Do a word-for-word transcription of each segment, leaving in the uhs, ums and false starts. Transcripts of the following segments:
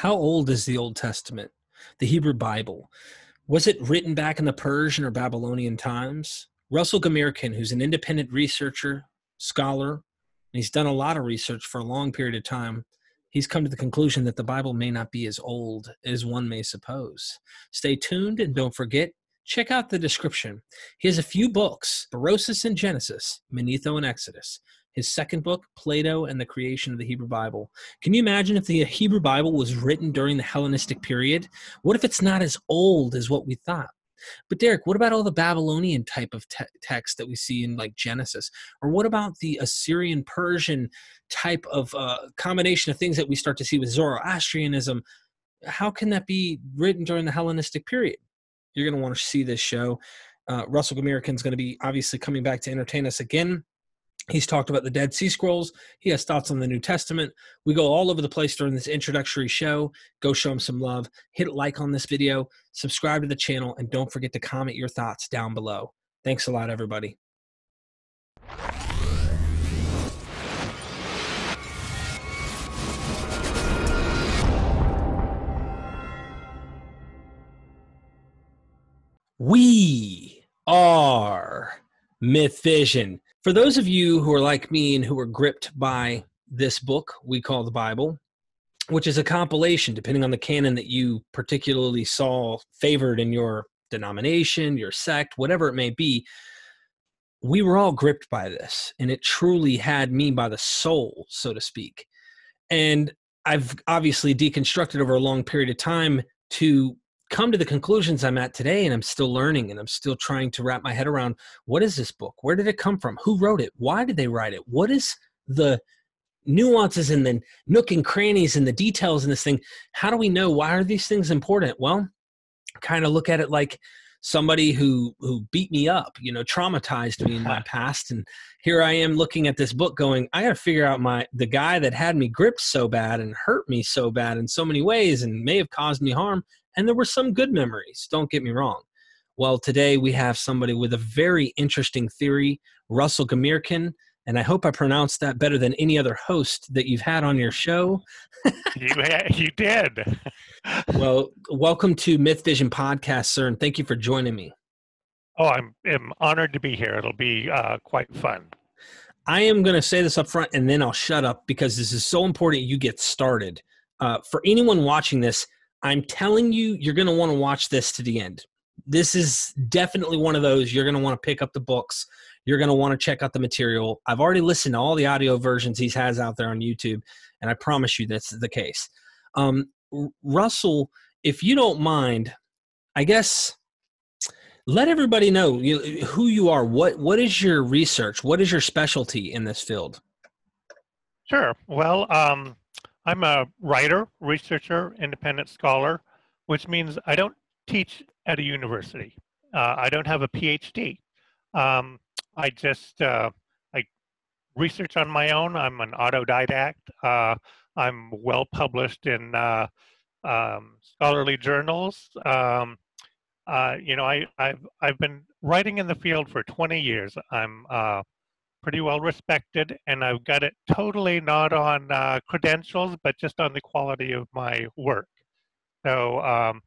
How old is the Old Testament, the Hebrew Bible? Was it written back in the Persian or Babylonian times? Russell Gmirkin, who's an independent researcher, scholar, and he's done a lot of research for a long period of time, he's come to the conclusion that the Bible may not be as old as one may suppose. Stay tuned, and don't forget, check out the description. He has a few books, Berossus and Genesis, Manetho and Exodus. His second book, Plato and the Creation of the Hebrew Bible. Can you imagine if the Hebrew Bible was written during the Hellenistic period? What if it's not as old as what we thought? But Derek, what about all the Babylonian type of te text that we see in like Genesis? Or what about the Assyrian Persian type of uh, combination of things that we start to see with Zoroastrianism? How can that be written during the Hellenistic period? You're going to want to see this show. Uh, Russell Gmirkin is going to be obviously coming back to entertain us again. He's talked about the Dead Sea Scrolls. He has thoughts on the New Testament. We go all over the place during this introductory show. Go show him some love. Hit like on this video. Subscribe to the channel. And don't forget to comment your thoughts down below. Thanks a lot, everybody. We are MythVision. For those of you who are like me and who are gripped by this book we call the Bible, which is a compilation, depending on the canon that you particularly saw favored in your denomination, your sect, whatever it may be, we were all gripped by this, and it truly had me by the soul, so to speak. And I've obviously deconstructed over a long period of time to come to the conclusions I'm at today, and I'm still learning, and I'm still trying to wrap my head around, what is this book? Where did it come from? Who wrote it? Why did they write it? What is the nuances and the nook and crannies and the details in this thing? How do we know? Why are these things important? Well, kind of look at it like somebody who, who beat me up, you know, traumatized me in my past. And here I am looking at this book going, I got to figure out my, the guy that had me gripped so bad and hurt me so bad in so many ways and may have caused me harm. And there were some good memories, don't get me wrong. Well, today we have somebody with a very interesting theory, Russell Gmirkin, and I hope I pronounced that better than any other host that you've had on your show. you, you did. Well, welcome to MythVision Podcast, sir, and thank you for joining me. Oh, I'm, I'm honored to be here. It'll be uh, quite fun. I am going to say this up front, and then I'll shut up because this is so important you get started. Uh, for anyone watching this, I'm telling you, you're going to want to watch this to the end. This is definitely one of those. You're going to want to pick up the books. You're going to want to check out the material. I've already listened to all the audio versions he has out there on YouTube, and I promise you that's the case. Um, Russell, if you don't mind, I guess let everybody know who you are. What, what is your research? What is your specialty in this field? Sure. Well, um, I'm a writer, researcher, independent scholar, which means I don't teach at a university. Uh, I don't have a PhD. Um, I just uh, I research on my own. I'm an autodidact. Uh, I'm well published in uh, um, scholarly journals. Um, uh, you know, I, I've I've been writing in the field for twenty years. I'm uh, pretty well respected, and I've got it totally not on uh, credentials, but just on the quality of my work. So um,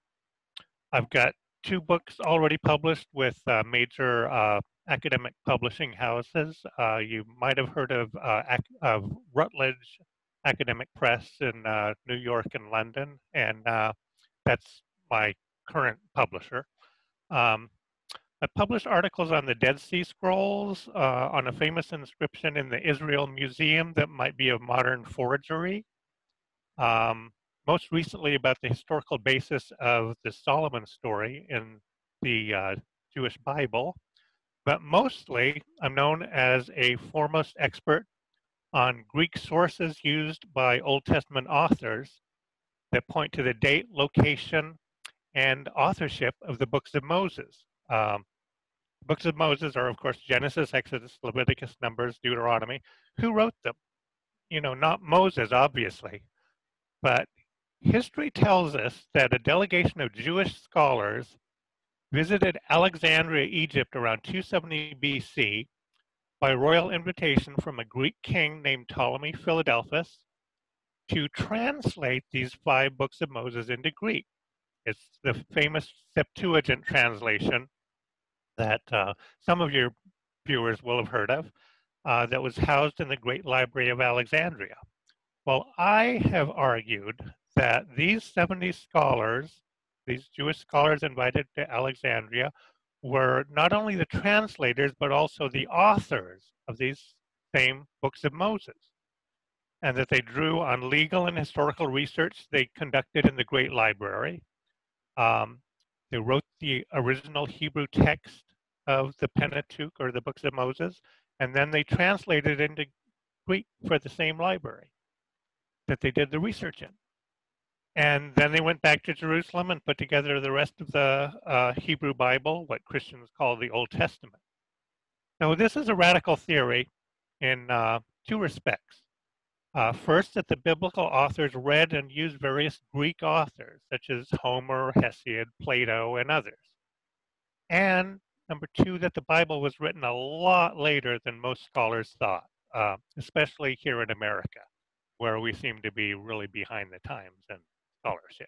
I've got two books already published with uh, major uh, academic publishing houses. Uh, you might have heard of, uh, of Rutledge Academic Press in uh, New York and London, and uh, that's my current publisher. Um, I published articles on the Dead Sea Scrolls, uh, on a famous inscription in the Israel Museum that might be of modern forgery. Um, most recently about the historical basis of the Solomon story in the uh, Jewish Bible. But mostly, I'm known as a foremost expert on Greek sources used by Old Testament authors that point to the date, location, and authorship of the books of Moses. Um, books of Moses are, of course, Genesis, Exodus, Leviticus, Numbers, Deuteronomy. Who wrote them? You know, not Moses, obviously. But history tells us that a delegation of Jewish scholars visited Alexandria, Egypt, around two seventy B C by royal invitation from a Greek king named Ptolemy Philadelphus to translate these five books of Moses into Greek. It's the famous Septuagint translation that uh, some of your viewers will have heard of, uh, that was housed in the Great Library of Alexandria. Well, I have argued that these seventy scholars, these Jewish scholars invited to Alexandria, were not only the translators, but also the authors of these same books of Moses, and that they drew on legal and historical research they conducted in the Great Library. Um, they wrote the original Hebrew text of the Pentateuch, or the books of Moses, and then they translated it into Greek for the same library that they did the research in. And then they went back to Jerusalem and put together the rest of the uh, Hebrew Bible, what Christians call the Old Testament. Now, this is a radical theory in uh, two respects. Uh, first, that the biblical authors read and used various Greek authors, such as Homer, Hesiod, Plato, and others. And number two, that the Bible was written a lot later than most scholars thought, uh, especially here in America, where we seem to be really behind the times in scholarship.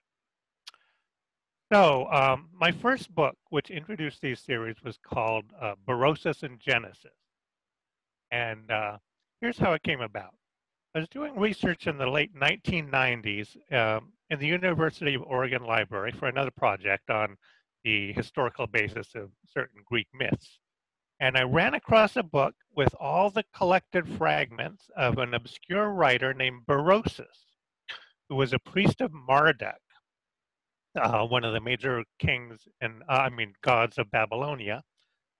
So um, my first book, which introduced these theories, was called uh, Berossus and Genesis. And uh, here's how it came about. I was doing research in the late nineteen nineties um, in the University of Oregon Library for another project on the historical basis of certain Greek myths. And I ran across a book with all the collected fragments of an obscure writer named Berossus, who was a priest of Marduk, uh, one of the major kings and uh, I mean gods of Babylonia.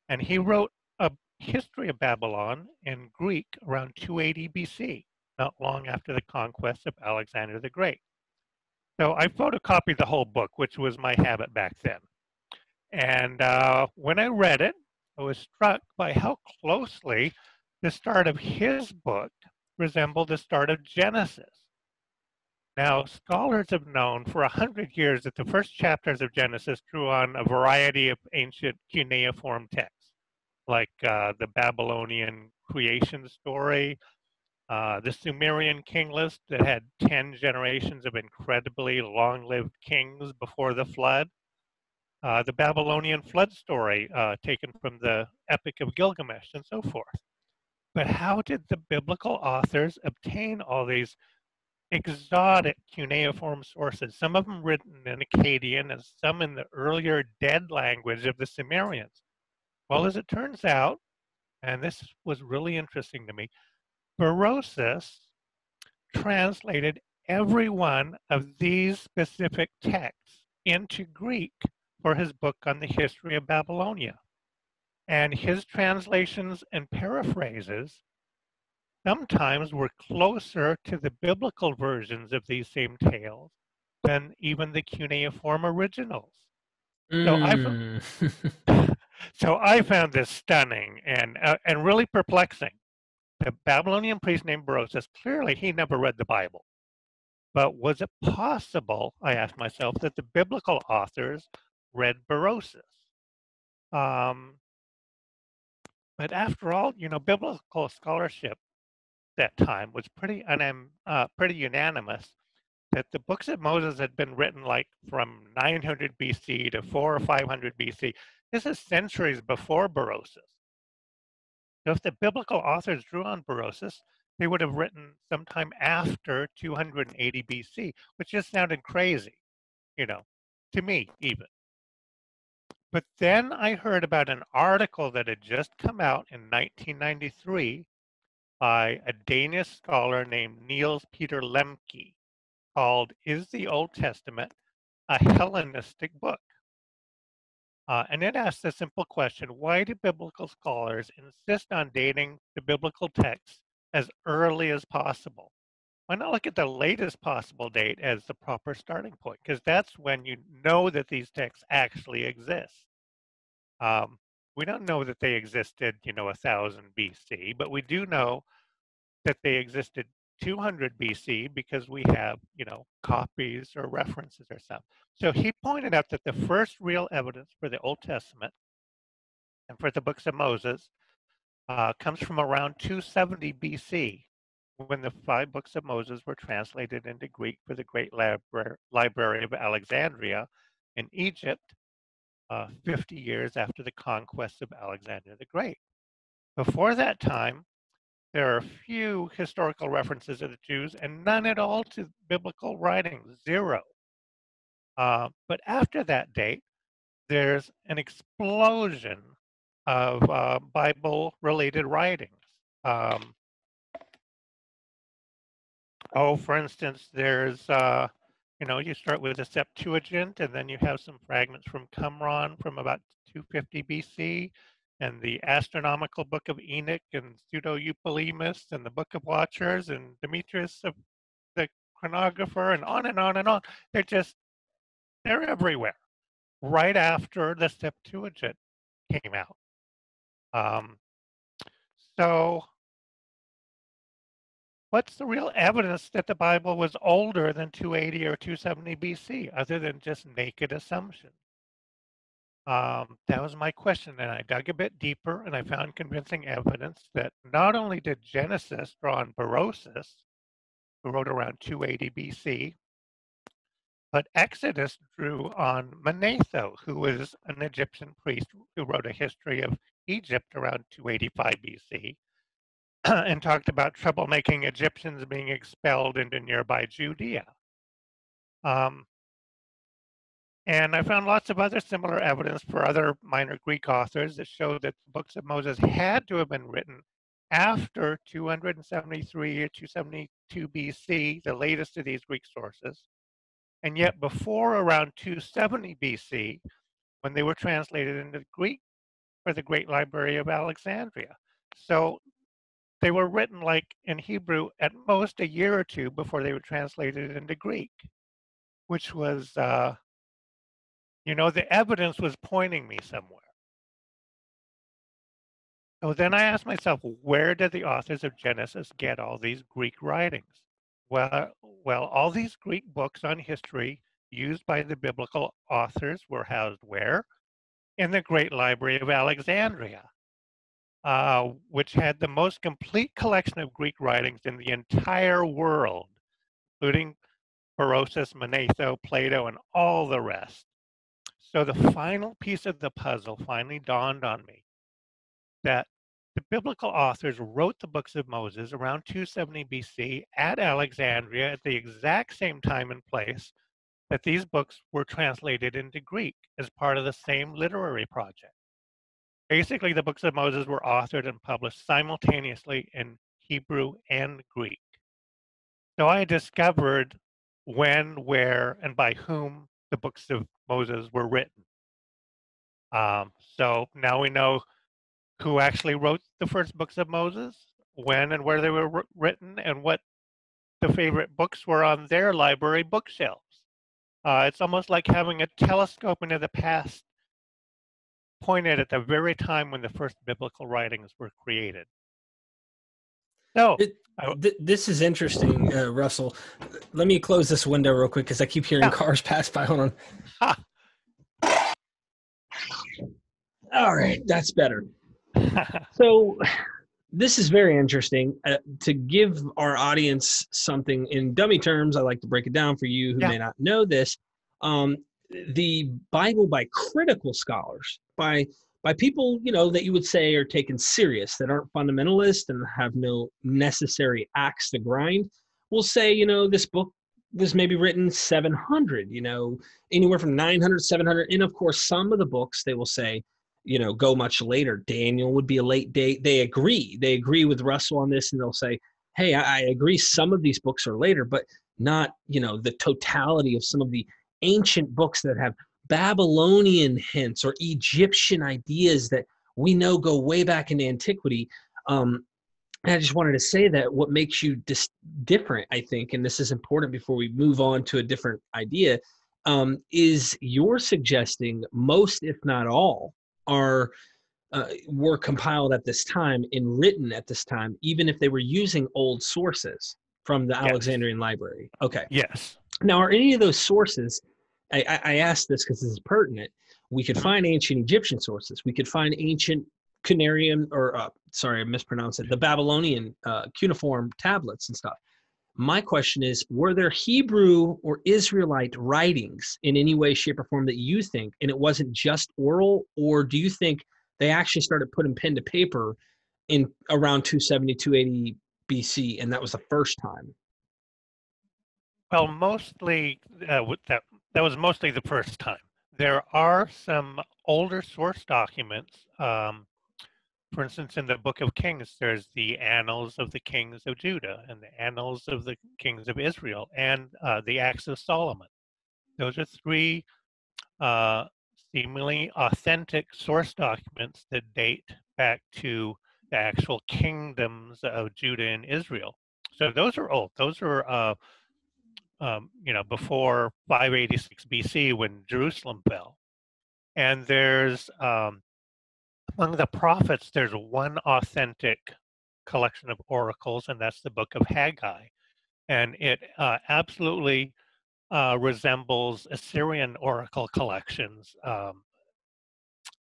And he wrote a history of Babylon in Greek around two eighty B C. Not long after the conquest of Alexander the Great. So I photocopied the whole book, which was my habit back then. And uh, when I read it, I was struck by how closely the start of his book resembled the start of Genesis. Now, scholars have known for a hundred years that the first chapters of Genesis drew on a variety of ancient cuneiform texts, like uh, the Babylonian creation story, Uh, the Sumerian king list that had ten generations of incredibly long-lived kings before the flood. Uh, the Babylonian flood story uh, taken from the Epic of Gilgamesh and so forth. But how did the biblical authors obtain all these exotic cuneiform sources, some of them written in Akkadian and some in the earlier dead language of the Sumerians? Well, as it turns out, and this was really interesting to me, Berossus translated every one of these specific texts into Greek for his book on the history of Babylonia. And his translations and paraphrases sometimes were closer to the biblical versions of these same tales than even the cuneiform originals. Mm. So, I so I found this stunning and, uh, and really perplexing. The Babylonian priest named Berossus, clearly he never read the Bible. But was it possible, I asked myself, that the biblical authors read Berossus? Um, but after all, you know, biblical scholarship at that time was pretty, un uh, pretty unanimous that the books of Moses had been written like from nine hundred B C to four or five hundred B C. This is centuries before Berossus. So if the biblical authors drew on Berossus, they would have written sometime after two eighty B C, which just sounded crazy, you know, to me even. But then I heard about an article that had just come out in nineteen ninety-three by a Danish scholar named Niels Peter Lemke called, Is the Old Testament a Hellenistic Book? Uh, and it asks the simple question, why do biblical scholars insist on dating the biblical texts as early as possible? Why not look at the latest possible date as the proper starting point? Because that's when you know that these texts actually exist. Um, we don't know that they existed, you know, one thousand B C, but we do know that they existed two hundred B C because we have, you know, copies or references or something. So he pointed out that the first real evidence for the Old Testament and for the books of Moses uh, comes from around two seventy B C, when the five books of Moses were translated into Greek for the Great Library of Alexandria in Egypt, uh, fifty years after the conquest of Alexander the Great. Before that time, there are few historical references to the Jews and none at all to biblical writings, zero. Uh, but after that date, there's an explosion of uh, Bible-related writings. Um, oh, for instance, there's, uh, you know, you start with the Septuagint, and then you have some fragments from Qumran from about two fifty B C, and the Astronomical Book of Enoch, and Pseudo-Eupolemus, and the Book of Watchers, and Demetrius of the Chronographer, and on and on and on. They're just, they're everywhere. Right after the Septuagint came out. Um, so, what's the real evidence that the Bible was older than two eighty or two seventy B C, other than just naked assumptions? Um, that was my question, and I dug a bit deeper, and I found convincing evidence that not only did Genesis draw on Berossus, who wrote around two eighty B C, but Exodus drew on Manetho, who was an Egyptian priest who wrote a history of Egypt around two eighty-five B C, and talked about troublemaking Egyptians being expelled into nearby Judea. Um, And I found lots of other similar evidence for other minor Greek authors that showed that the books of Moses had to have been written after two seventy-three or two seventy-two B C, the latest of these Greek sources, and yet before around two seventy B C, when they were translated into Greek for the Great Library of Alexandria. So they were written, like in Hebrew, at most a year or two before they were translated into Greek, which was, uh, you know, the evidence was pointing me somewhere. So then I asked myself, where did the authors of Genesis get all these Greek writings? Well, well, all these Greek books on history used by the biblical authors were housed where? In the Great Library of Alexandria, uh, which had the most complete collection of Greek writings in the entire world, including Berossus, Manetho, Plato, and all the rest. So the final piece of the puzzle finally dawned on me, that the biblical authors wrote the books of Moses around two seventy B C at Alexandria at the exact same time and place that these books were translated into Greek as part of the same literary project. Basically, the books of Moses were authored and published simultaneously in Hebrew and Greek. So I discovered when, where, and by whom the books of Moses were written. Um, so now we know who actually wrote the first books of Moses, when and where they were written, and what the favorite books were on their library bookshelves. Uh, it's almost like having a telescope into the past pointed at the very time when the first biblical writings were created. No, it, th this is interesting, uh, Russell. Let me close this window real quick because I keep hearing yeah. cars pass by. Hold on. Ha. All right, that's better. So this is very interesting. Uh, to give our audience something in dummy terms, I like to break it down for you who yeah. may not know this. Um, the Bible by critical scholars, by by people, you know, that you would say are taken serious, that aren't fundamentalist and have no necessary axe to grind, will say, you know, this book was maybe written seven hundred, you know, anywhere from nine hundred, seven hundred. And of course, some of the books they will say, you know, go much later. Daniel would be a late date. They agree. They agree with Russell on this, and they'll say, hey, I, I agree some of these books are later, but not, you know, the totality of some of the ancient books that have Babylonian hints or Egyptian ideas that we know go way back into antiquity. Um, and I just wanted to say that what makes you dis different, I think, and this is important before we move on to a different idea, um, is you're suggesting most, if not all, are uh, were compiled at this time and written at this time, even if they were using old sources from the yes. Alexandrian Library. Okay. Yes. Now, are any of those sources... I, I asked this because this is pertinent. We could find ancient Egyptian sources. We could find ancient Canarian, or uh, sorry, I mispronounced it, the Babylonian uh, cuneiform tablets and stuff. My question is, were there Hebrew or Israelite writings in any way, shape, or form that you think, and it wasn't just oral, or do you think they actually started putting pen to paper in around two seventy, two eighty B C, and that was the first time? Well, mostly uh, that, that was mostly the first time. There are some older source documents. Um, For instance, in the Book of Kings, there's the Annals of the Kings of Judah and the Annals of the Kings of Israel and uh, the Acts of Solomon. Those are three uh, seemingly authentic source documents that date back to the actual kingdoms of Judah and Israel. So those are old. Those are, uh, um, you know, before five eighty-six B C when Jerusalem fell. And there's... Um, Among the prophets, there's one authentic collection of oracles, and that's the book of Haggai. And it uh, absolutely uh, resembles Assyrian oracle collections. Um,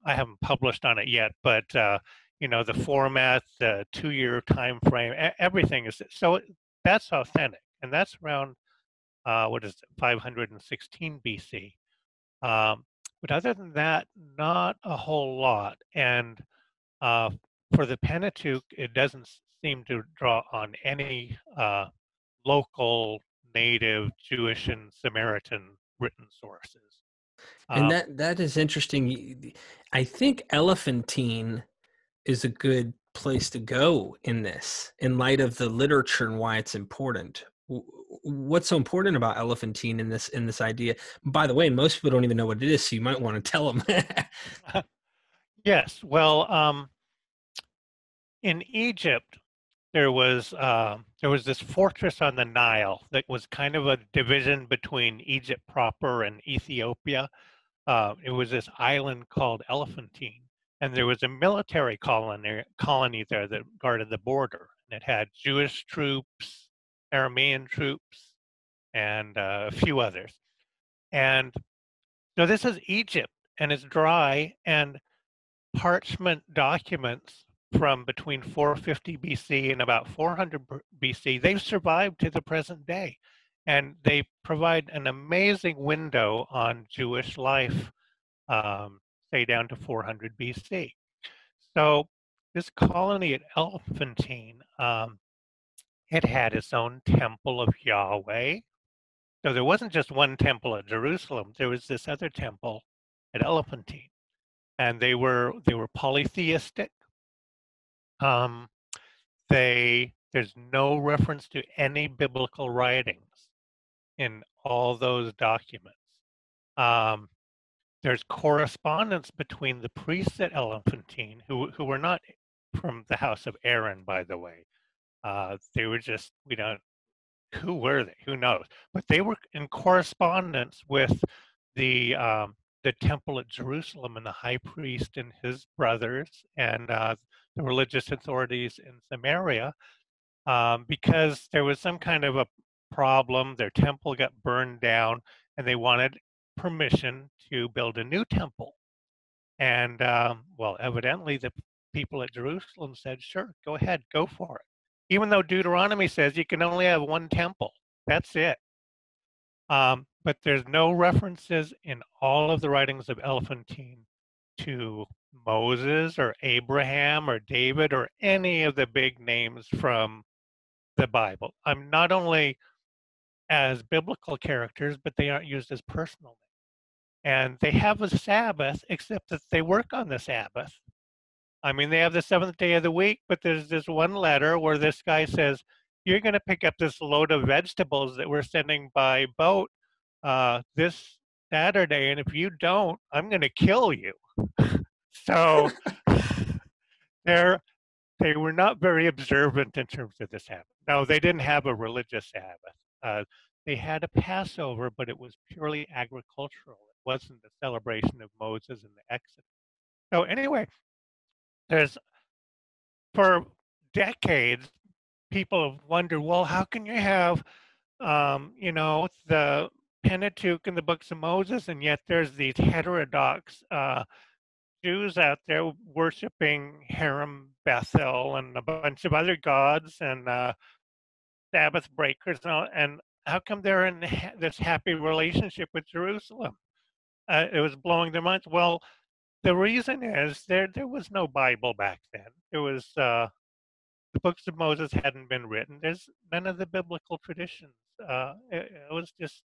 I haven't published on it yet, but, uh, you know, the format, the two-year time frame, everything is... So that's authentic, and that's around, uh, what is it, five hundred sixteen B C. Um, But other than that, not a whole lot. And uh, for the Pentateuch, it doesn't seem to draw on any uh, local, native, Jewish, and Samaritan written sources. Um, and that that is interesting. I think Elephantine is a good place to go in this, in light of the literature and why it's important. What's so important about Elephantine in this in this idea? By the way, most people don't even know what it is, so you might want to tell them. uh, yes, well, um, in Egypt, there was uh, there was this fortress on the Nile that was kind of a division between Egypt proper and Ethiopia. Uh, it was this island called Elephantine, and there was a military colony colony there that guarded the border, and it had Jewish troops, Aramean troops, and uh, a few others. And so this is Egypt, and it's dry, and parchment documents from between four fifty B C and about four hundred B C, they've survived to the present day. And they provide an amazing window on Jewish life, um, say down to four hundred B C. So this colony at Elephantine, um, it had its own temple of Yahweh. So there wasn't just one temple at Jerusalem. There was this other temple at Elephantine. And they were they were polytheistic. Um, they there's no reference to any biblical writings in all those documents. Um, there's correspondence between the priests at Elephantine, who who were not from the house of Aaron, by the way. Uh, they were just, we don't, who were they? Who knows? But they were in correspondence with the um, the temple at Jerusalem and the high priest and his brothers and uh, the religious authorities in Samaria um, because there was some kind of a problem. Their temple got burned down and they wanted permission to build a new temple. And, um, well, evidently the people at Jerusalem said, sure, go ahead, go for it. Even though Deuteronomy says you can only have one temple, that's it. Um, but there's no references in all of the writings of Elephantine to Moses or Abraham or David or any of the big names from the Bible. Um, not only as biblical characters, but they aren't used as personal names. And they have a Sabbath, except that they work on the Sabbath. I mean, they have the seventh day of the week, but there's this one letter where this guy says, you're going to pick up this load of vegetables that we're sending by boat uh, this Saturday, and if you don't, I'm going to kill you. So they're, they were not very observant in terms of this Sabbath. No, they didn't have a religious Sabbath. Uh, they had a Passover, but it was purely agricultural. It wasn't the celebration of Moses and the Exodus. So anyway... There's, for decades, people have wondered, well, how can you have, um, you know, the Pentateuch and the books of Moses, and yet there's these heterodox uh, Jews out there worshiping Haram, Bethel, and a bunch of other gods and uh, Sabbath breakers, and, all, and how come they're in ha this happy relationship with Jerusalem? Uh, it was blowing their minds. Well, the reason is there there was no Bible back then. There was uh, the books of Moses hadn't been written. There's none of the biblical traditions. Uh, it, it was just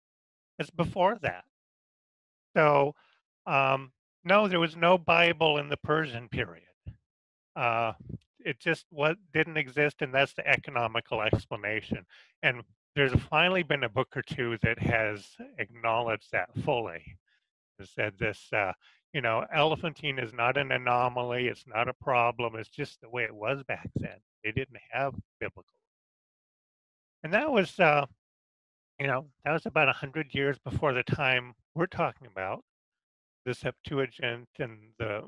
it's before that. So um, no, there was no Bible in the Persian period. Uh, it just what didn't exist, and that's the economical explanation. And there's finally been a book or two that has acknowledged that fully. It said this. Uh, You know, Elephantine is not an anomaly. It's not a problem. It's just the way it was back then. They didn't have biblical. And that was, uh, you know, that was about a hundred years before the time we're talking about. The Septuagint and the,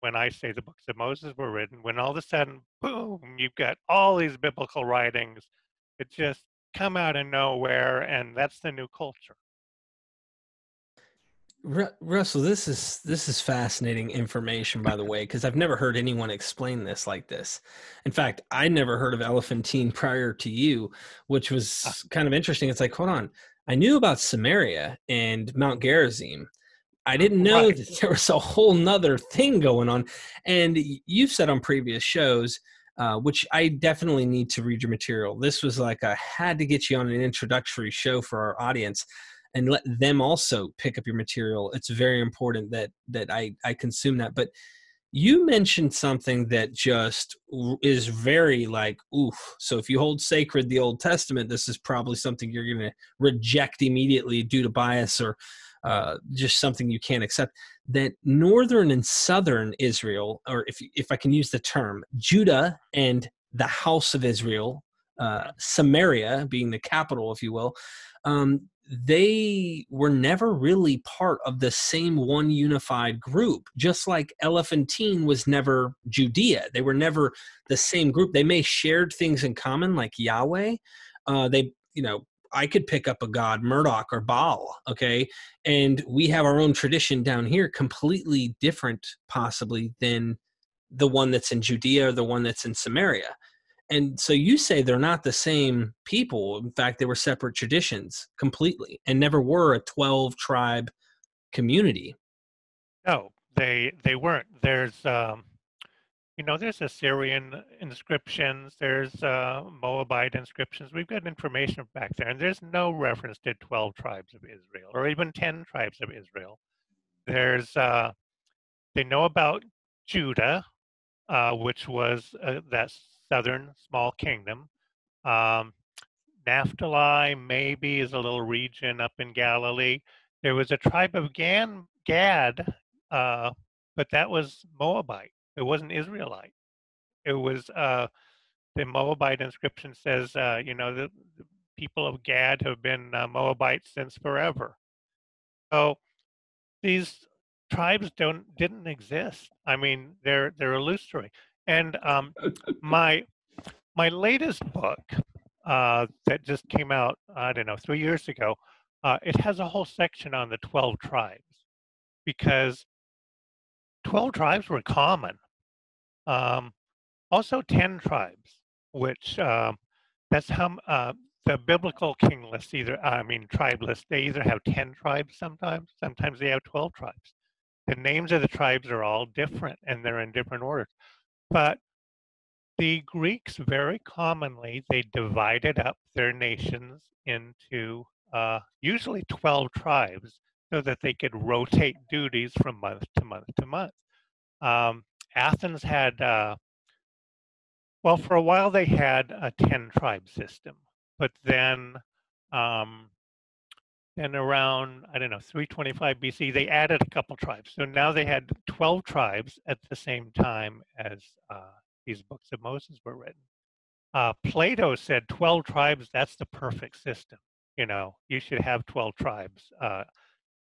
when I say the books of Moses were written, when all of a sudden, boom, you've got all these biblical writings that just come out of nowhere, and that's the new culture. Russell, this is this is fascinating information, by the way, because I've never heard anyone explain this like this. In fact, I never heard of Elephantine prior to you, which was kind of interesting. It's like, hold on, I knew about Samaria and Mount Gerizim. I didn't know right. that there was a whole nother thing going on. And you've said on previous shows, Uh, which I definitely need to read your material. This was like I had to get you on an introductory show for our audience and let them also pick up your material. It's very important that that I, I consume that. But you mentioned something that just is very like, oof. So if you hold sacred the Old Testament, this is probably something you're going to reject immediately due to bias or uh, just something you can't accept. That northern and southern Israel, or if, if I can use the term, Judah and the house of Israel, uh, Samaria being the capital, if you will, um, they were never really part of the same one unified group, just like Elephantine was never Judea. They were never the same group. They may shared things in common like Yahweh. Uh, they, you know, I could pick up a god, Murdoch or Baal, okay? And we have our own tradition down here, completely different possibly than the one that's in Judea or the one that's in Samaria. And so you say they're not the same people. In fact, they were separate traditions completely and never were a twelve tribe community. No, they they weren't. There's, um, you know, there's Assyrian inscriptions. There's uh, Moabite inscriptions. We've got information back there. And there's no reference to twelve tribes of Israel or even ten tribes of Israel. There's, uh, they know about Judah, uh, which was uh, that southern small kingdom. Um, Naphtali maybe is a little region up in Galilee. There was a tribe of Gan, Gad, uh, but that was Moabite. It wasn't Israelite. It was, uh, the Moabite inscription says, uh, you know, the, the people of Gad have been uh, Moabites since forever. So these tribes don't, didn't exist. I mean, they're, they're illusory. And um, my my latest book uh, that just came out, I don't know, three years ago, uh, it has a whole section on the twelve tribes because twelve tribes were common. Um, also ten tribes, which um, that's how uh, the biblical king lists either, I mean, tribe lists, they either have ten tribes sometimes, sometimes they have twelve tribes. The names of the tribes are all different and they're in different orders. But the Greeks, very commonly, they divided up their nations into uh, usually twelve tribes so that they could rotate duties from month to month to month. Um, Athens had, uh, well, for a while they had a ten tribe system, but then um, then around, I don't know, three twenty-five B C, they added a couple tribes. So now they had twelve tribes at the same time as uh, these books of Moses were written. Uh, Plato said twelve tribes, that's the perfect system. You know, you should have twelve tribes. Uh,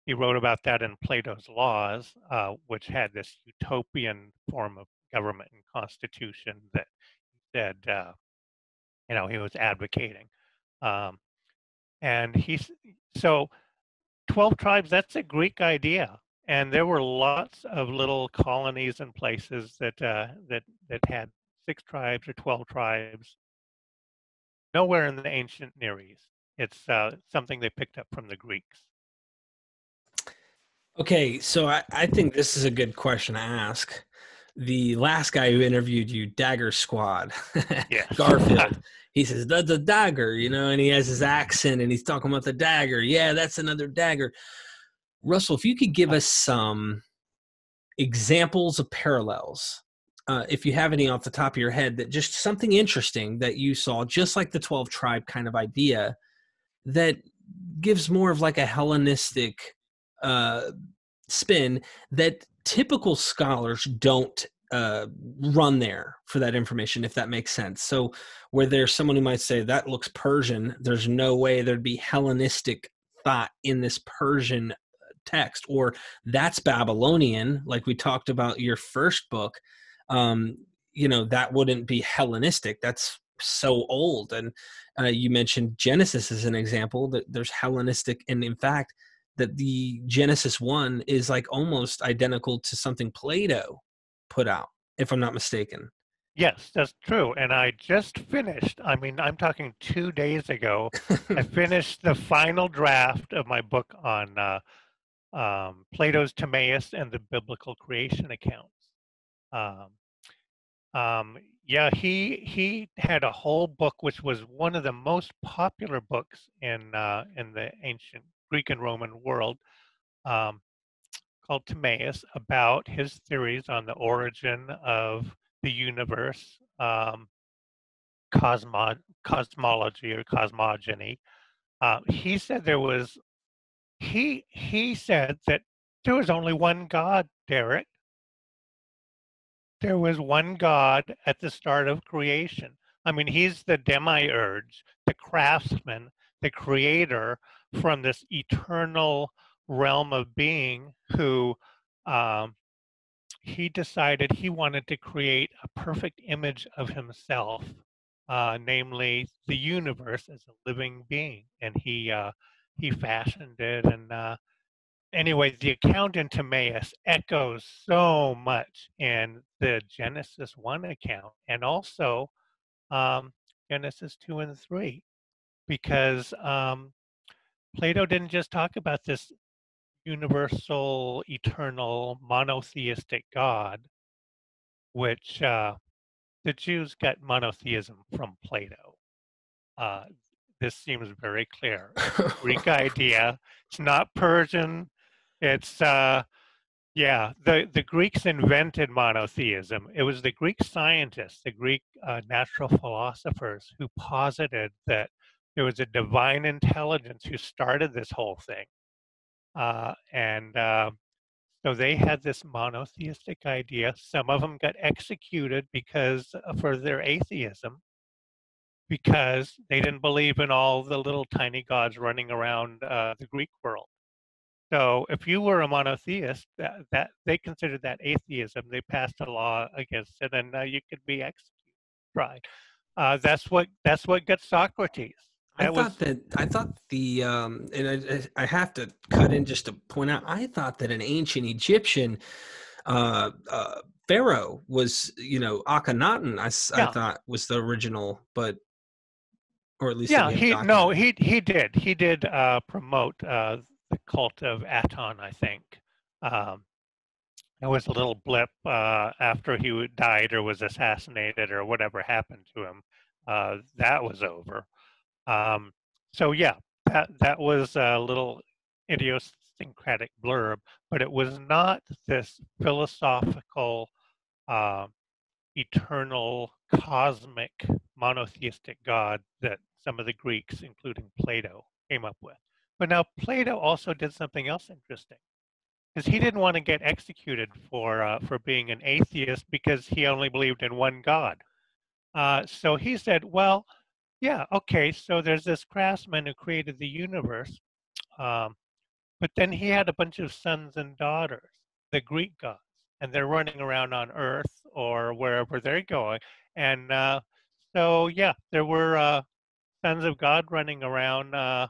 he wrote about that in Plato's Laws, uh, which had this utopian form of government and constitution that he said, uh, you know, he was advocating. Um, and he's, so twelve tribes, that's a Greek idea. And there were lots of little colonies and places that uh, that that had six tribes or twelve tribes. Nowhere in the ancient Near East. It's uh, something they picked up from the Greeks. Okay, so I, I think this is a good question to ask. The last guy who interviewed you, Dagger Squad, yes. Garfield, he says, that's a dagger, you know, and he has his accent and he's talking about the dagger. Yeah, that's another dagger. Russell, if you could give us some examples of parallels, uh, if you have any off the top of your head, that just something interesting that you saw, just like the twelve tribe kind of idea, that gives more of like a Hellenistic uh, spin that typical scholars don't uh, run there for that information, if that makes sense. So where there's someone who might say, that looks Persian, there's no way there'd be Hellenistic thought in this Persian text, or that's Babylonian, like we talked about your first book, um, you know, that wouldn't be Hellenistic. That's so old. And uh, you mentioned Genesis as an example, that there's Hellenistic, and in fact, that the Genesis one is like almost identical to something Plato put out, if I'm not mistaken. Yes, that's true. And I just finished, I mean, I'm talking two days ago, I finished the final draft of my book on uh, um, Plato's Timaeus and the biblical creation accounts. Um, um, yeah, he he had a whole book, which was one of the most popular books in, uh, in the ancient Greek and Roman world, um, called Timaeus, about his theories on the origin of the universe, um, cosmo cosmology or cosmogony. Uh, he said there was, he he said that there was only one God, Derek. There was one God at the start of creation. I mean, he's the demiurge, the craftsman, the creator, from this eternal realm of being, who um, he decided he wanted to create a perfect image of himself, uh, namely the universe as a living being, and he uh, he fashioned it. And uh, anyway, the account in Timaeus echoes so much in the Genesis one account, and also um, Genesis two and three, because um, Plato didn't just talk about this universal, eternal, monotheistic God, which uh, the Jews got monotheism from Plato. Uh, this seems very clear. Greek idea. It's not Persian. It's, uh, yeah, the, the Greeks invented monotheism. It was the Greek scientists, the Greek uh, natural philosophers, who posited that there was a divine intelligence who started this whole thing. Uh, and uh, so they had this monotheistic idea. Some of them got executed because uh, for their atheism, because they didn't believe in all the little tiny gods running around uh, the Greek world. So if you were a monotheist, that, that they considered that atheism. They passed a law against it, and uh, you could be executed, tried. Uh, that's what that's what got Socrates. I thought was, that I thought the um, and I, I have to cut in just to point out. I thought that an ancient Egyptian uh, uh, pharaoh was, you know, Akhenaten. I, yeah. I thought was the original, but or at least yeah, he Akhenaten. no he he did he did uh, promote uh, the cult of Aton. I think um, there was a little blip uh, after he died or was assassinated or whatever happened to him. Uh, that was over. Um, so yeah, that, that was a little idiosyncratic blurb, but it was not this philosophical, uh, eternal, cosmic, monotheistic God that some of the Greeks, including Plato, came up with. But now Plato also did something else interesting, because he didn't want to get executed for, uh, for being an atheist, because he only believed in one God. Uh, so he said, well, yeah, okay, so there's this craftsman who created the universe, um, but then he had a bunch of sons and daughters, the Greek gods, and they're running around on Earth or wherever they're going. And uh, so, yeah, there were uh, sons of God running around, uh,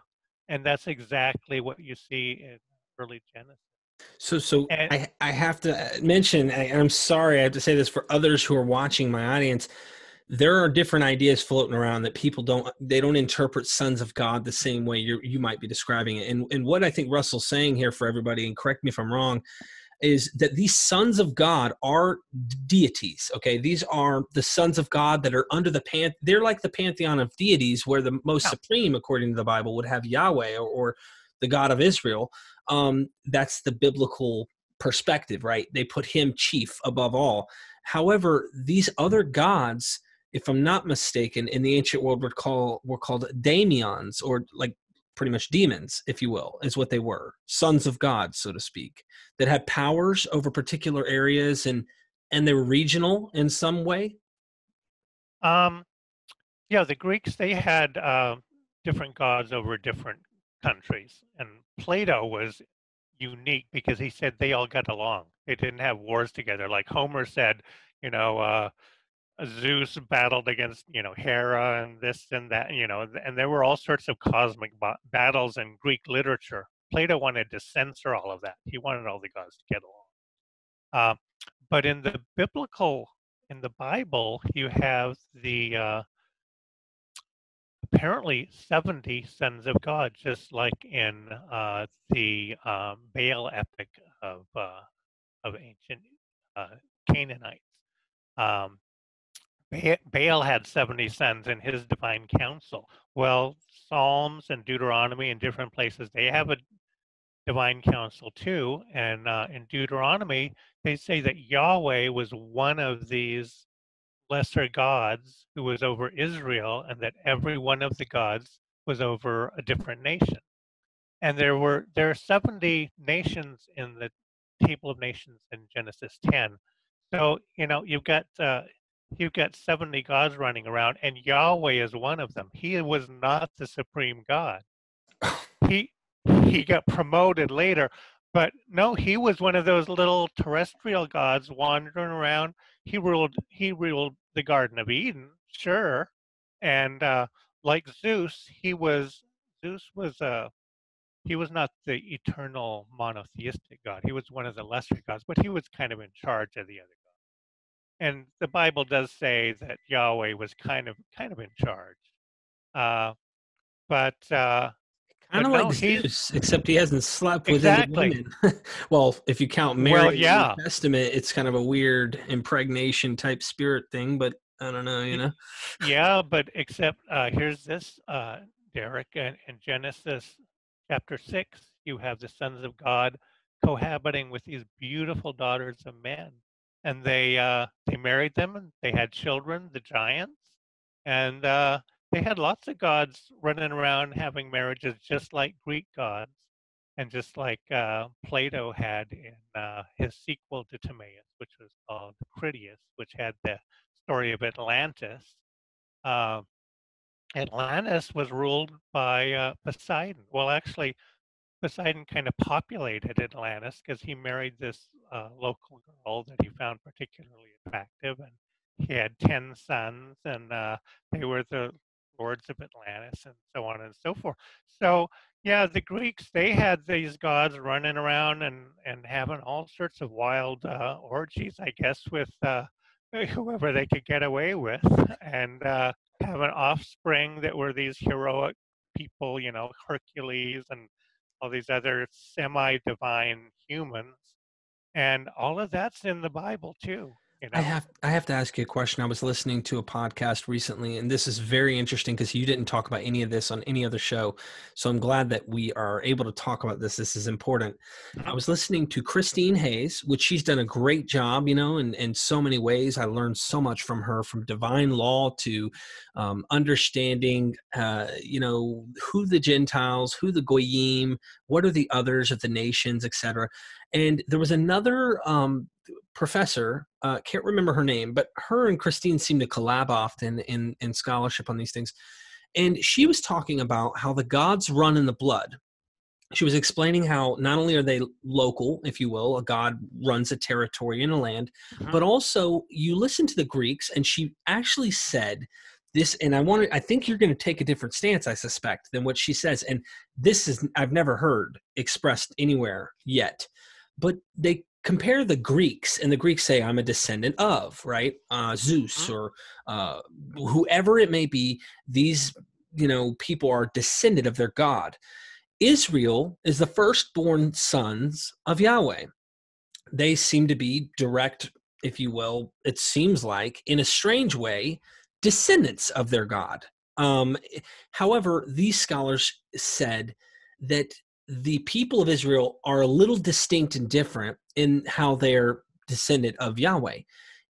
and that's exactly what you see in early Genesis. So, so and, I, I have to mention, I, I'm sorry, I have to say this for others who are watching my audience. There are different ideas floating around that people don't, they don't interpret sons of God the same way you you might be describing it. And, and what I think Russell's saying here for everybody, and correct me if I'm wrong, is that these sons of God are deities, okay? These are the sons of God that are under the pan. They're like the pantheon of deities, where the most yeah. supreme, according to the Bible, would have Yahweh or, or the God of Israel. Um, that's the biblical perspective, right? They put him chief above all. However, these other gods, if I'm not mistaken, in the ancient world were, call, were called daimons, or like pretty much demons, if you will, is what they were. Sons of God, so to speak, that had powers over particular areas, and, and they were regional in some way? Um, yeah, the Greeks, they had uh, different gods over different countries. And Plato was unique because he said they all got along. They didn't have wars together. Like Homer said, you know, uh, Zeus battled against, you know, Hera and this and that, you know, and there were all sorts of cosmic ba- battles in Greek literature. Plato wanted to censor all of that. He wanted all the gods to get along. Uh, but in the biblical, in the Bible, you have the uh, apparently seventy sons of God, just like in uh, the uh, Baal epic of uh, of ancient uh, Canaanites. Um, Baal had seventy sons in his divine council. Well, Psalms and Deuteronomy and different places, they have a divine council too. And uh, in Deuteronomy, they say that Yahweh was one of these lesser gods who was over Israel, and that every one of the gods was over a different nation. And there were there are seventy nations in the Table of Nations in Genesis ten. So, you know, you've got... Uh, You've got seventy gods running around, and Yahweh is one of them. He was not the supreme God. He he got promoted later, but no, he was one of those little terrestrial gods wandering around. He ruled he ruled the Garden of Eden, sure, and uh, like Zeus, he was Zeus was a uh, he was not the eternal monotheistic god. He was one of the lesser gods, but he was kind of in charge of the other. And the Bible does say that Yahweh was kind of kind of in charge, uh, but uh, kind of no, like Zeus, except he hasn't slept exactly. with any women. Well, if you count Mary well, yeah. in the New Testament, it's kind of a weird impregnation type spirit thing. But I don't know, you know. Yeah, but except uh, here's this, uh, Derek, in, in Genesis chapter six, you have the sons of God cohabiting with these beautiful daughters of men. And they uh, they married them, and they had children, the giants, and uh, they had lots of gods running around having marriages, just like Greek gods, and just like uh, Plato had in uh, his sequel to Timaeus, which was called Critias, which had the story of Atlantis. Uh, Atlantis was ruled by uh, Poseidon. Well, actually, Poseidon kind of populated Atlantis because he married this uh, local girl that he found particularly attractive, and he had ten sons, and uh, they were the lords of Atlantis, and so on and so forth. So, yeah, the Greeks, they had these gods running around and, and having all sorts of wild uh, orgies, I guess, with uh, whoever they could get away with, and uh, having offspring that were these heroic people, you know, Hercules and all these other semi-divine humans, and all of that's in the Bible too. You know? I have I have to ask you a question. I was listening to a podcast recently, and this is very interesting because you didn't talk about any of this on any other show, so I'm glad that we are able to talk about this. This is important. I was listening to Christine Hayes, which she's done a great job, you know, in, in so many ways. I learned so much from her, from divine law to um, understanding, uh, you know, who the Gentiles, who the Goyim, what are the others of the nations, et cetera. And there was another um, professor, uh, can't remember her name, but her and Christine seem to collab often in, in scholarship on these things. And she was talking about how the gods run in the blood. She was explaining how not only are they local, if you will, a god runs a territory in a land, mm-hmm. but also you listen to the Greeks, and she actually said this, and I want to, I think you're going to take a different stance, I suspect, than what she says. And this is, I've never heard expressed anywhere yet. but they compare the Greeks, and the Greeks say, I'm a descendant of, right? Uh, Zeus or uh, whoever it may be, these, you know, people are descended of their God. Israel is the firstborn sons of Yahweh. They seem to be direct, if you will, it seems like, in a strange way, descendants of their God. Um, however, these scholars said that the people of Israel are a little distinct and different in how they're descendant of Yahweh.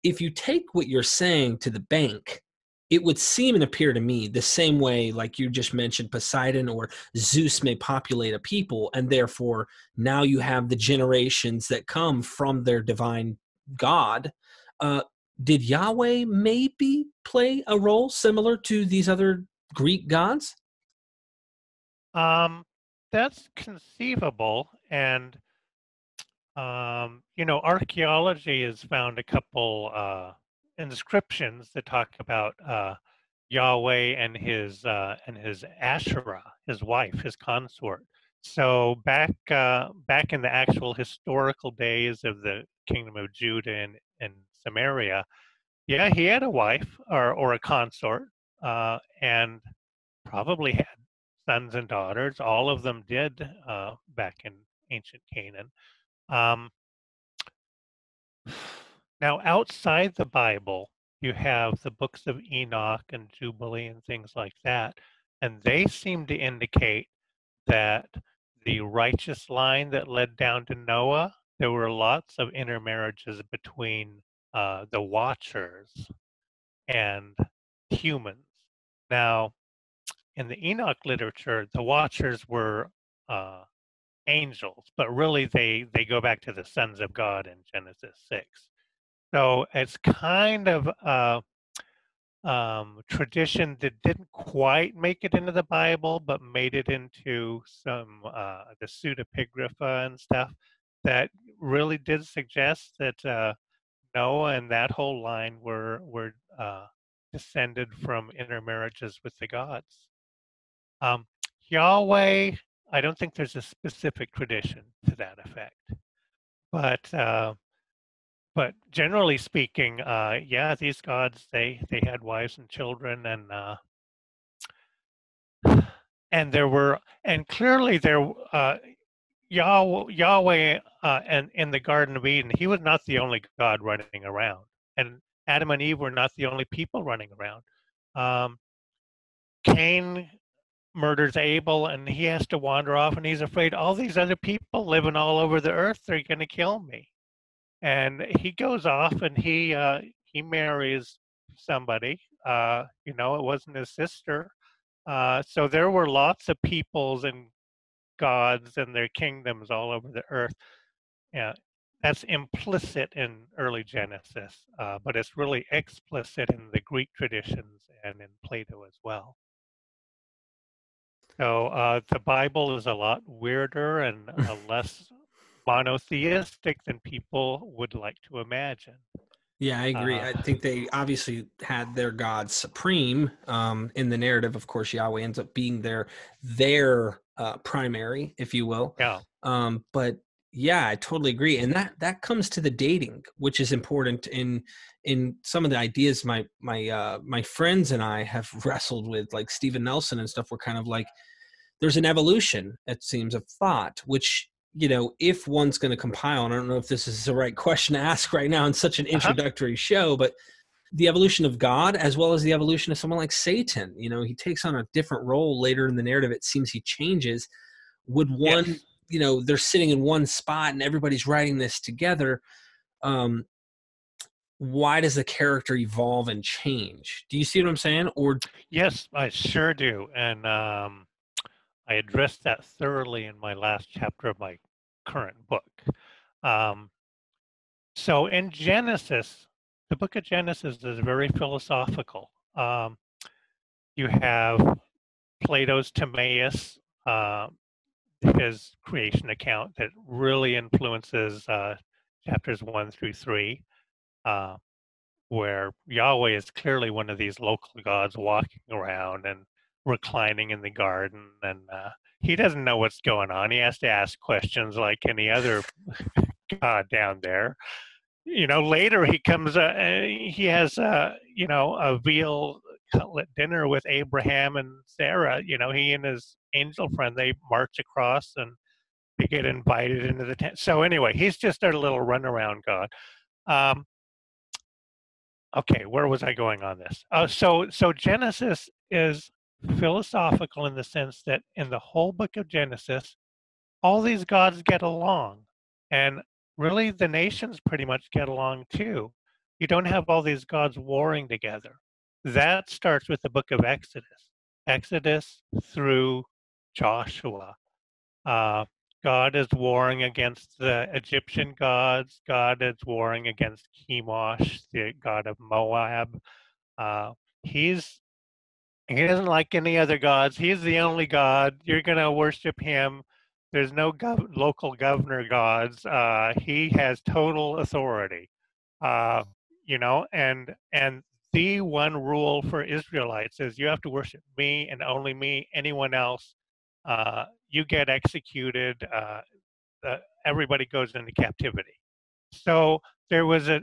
If you take what you're saying to the bank, it would seem and appear to me the same way, like you just mentioned, Poseidon or Zeus may populate a people, and therefore now you have the generations that come from their divine God. Uh, did Yahweh maybe play a role similar to these other Greek gods? Um, that's conceivable. And, um, you know, archaeology has found a couple... Uh, inscriptions that talk about uh, Yahweh and his uh, and his Asherah, his wife, his consort. So back uh, back in the actual historical days of the Kingdom of Judah and, and Samaria, yeah, he had a wife or or a consort, uh, and probably had sons and daughters. All of them did uh, back in ancient Canaan. Um, Now, outside the Bible, you have the books of Enoch and Jubilee and things like that, and they seem to indicate that the righteous line that led down to Noah, there were lots of intermarriages between uh, the Watchers and humans. Now, in the Enoch literature, the Watchers were uh, angels, but really they, they go back to the sons of God in Genesis six. So it's kind of a um, tradition that didn't quite make it into the Bible, but made it into some uh, the pseudepigrapha and stuff that really did suggest that uh, Noah and that whole line were were uh, descended from intermarriages with the gods. Um, Yahweh, I don't think there's a specific tradition to that effect, but. Uh, But generally speaking, uh, yeah, these gods, they, they had wives and children, and uh, and there were, and clearly there, uh, Yahweh, Yahweh uh, and in the Garden of Eden, he was not the only God running around, and Adam and Eve were not the only people running around. Um, Cain murders Abel, and he has to wander off, and he's afraid all these other people living all over the earth, they're going to kill me. And he goes off and he uh, he marries somebody. Uh, you know, it wasn't his sister. Uh, so there were lots of peoples and gods and their kingdoms all over the earth. Yeah, that's implicit in early Genesis, uh, but it's really explicit in the Greek traditions and in Plato as well. So uh, the Bible is a lot weirder and uh, less... monotheistic than people would like to imagine. Yeah, I agree. Uh, I think they obviously had their God supreme um, in the narrative. Of course, Yahweh ends up being their their uh, primary, if you will. Yeah. Um, but yeah, I totally agree, and that that comes to the dating, which is important in in some of the ideas my my uh, my friends and I have wrestled with, like Stephen Nelson and stuff. We're kind of like, there's an evolution, it seems, of thought, which. You know, if one's going to compile, and I don't know if this is the right question to ask right now in such an introductory uh-huh. show, but the evolution of God as well as the evolution of someone like Satan, you know, he takes on a different role later in the narrative. It seems he changes. Would one, yes. you know, they're sitting in one spot and everybody's writing this together. Um, why does the character evolve and change? Do you see what I'm saying? Or yes, I sure do. And, um, I addressed that thoroughly in my last chapter of my current book. Um, so in Genesis, the book of Genesis is very philosophical. Um, you have Plato's Timaeus, uh, his creation account that really influences uh, chapters one through three, uh, where Yahweh is clearly one of these local gods walking around and reclining in the garden, and uh, he doesn't know what's going on. He has to ask questions like any other uh, down there. You know, later he comes, uh, he has, uh, you know, a veal cutlet dinner with Abraham and Sarah. You know, he and his angel friend, they march across and they get invited into the tent. So anyway, he's just our little runaround god. Um, okay, where was I going on this? Uh, so, so Genesis is philosophical in the sense that in the whole book of Genesis, all these gods get along. And really, the nations pretty much get along too. You don't have all these gods warring together. That starts with the book of Exodus. Exodus through Joshua. Uh, God is warring against the Egyptian gods. God is warring against Chemosh, the god of Moab. Uh, he's he isn't like any other gods. He's the only god. You're going to worship him. There's no gov- local governor gods. Uh, he has total authority, uh, you know, and and the one rule for Israelites is you have to worship me and only me. Anyone else, uh, you get executed. Uh, uh, everybody goes into captivity. So there was a,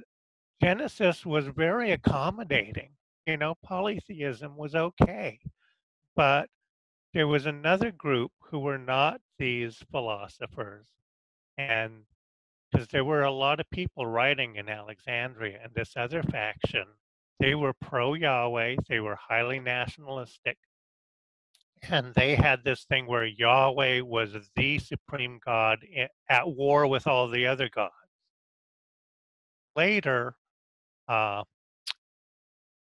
Genesis was very accommodating. You know, polytheism was okay, but there was another group who were not these philosophers, and because there were a lot of people writing in Alexandria, and this other faction, they were pro-Yahweh, they were highly nationalistic, and they had this thing where Yahweh was the supreme god at war with all the other gods. Later, uh,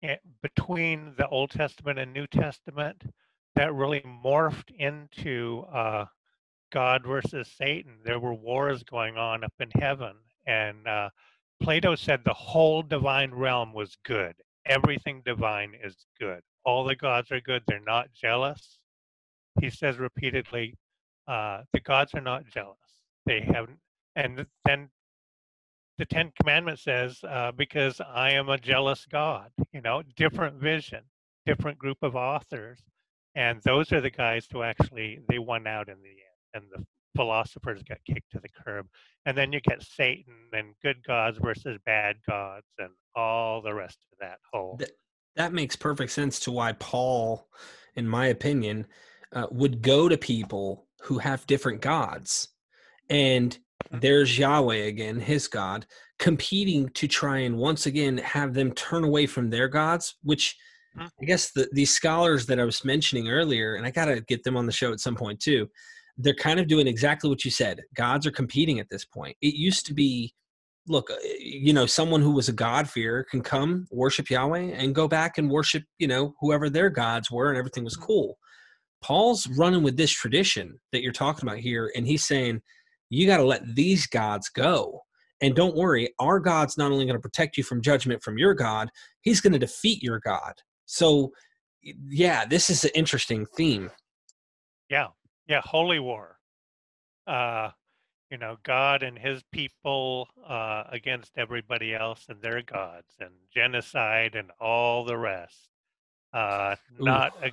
it, between the Old Testament and New Testament, that really morphed into uh, God versus Satan. There were wars going on up in heaven. And uh, Plato said the whole divine realm was good. Everything divine is good. All the gods are good. They're not jealous. He says repeatedly, uh, the gods are not jealous. They haven't. And then the Ten Commandments says, uh, because I am a jealous God, you know, different vision, different group of authors. And those are the guys who actually, they won out in the end, and the philosophers got kicked to the curb. And then you get Satan and good gods versus bad gods and all the rest of that whole. That, that makes perfect sense to why Paul, in my opinion, uh, would go to people who have different gods. And there's Yahweh again, his God, competing to try and once again have them turn away from their gods, which I guess the, these scholars that I was mentioning earlier, and I got to get them on the show at some point too, they're kind of doing exactly what you said. Gods are competing at this point. It used to be, look, you know, someone who was a God-fearer can come worship Yahweh and go back and worship, you know, whoever their gods were, and everything was cool. Paul's running with this tradition that you're talking about here, and he's saying, you got to let these gods go. And don't worry, our God's not only going to protect you from judgment from your God, he's going to defeat your God. So, yeah, this is an interesting theme. Yeah, yeah, holy war. Uh, you know, God and his people uh, against everybody else and their gods, and genocide and all the rest. Uh, not Ooh. a,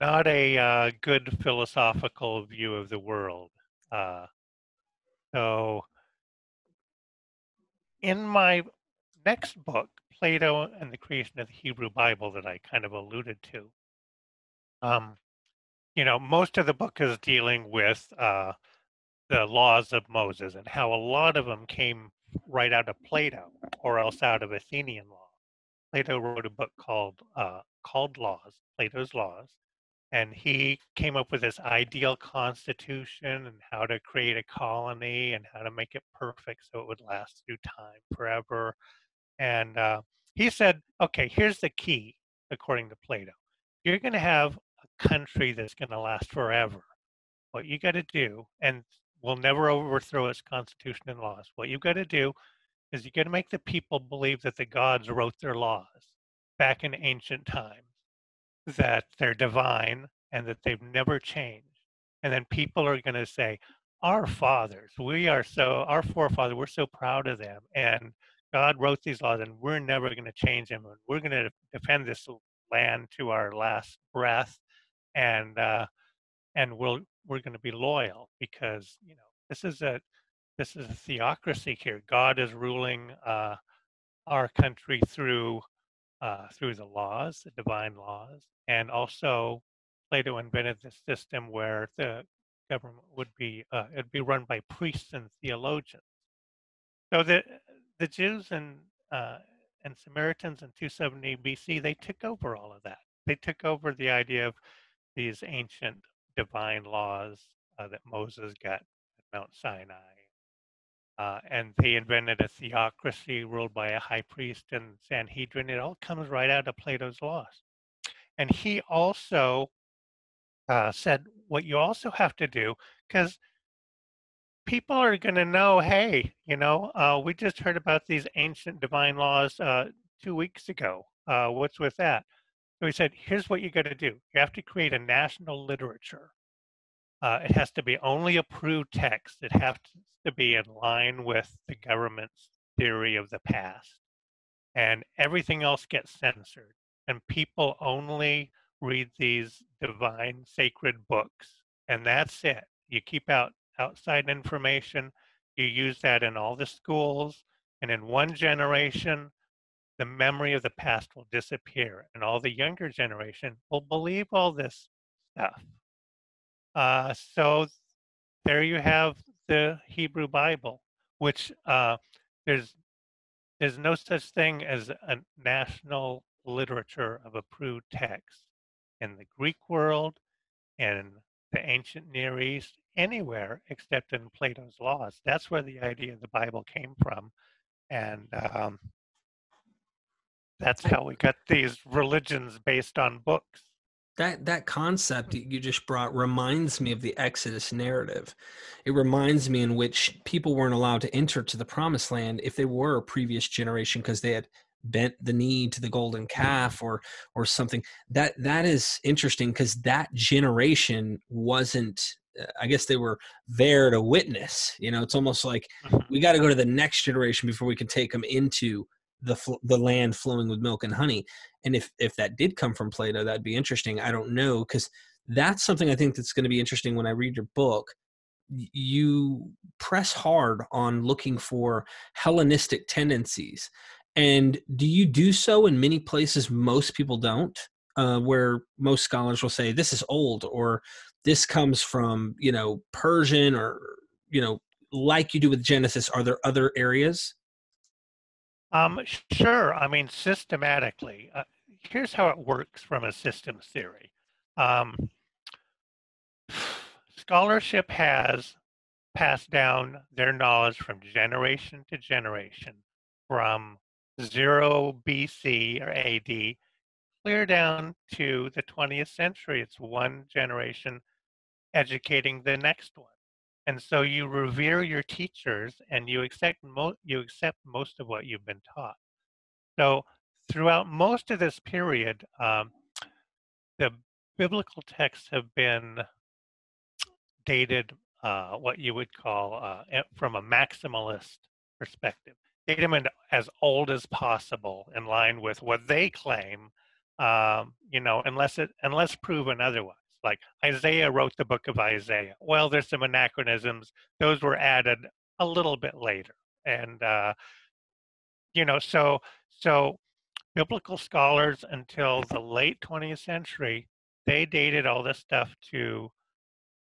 not a uh, good philosophical view of the world. Uh, so, in my next book, Plato and the Creation of the Hebrew Bible, that I kind of alluded to. Um, you know, most of the book is dealing with uh, the laws of Moses and how a lot of them came right out of Plato or else out of Athenian law. Plato wrote a book called uh, called Laws, Plato's Laws, and he came up with this ideal constitution and how to create a colony and how to make it perfect so it would last through time forever. And uh, he said, okay, here's the key, according to Plato. You're going to have a country that's going to last forever. What you got to do, and we'll never overthrow its constitution and laws. What you've got to do is you got to make the people believe that the gods wrote their laws back in ancient times, that they're divine and that they've never changed. And then people are going to say, our fathers, we are so, our forefathers, we're so proud of them. And God wrote these laws, and we're never going to change them. And we're going to defend this land to our last breath, and uh, and we'll we're going to be loyal because you know this is a This is a theocracy here. God is ruling uh, our country through uh, through the laws, the divine laws, and also Plato invented this system where the government would be uh, it'd be run by priests and theologians. So the the Jews and uh, and Samaritans in two seventy B C, they took over all of that. They took over the idea of these ancient divine laws uh, that Moses got at Mount Sinai. Uh, and they invented a theocracy ruled by a high priest and Sanhedrin. It all comes right out of Plato's Laws. And he also uh, said, what you also have to do, because people are going to know, hey, you know, uh, we just heard about these ancient divine laws uh, two weeks ago. Uh, what's with that? So he said, here's what you got to do. You have to create a national literature. Uh, it has to be only approved text. It has to be in line with the government's theory of the past. And everything else gets censored. And people only read these divine sacred books. And that's it. You keep out outside information. You use that in all the schools. And in one generation, the memory of the past will disappear. And all the younger generation will believe all this stuff. Uh, so there you have the Hebrew Bible, which uh, there's there's no such thing as a national literature of approved text in the Greek world, in the ancient Near East, anywhere except in Plato's Laws. That's where the idea of the Bible came from, and um, that's how we got these religions based on books. That that concept that you just brought reminds me of the Exodus narrative. It reminds me in which people weren't allowed to enter to the promised land if they were a previous generation because they had bent the knee to the golden calf or or something. That that is interesting because that generation wasn't, I guess they were there to witness. You know, it's almost like we got to go to the next generation before we can take them into the the land flowing with milk and honey. And if, if that did come from Plato, that'd be interesting. I don't know, because that's something I think that's going to be interesting when I read your book. You press hard on looking for Hellenistic tendencies. And do you do so in many places most people don't, uh, where most scholars will say this is old or this comes from, you know, Persian or, you know, like you do with Genesis? Are there other areas? Um, sure. I mean, systematically, uh, here's how it works from a systems theory. Um, scholarship has passed down their knowledge from generation to generation, from zero B C or A D, clear down to the twentieth century. It's one generation educating the next one. And so you revere your teachers and you accept, mo- you accept most of what you've been taught. So throughout most of this period, um, the biblical texts have been dated uh, what you would call uh, from a maximalist perspective. Date them in as old as possible in line with what they claim, um, you know, unless, it, unless proven otherwise. Like Isaiah wrote the book of Isaiah. Well, there's some anachronisms. Those were added a little bit later. And, uh, you know, so so biblical scholars until the late twentieth century, they dated all this stuff to,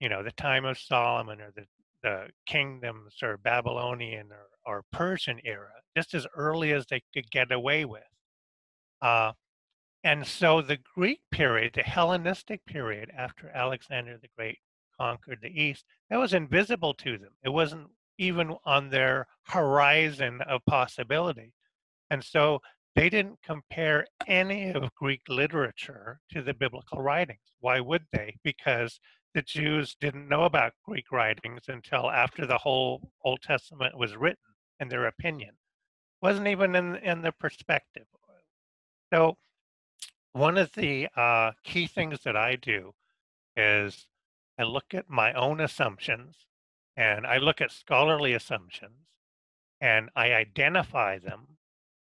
you know, the time of Solomon or the, the kingdoms or Babylonian or, or Persian era, just as early as they could get away with. Uh, And so the Greek period, the Hellenistic period after Alexander the Great conquered the East, that was invisible to them. It wasn't even on their horizon of possibility. And so they didn't compare any of Greek literature to the biblical writings. Why would they? Because the Jews didn't know about Greek writings until after the whole Old Testament was written, in their opinion. It wasn't even in, in their perspective. So one of the uh, key things that I do is I look at my own assumptions and I look at scholarly assumptions and I identify them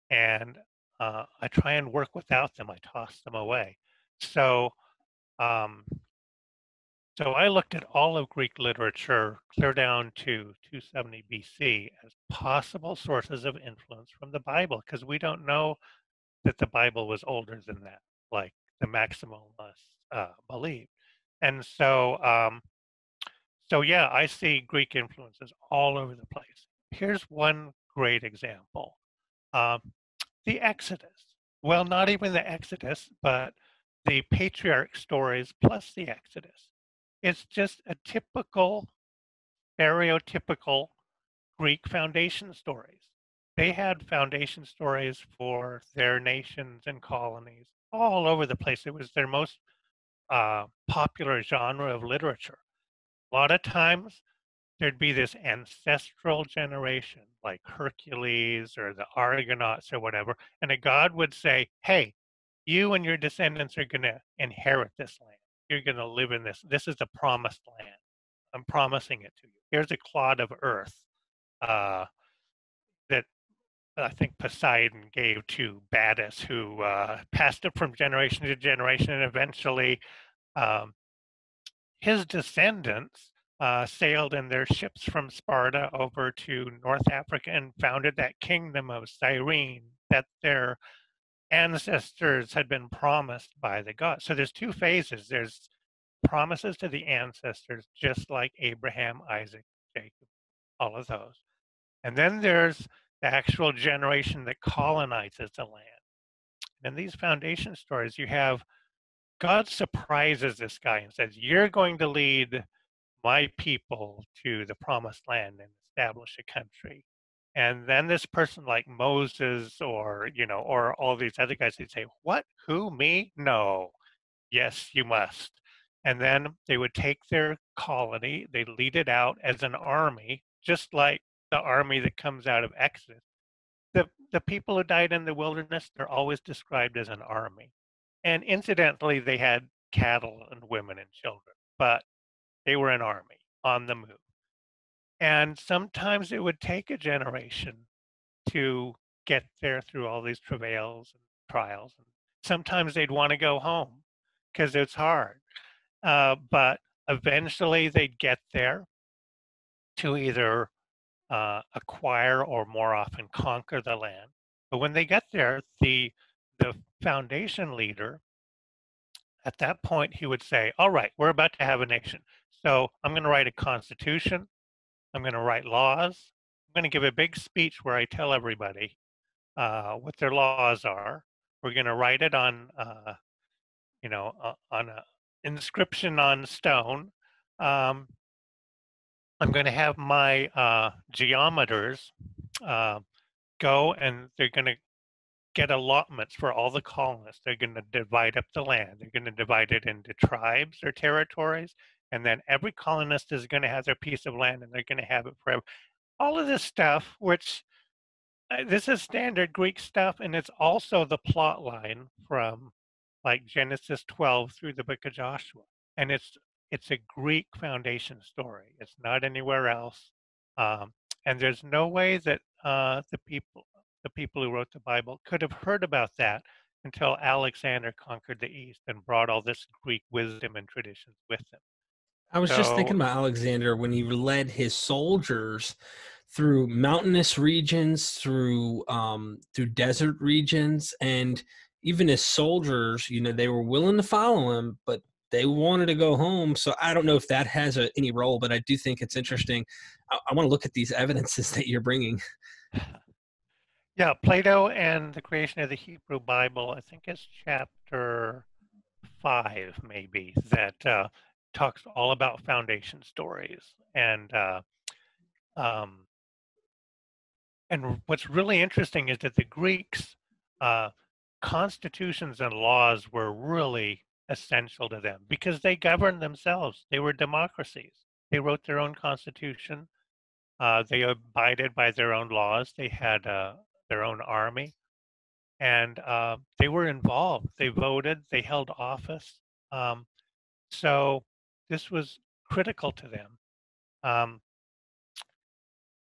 and uh, I try and work without them. I toss them away. So um, So I looked at all of Greek literature clear down to two seventy B C as possible sources of influence from the Bible, because we don't know that the Bible was older than that, like the maximalists uh, believed. And so, um, so yeah, I see Greek influences all over the place. Here's one great example, um, the Exodus. Well, not even the Exodus, but the patriarch stories plus the Exodus. It's just a typical, stereotypical Greek foundation stories. They had foundation stories for their nations and colonies all over the place. It was their most uh, popular genre of literature. A lot of times there'd be this ancestral generation like Hercules or the Argonauts or whatever, and a god would say, hey, you and your descendants are going to inherit this land. You're going to live in this. This is the promised land. I'm promising it to you. Here's a clod of earth uh, that I think Poseidon gave to Battus, who uh, passed it from generation to generation. And eventually um, his descendants uh, sailed in their ships from Sparta over to North Africa and founded that kingdom of Cyrene that their ancestors had been promised by the God. So there's two phases. There's promises to the ancestors, just like Abraham, Isaac, Jacob, all of those. And then there's the actual generation that colonizes the land. And these foundation stories, you have God surprises this guy and says, you're going to lead my people to the promised land and establish a country. And then this person like Moses or, you know, or all these other guys, they'd say, what, who, me? No, yes, you must. And then they would take their colony, they lead it out as an army, just like the army that comes out of Exodus. The, the people who died in the wilderness, they're always described as an army. And incidentally, they had cattle and women and children, but they were an army on the move. And sometimes it would take a generation to get there through all these travails and trials. Sometimes they'd want to go home because it's hard. Uh, but eventually they'd get there to either uh, acquire or more often conquer the land. But when they get there, the, the foundation leader, at that point, he would say, all right, we're about to have a nation. So I'm going to write a constitution. I'm going to write laws. I'm going to give a big speech where I tell everybody uh, what their laws are. We're going to write it on, uh, you know, uh, on an inscription on stone. Um, I'm going to have my uh, geometers uh, go, and they're going to get allotments for all the colonists. They're going to divide up the land. They're going to divide it into tribes or territories. And then every colonist is going to have their piece of land, and they're going to have it forever. All of this stuff, which uh, this is standard Greek stuff, and it's also the plot line from like Genesis twelve through the book of Joshua. And it's it's a Greek foundation story. It's not anywhere else. Um, and there's no way that uh, the people the people who wrote the Bible could have heard about that until Alexander conquered the East and brought all this Greek wisdom and traditions with him. I was so, just thinking about Alexander when he led his soldiers through mountainous regions, through um, through desert regions, and even his soldiers, you know, they were willing to follow him, but they wanted to go home. So I don't know if that has a, any role, but I do think it's interesting. I, I want to look at these evidences that you're bringing. Yeah, Plato and the Creation of the Hebrew Bible, I think it's chapter five, maybe, that... Uh, talks all about foundation stories. And uh, um, and what's really interesting is that the Greeks, uh, constitutions and laws were really essential to them because they governed themselves. They were democracies. They wrote their own constitution. Uh, they abided by their own laws. They had uh, their own army. And uh, they were involved. They voted. They held office. Um, so this was critical to them. Um,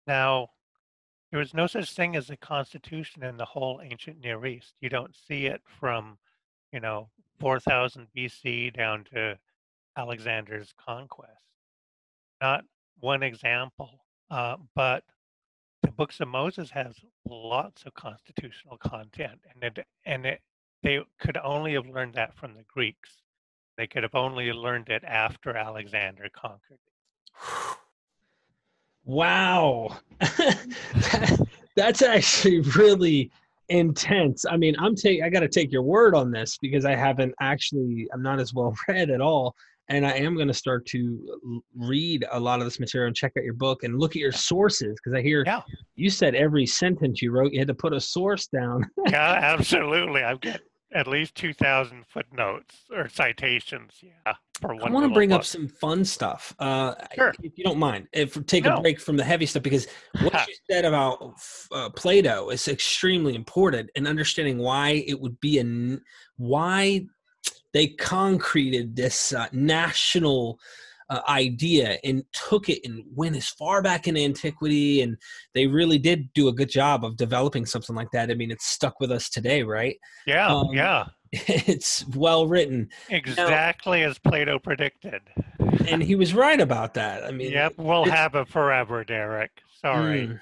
now, there was no such thing as a constitution in the whole ancient Near East. You don't see it from, you know, four thousand B C down to Alexander's conquest. Not one example, uh, but the books of Moses has lots of constitutional content, and it, and it, they could only have learned that from the Greeks. They could have only learned it after Alexander conquered. Wow. that, that's actually really intense. I mean, I'm take I got to take your word on this because I haven't actually, I'm not as well read at all. And I am going to start to read a lot of this material and check out your book and look at your sources. Because I hear yeah. you said every sentence you wrote, you had to put a source down. Yeah, absolutely. I've got at least two thousand footnotes or citations. Yeah, for one I want to bring book. up some fun stuff. Uh, sure. If you don't mind, if take no. a break from the heavy stuff, because what you said about uh, Plato is extremely important in understanding why it would be a – why – they concreted this uh, national uh, idea and took it and went as far back in antiquity. And they really did do a good job of developing something like that. I mean, it's stuck with us today, right? Yeah, um, yeah. It's well written. Exactly now, as Plato predicted. And he was right about that. I mean, yep, we'll have it forever, Derek. Sorry. Mm.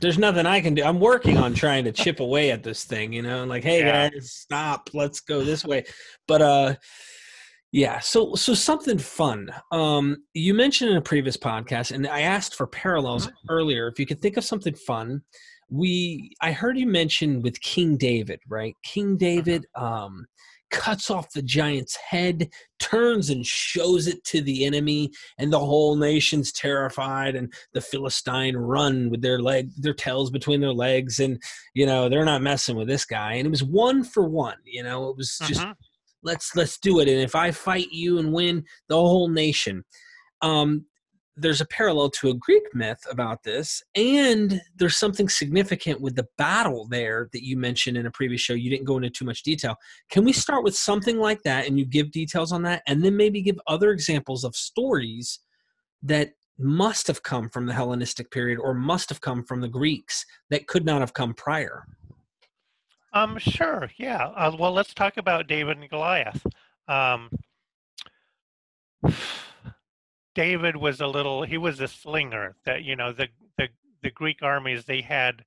There's nothing I can do. I'm working on trying to chip away at this thing, you know, like, hey, yeah. guys, stop. Let's go this way. But, uh, yeah, so so something fun. Um, you mentioned in a previous podcast, and I asked for parallels earlier, if you could think of something fun. We I heard you mention with King David, right? King David um, cuts off the giant's head, turns and shows it to the enemy, and the whole nation's terrified, and the Philistine run with their leg, their tails between their legs, and, you know, they're not messing with this guy. And it was one for one, you know, it was just, uh-huh. let's, let's do it. And if I fight you and win, the whole nation. Um, there's a parallel to a Greek myth about this, and there's something significant with the battle there that you mentioned in a previous show. You didn't go into too much detail. Can we start with something like that and you give details on that, and then maybe give other examples of stories that must have come from the Hellenistic period or must have come from the Greeks that could not have come prior? Um, sure. Yeah. Uh, well, let's talk about David and Goliath. Um, David was a little, he was a slinger that, you know, the, the, the Greek armies, they had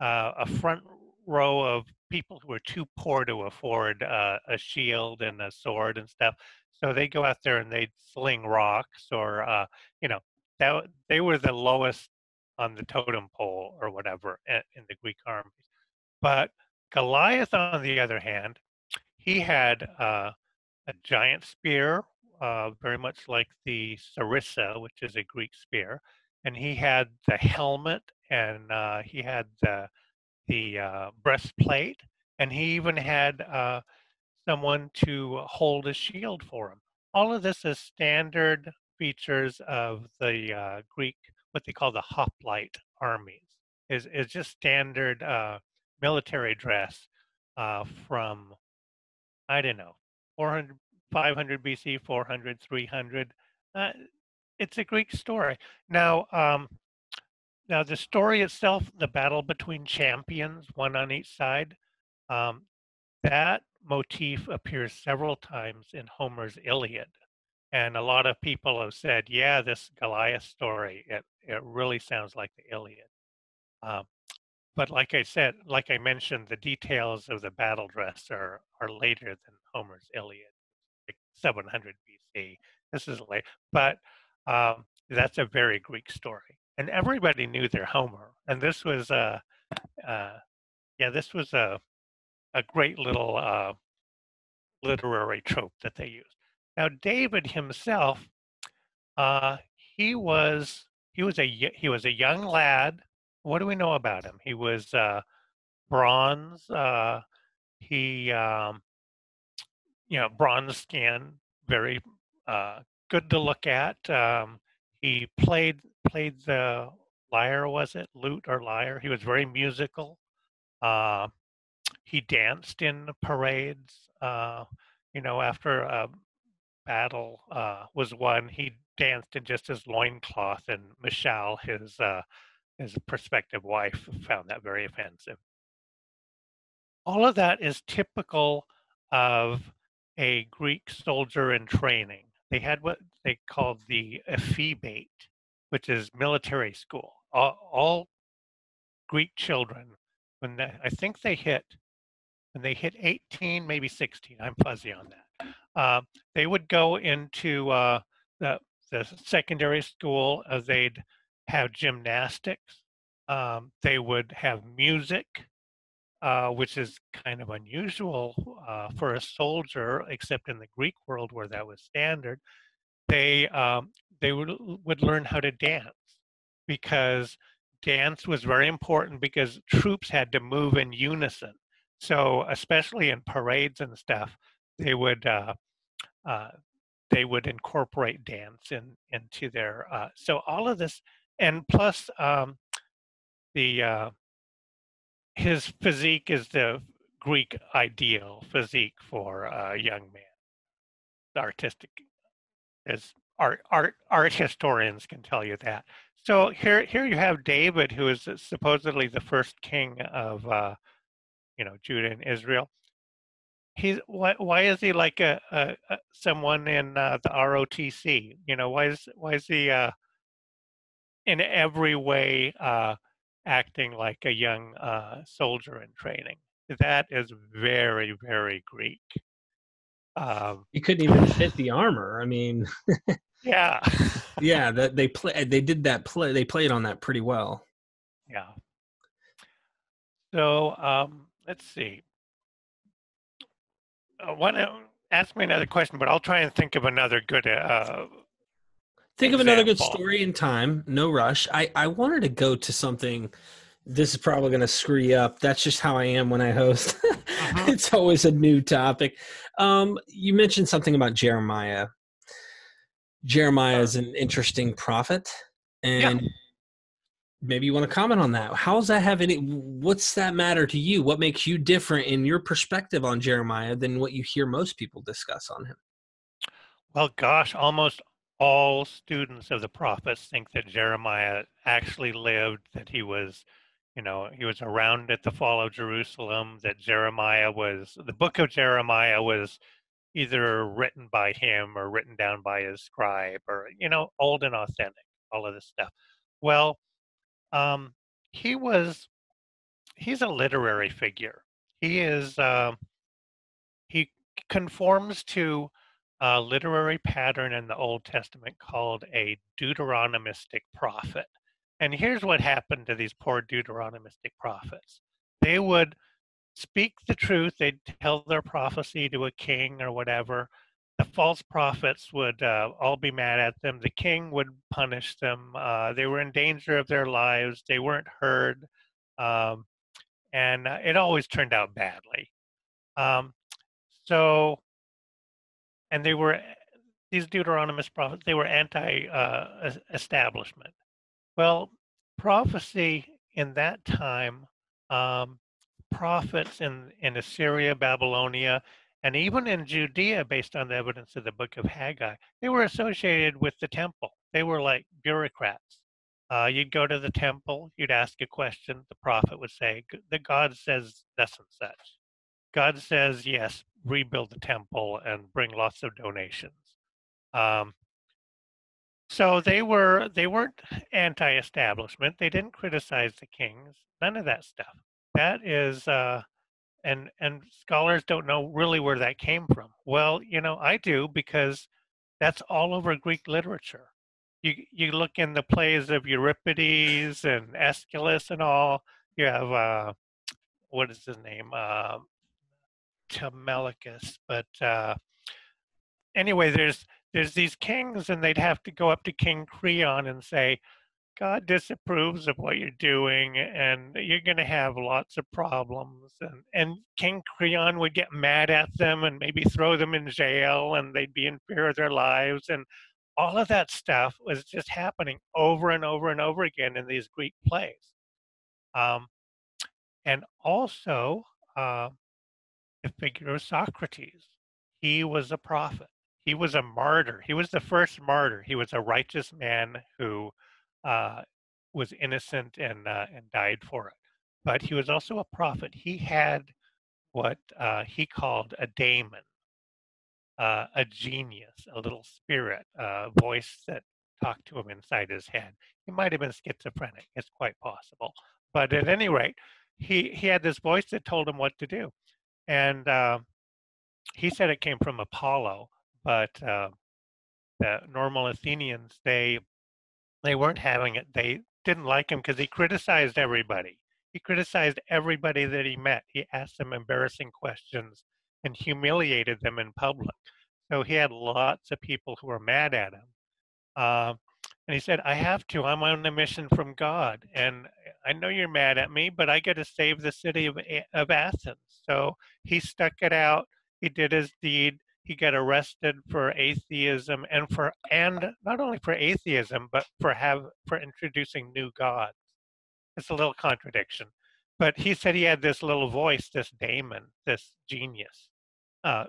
uh, a front row of people who were too poor to afford uh, a shield and a sword and stuff. So they go out there and they'd sling rocks or, uh, you know, that, they were the lowest on the totem pole or whatever in the Greek armies. But Goliath, on the other hand, he had uh, a giant spear, Uh, very much like the sarissa, which is a Greek spear, and he had the helmet, and uh, he had the the uh, breastplate, and he even had uh, someone to hold a shield for him. All of this is standard features of the uh, Greek, what they call the hoplite armies. Is is just standard uh, military dress uh, from, I don't know, four hundred. five hundred B C, four hundred, three hundred. Uh, it's a Greek story. Now, um, now the story itself, the battle between champions, one on each side, um, that motif appears several times in Homer's Iliad. And a lot of people have said, yeah, this Goliath story, it, it really sounds like the Iliad. Um, but like I said, like I mentioned, the details of the battle dress are, are later than Homer's Iliad. seven hundred B C. This is late, but um, that's a very Greek story, and everybody knew their Homer. And this was a, uh, yeah, this was a, a great little uh, literary trope that they used. Now, David himself, uh, he was he was a he was a young lad. What do we know about him? He was uh, bronze. Uh, he um, you know, bronze skin, very uh, good to look at. Um, he played played the lyre, was it? Lute or lyre. He was very musical. Uh, he danced in parades. Uh, you know, after a battle uh, was won, he danced in just his loincloth, and Michal, his, uh, his prospective wife, found that very offensive. All of that is typical of a Greek soldier in training. they had what they called the ephebate, which is military school. All, all Greek children, when they, I think they hit, when they hit eighteen, maybe sixteen, I'm fuzzy on that, uh, they would go into uh, the, the secondary school. Uh, they'd have gymnastics. Um, they would have music, uh, which is kind of unusual uh, for a soldier, except in the Greek world where that was standard. They um, they would would learn how to dance, because dance was very important because troops had to move in unison. So especially in parades and stuff, they would uh, uh, they would incorporate dance in into their uh, so all of this, and plus. Um, The uh, his physique is the Greek ideal physique for a young man. The artistic, as art art art historians can tell you that. So here here you have David, who is supposedly the first king of uh, you know Judah and Israel. He's why why is he like a, a, a someone in uh, the R O T C? You know why is why is he uh, in every way? Uh, acting like a young uh, soldier in training. That is very, very Greek. Um, he couldn't even fit the armor. I mean, yeah, yeah. That they play. They did that play. They played on that pretty well. Yeah. So um, let's see. Uh, one, uh, ask me another question, but I'll try and think of another good. Uh, Think of another good story in time. No rush. I, I wanted to go to something. This is probably going to screw you up. That's just how I am when I host. Uh-huh. It's always a new topic. Um, you mentioned something about Jeremiah. Jeremiah is an interesting prophet. And yeah. Maybe you want to comment on that. How does that have any – what's that matter to you? What makes you different in your perspective on Jeremiah than what you hear most people discuss on him? Well, gosh, almost – all students of the prophets think that Jeremiah actually lived, that he was, you know, he was around at the fall of Jerusalem, that Jeremiah was, the book of Jeremiah was either written by him or written down by his scribe or, you know, old and authentic, all of this stuff. Well, um, he was, he's a literary figure. He is, uh, he conforms to a literary pattern in the Old Testament called a Deuteronomistic prophet. And here's what happened to these poor Deuteronomistic prophets. They would speak the truth. They'd tell their prophecy to a king or whatever. The false prophets would uh, all be mad at them. The king would punish them. Uh, they were in danger of their lives. They weren't heard. Um, and uh, it always turned out badly. Um, so... And they were, these Deuteronomist prophets, they were anti-establishment. Uh, well, prophecy in that time, um, prophets in, in Assyria, Babylonia, and even in Judea, based on the evidence of the book of Haggai, they were associated with the temple. They were like bureaucrats. Uh, you'd go to the temple, you'd ask a question, the prophet would say, the God says thus and such. God says, yes, rebuild the temple and bring lots of donations. Um, so they, were, they weren't anti-establishment. They didn't criticize the kings, none of that stuff. That is, uh, and, and scholars don't know really where that came from. Well, you know, I do, because that's all over Greek literature. You, you look in the plays of Euripides and Aeschylus and all, you have, uh, what is his name? Uh, Timaeus, but uh, anyway, there's there's these kings, and they'd have to go up to King Creon and say, God disapproves of what you're doing, and you're going to have lots of problems. And, and King Creon would get mad at them and maybe throw them in jail, and they'd be in fear of their lives. And all of that stuff was just happening over and over and over again in these Greek plays. Um, and also... Uh, the figure of Socrates. He was a prophet. He was a martyr. He was the first martyr. He was a righteous man who uh, was innocent and uh, and died for it. But he was also a prophet. He had what uh, he called a daemon. uh, a genius, a little spirit, a voice that talked to him inside his head. He might have been schizophrenic. It's quite possible. But at any rate, he, he had this voice that told him what to do. And uh, he said it came from Apollo, but uh, the normal Athenians, they they weren't having it. They didn't like him because he criticized everybody. He criticized everybody that he met. He asked them embarrassing questions and humiliated them in public. So he had lots of people who were mad at him. Uh, and he said, I have to. I'm on a mission from God. And I know you're mad at me, but I got to save the city of, of Athens. So he stuck it out. He did his deed. He got arrested for atheism and for and not only for atheism, but for have for introducing new gods. It's a little contradiction. But he said he had this little voice, this daemon, this genius. Uh,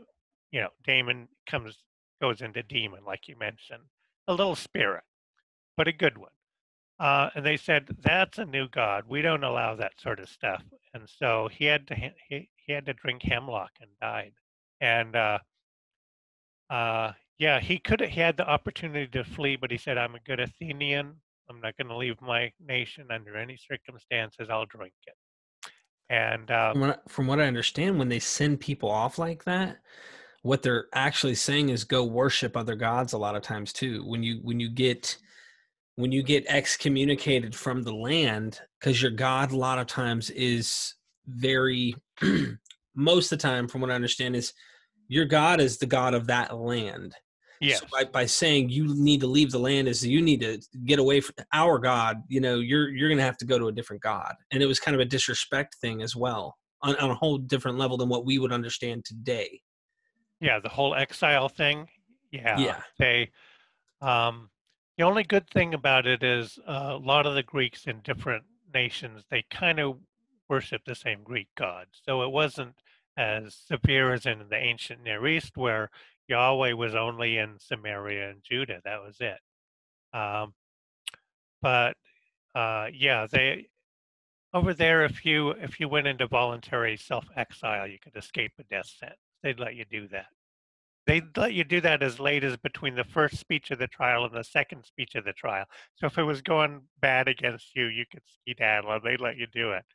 you know, daemon comes goes into demon, like you mentioned. A little spirit, but a good one. Uh, and they said, that's a new god. We don't allow that sort of stuff. And so he had to he, he had to drink hemlock and died. And uh, uh, yeah, he could he had the opportunity to flee, but he said, I'm a good Athenian. I'm not going to leave my nation under any circumstances. I'll drink it. And uh, from, what I, from what I understand, when they send people off like that, what they're actually saying is go worship other gods a lot of times too. When you when you get when you get excommunicated from the land, because your god a lot of times is very most of the time, from what I understand, is your god is the god of that land. Yes. So by, by saying you need to leave the land is you need to get away from our god, you know, you're you're gonna have to go to a different god. And it was kind of a disrespect thing as well, on, on a whole different level than what we would understand today. Yeah, the whole exile thing. Yeah, yeah. They. Um, the only good thing about it is uh, a lot of the Greeks in different nations, they kind of worship the same Greek god. So it wasn't as severe as in the ancient Near East, where Yahweh was only in Samaria and Judah. That was it. Um, but uh, yeah, they over there, if you if you went into voluntary self-exile, you could escape a death sentence. They'd let you do that. They'd let you do that as late as between the first speech of the trial and the second speech of the trial. So if it was going bad against you, you could skedaddle and they'd let you do it.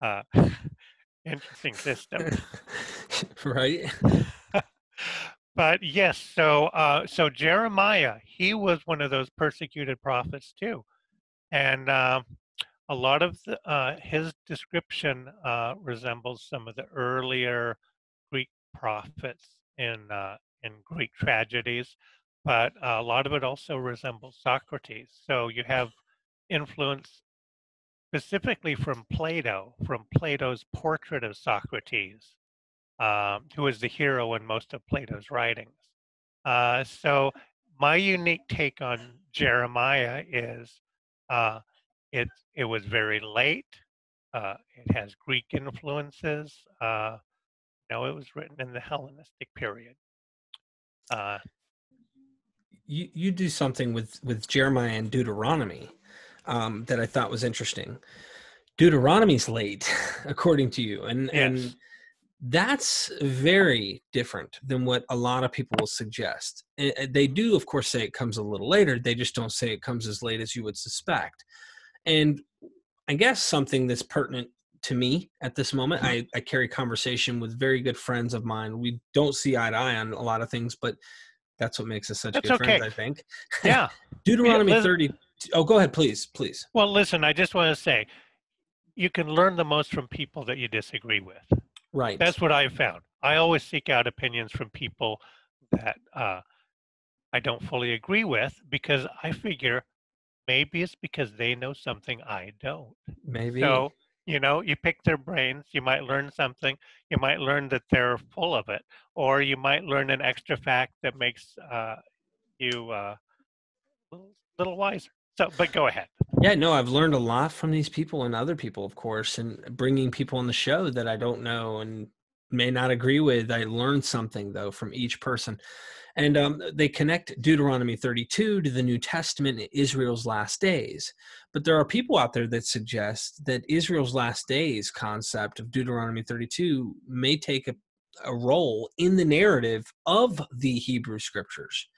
Uh, interesting system. Right? But yes, so uh, so Jeremiah, he was one of those persecuted prophets too. And uh, a lot of the, uh, his description uh, resembles some of the earlier prophets in uh, in Greek tragedies, but a lot of it also resembles Socrates. So you have influence specifically from Plato, from Plato's portrait of Socrates, um, who is the hero in most of Plato's writings. Uh, so my unique take on Jeremiah is uh, it it was very late. Uh, it has Greek influences. Uh, No, it was written in the Hellenistic period. Uh, you you do something with, with Jeremiah and Deuteronomy um, that I thought was interesting. Deuteronomy's late, according to you, and yes. and that's very different than what a lot of people will suggest. And they do, of course, say it comes a little later. They just don't say it comes as late as you would suspect. And I guess something that's pertinent to me at this moment, I, I carry conversation with very good friends of mine. We don't see eye to eye on a lot of things, but that's what makes us such that's good okay. friends, I think. Yeah. Deuteronomy yeah, thirty. Oh, go ahead, please, please. Well, listen, I just want to say, you can learn the most from people that you disagree with. Right. That's what I've found. I always seek out opinions from people that uh, I don't fully agree with, because I figure maybe it's because they know something I don't. Maybe. So, you know, you pick their brains, you might learn something, you might learn that they're full of it, or you might learn an extra fact that makes uh, you uh, a little, little wiser. So, but go ahead. Yeah, no, I've learned a lot from these people and other people, of course, and bringing people on the show that I don't know and may not agree with. I learned something, though, from each person. And um, they connect Deuteronomy thirty-two to the New Testament in Israel's last days. But there are people out there that suggest that Israel's last days concept of Deuteronomy thirty-two may take a, a role in the narrative of the Hebrew scriptures.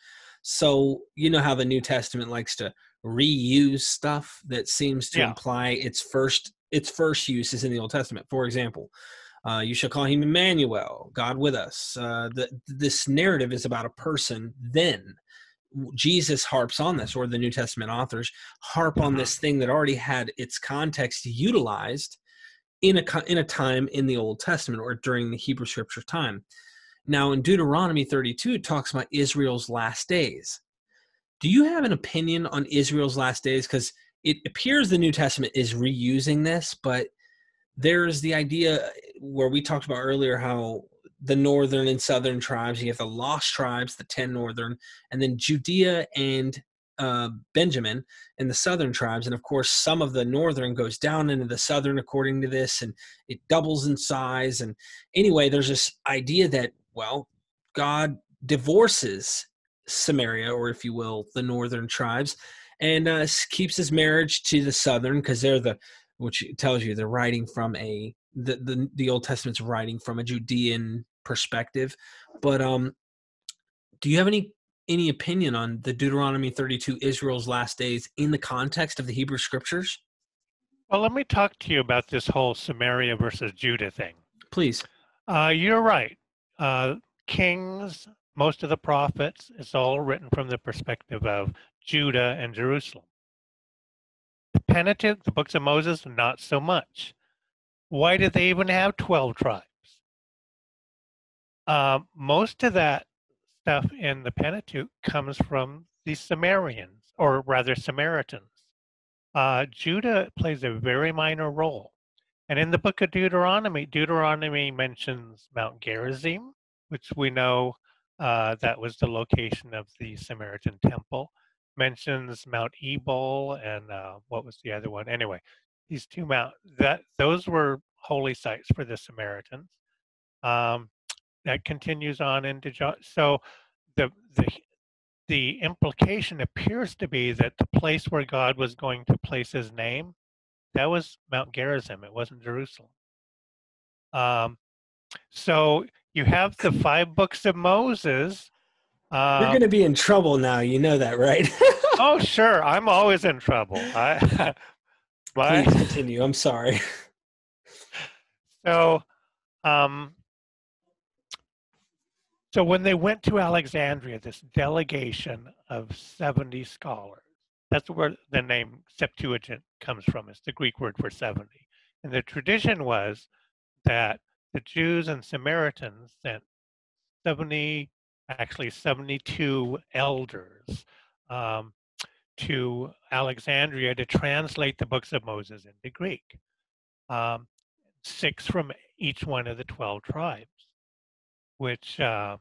So you know how the New Testament likes to reuse stuff that seems to yeah. imply its first its first use is in the Old Testament. For example, uh, you shall call him Emmanuel, God with us. Uh, the, this narrative is about a person then. Jesus harps on this, or the New Testament authors harp on this thing that already had its context utilized in a, in a time in the Old Testament or during the Hebrew Scripture time. Now in Deuteronomy thirty-two, it talks about Israel's last days. Do you have an opinion on Israel's last days? Because it appears the New Testament is reusing this, but there's the idea where we talked about earlier how the northern and southern tribes, you have the lost tribes, the ten northern, and then Judea and uh, Benjamin and the southern tribes. And of course, some of the northern goes down into the southern according to this, and it doubles in size. And anyway, there's this idea that, well, God divorces Samaria, or if you will, the northern tribes, and uh, keeps his marriage to the southern, because they're the, which tells you they're writing from a, the, the, the Old Testament's writing from a Judean perspective. But um, do you have any, any opinion on the Deuteronomy thirty-two, Israel's last days in the context of the Hebrew scriptures? Well, let me talk to you about this whole Samaria versus Judah thing. Please. Uh, you're right. Uh, Kings, most of the prophets, it's all written from the perspective of Judah and Jerusalem. The Pentateuch, the books of Moses, not so much. Why did they even have twelve tribes? Uh, most of that stuff in the Pentateuch comes from the Sumerians, or rather Samaritans. Uh, Judah plays a very minor role. And in the book of Deuteronomy, Deuteronomy mentions Mount Gerizim, which we know uh, that was the location of the Samaritan temple, mentions Mount Ebal and uh, what was the other one? Anyway, these two mount that those were holy sites for the Samaritans. Um, that continues on into John. So the, the, the implication appears to be that the place where God was going to place his name, that was Mount Gerizim. It wasn't Jerusalem. Um, so you have the five books of Moses. Um, You're going to be in trouble now. You know that, right? Oh, sure. I'm always in trouble. I, my, Please continue. I'm sorry. So, um, so when they went to Alexandria, this delegation of seventy scholars, that's where the name Septuagint comes from. It's the Greek word for seventy. And the tradition was that the Jews and Samaritans sent seventy, actually seventy-two elders um, to Alexandria to translate the books of Moses into Greek. Um, six from each one of the twelve tribes, which uh,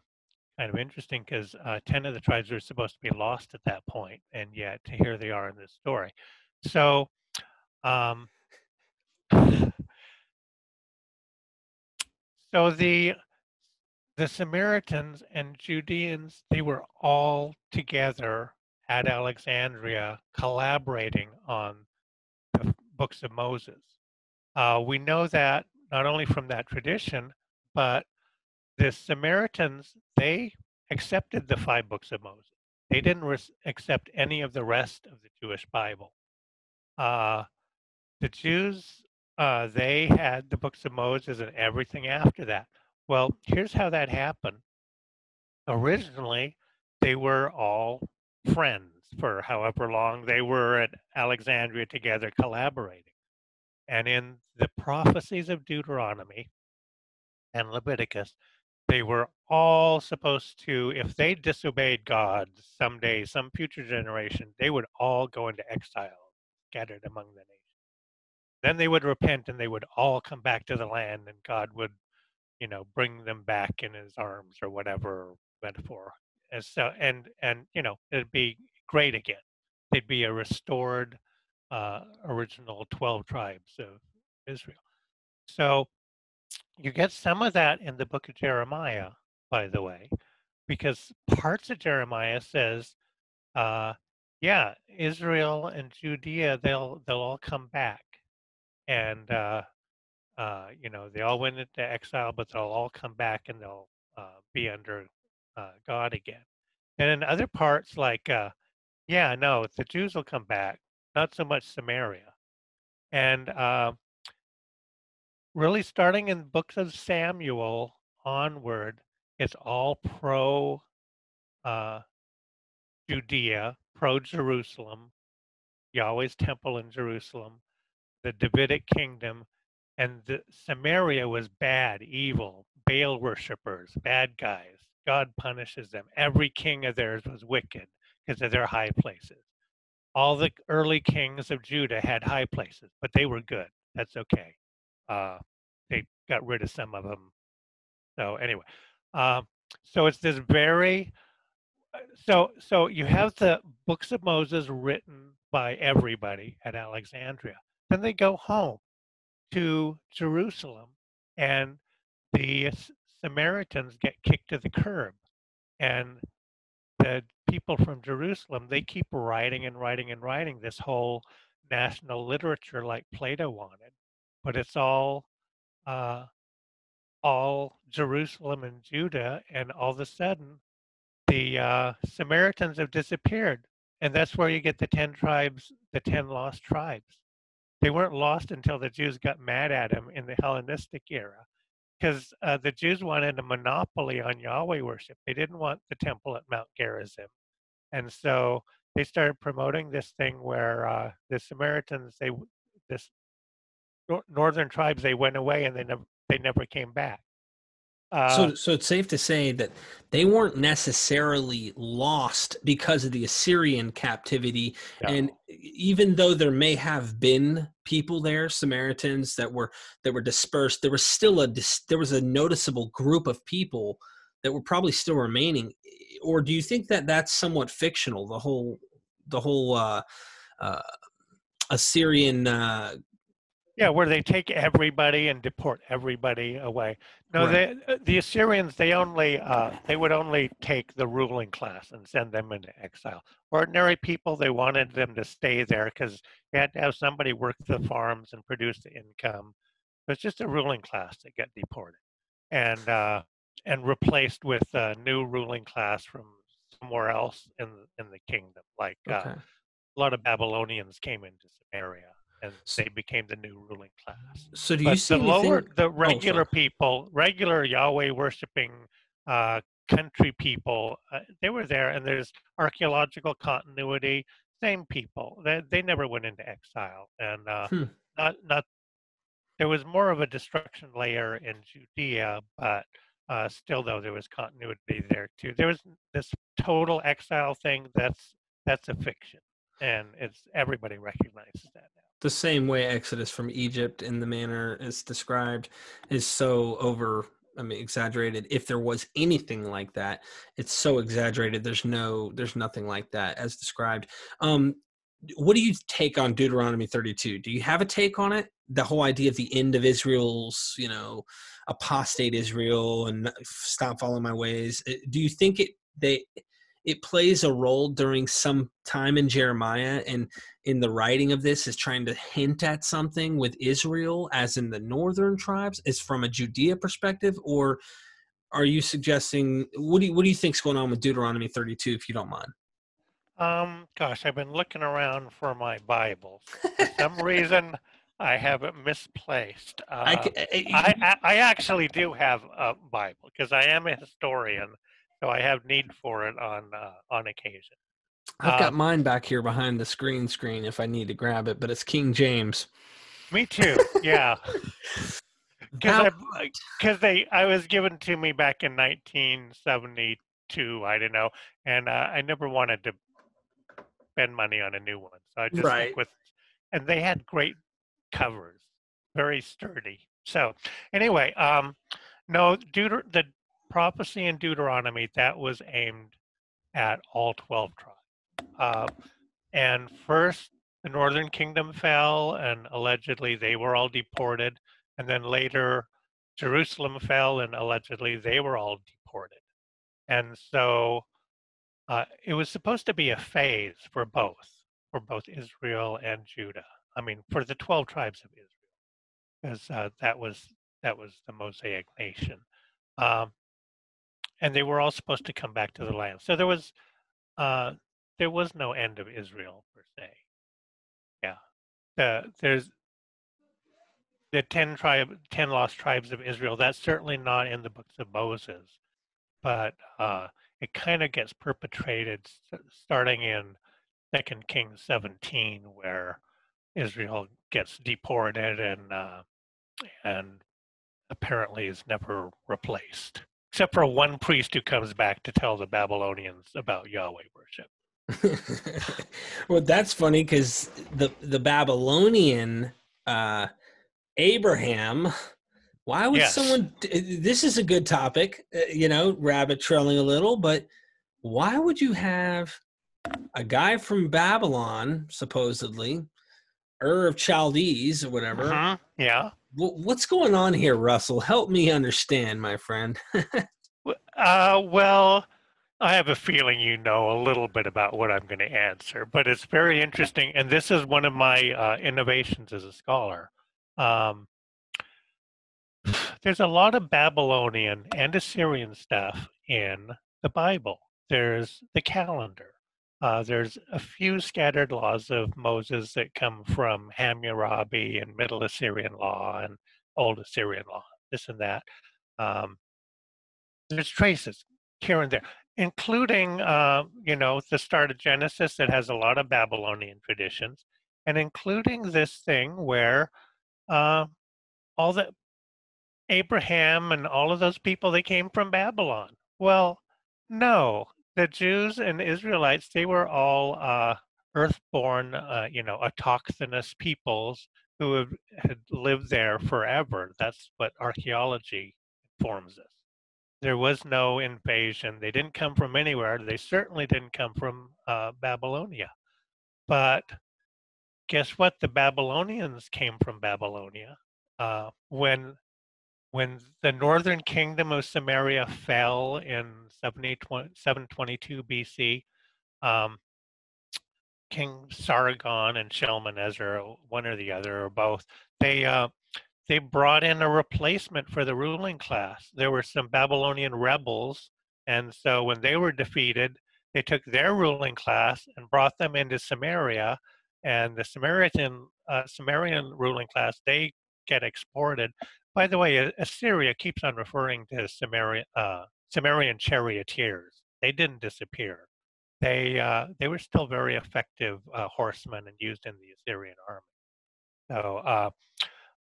kind of interesting because uh, ten of the tribes were supposed to be lost at that point, and yet here they are in this story. So um, so the the Samaritans and Judeans, they were all together at Alexandria collaborating on the books of Moses. Uh, we know that not only from that tradition, but the Samaritans, they accepted the five books of Moses. They didn't accept any of the rest of the Jewish Bible. Uh, the Jews, uh, they had the books of Moses and everything after that. Well, here's how that happened. Originally, they were all friends for however long they were at Alexandria together collaborating. And in the prophecies of Deuteronomy and Leviticus, they were all supposed to, if they disobeyed God someday, some future generation, they would all go into exile, scattered among the nations. Then they would repent and they would all come back to the land, and God would, you know, bring them back in his arms or whatever metaphor. And so, and, and you know, it'd be great again. It'd be a restored uh, original twelve tribes of Israel. So you get some of that in the book of Jeremiah, by the way, because parts of Jeremiah says, uh, yeah, Israel and Judea, they'll they'll all come back. And uh, uh, you know, they all went into exile, but they'll all come back and they'll uh, be under uh, God again. And in other parts, like, uh, yeah, no, the Jews will come back, not so much Samaria. And uh, really starting in books of Samuel onward, it's all pro uh, Judea, pro Jerusalem, Yahweh's temple in Jerusalem, the Davidic kingdom, and the Samaria was bad, evil, Baal worshipers, bad guys. God punishes them. Every king of theirs was wicked because of their high places. All the early kings of Judah had high places, but they were good. That's okay. Uh, they got rid of some of them. So anyway, uh, so it's this very, so so you have the books of Moses written by everybody at Alexandria. Then they go home to Jerusalem, and the Samaritans get kicked to the curb, and the people from Jerusalem, they keep writing and writing and writing this whole national literature like Plato wanted, but it's all uh, all Jerusalem and Judah, and all of a sudden the uh, Samaritans have disappeared, and that's where you get the ten tribes, the ten lost tribes. They weren't lost until the Jews got mad at them in the Hellenistic era, because uh, the Jews wanted a monopoly on Yahweh worship. They didn't want the temple at Mount Gerizim. And so they started promoting this thing where uh, the Samaritans, they, this northern tribes, they went away and they never, they never came back. Uh, so, so it's safe to say that they weren't necessarily lost because of the Assyrian captivity. No. And even though there may have been people there, Samaritans that were that were dispersed, there was still a there was a noticeable group of people that were probably still remaining. Or do you think that that's somewhat fictional? The whole the whole uh, uh, Assyrian. Uh, Yeah, where they take everybody and deport everybody away. No, right. they, the Assyrians, they only uh, they would only take the ruling class and send them into exile. Ordinary people, they wanted them to stay there because they had to have somebody work the farms and produce the income. But it's just the ruling class that get deported and uh, and replaced with a new ruling class from somewhere else in in the kingdom. Like okay. uh, a lot of Babylonians came into Samaria, and they became the new ruling class. So do you but see the lower, thing? the regular oh, people, regular Yahweh worshiping uh, country people? Uh, they were there, and there's archaeological continuity. Same people. They they never went into exile, and uh, hmm. not not. There was more of a destruction layer in Judea, but uh, still, though, there was continuity there too. There was this total exile thing. That's that's a fiction, and it's everybody recognizes that now. The same way Exodus from Egypt in the manner it's described is so over, I mean, exaggerated. If there was anything like that, it's so exaggerated. There's no, there's nothing like that as described. Um, what do you take on Deuteronomy thirty-two? Do you have a take on it? The whole idea of the end of Israel's, you know, apostate Israel and stop following my ways. Do you think it, they, it plays a role during some time in Jeremiah, and in the writing of this is trying to hint at something with Israel, as in the northern tribes, is from a Judea perspective? Or are you suggesting, what do you, what do you think's going on with Deuteronomy thirty-two, if you don't mind? Um, gosh, I've been looking around for my Bible. For some reason, I have it misplaced. Uh, I, can, I, I, I actually do have a Bible because I am a historian. So I have need for it on uh, on occasion. I've um, got mine back here behind the screen screen if I need to grab it, but it's King James. Me too, yeah. Because I, they, I was given to me back in nineteen seventy-two, I don't know, and uh, I never wanted to spend money on a new one. So I just right. stuck with, and they had great covers, very sturdy. So anyway, um, no, Deuter, the prophecy in Deuteronomy, that was aimed at all twelve tribes. Uh, and first, the northern kingdom fell, and allegedly they were all deported. And then later, Jerusalem fell, and allegedly they were all deported. And so uh, it was supposed to be a phase for both, for both Israel and Judah. I mean, for the twelve tribes of Israel. because uh, that was that was the Mosaic nation, um, and they were all supposed to come back to the land. So there was uh, there was no end of Israel per se. Yeah, the, there's the ten tribe, ten lost tribes of Israel. That's certainly not in the books of Moses, but uh, it kind of gets perpetrated starting in Second Kings seventeen, where Israel gets deported and uh, and apparently is never replaced, except for one priest who comes back to tell the Babylonians about Yahweh worship. Well, that's funny because the the Babylonian uh, Abraham. Why would yes. someone? This is a good topic, you know, rabbit trailing a little, but why would you have a guy from Babylon, supposedly, Ur of Chaldees or whatever. Uh-huh. Yeah. W- what's going on here, Russell? Help me understand, my friend. uh, well, I have a feeling you know a little bit about what I'm going to answer, but it's very interesting. And this is one of my uh, innovations as a scholar. Um, there's a lot of Babylonian and Assyrian stuff in the Bible. There's the calendar. Uh, there's a few scattered laws of Moses that come from Hammurabi and Middle Assyrian law and Old Assyrian law, this and that. Um, there's traces here and there, including, uh, you know, the start of Genesis that has a lot of Babylonian traditions, and including this thing where uh, all the Abraham and all of those people, they came from Babylon. Well, no. The Jews and Israelites, they were all uh, earthborn, uh, you know, autochthonous peoples who have, had lived there forever. That's what archaeology informs us. There was no invasion. They didn't come from anywhere. They certainly didn't come from uh, Babylonia. But guess what? The Babylonians came from Babylonia. Uh, when When the northern kingdom of Samaria fell in seven twenty-two B C, um, King Sargon and Shalmaneser, one or the other or both, they uh, they brought in a replacement for the ruling class. There were some Babylonian rebels, and so when they were defeated, they took their ruling class and brought them into Samaria, and the Samaritan uh, Sumerian ruling class, they get exported. By the way, Assyria keeps on referring to Sumerian, uh, Sumerian charioteers. They didn't disappear. They uh, they were still very effective uh, horsemen and used in the Assyrian army. So, uh,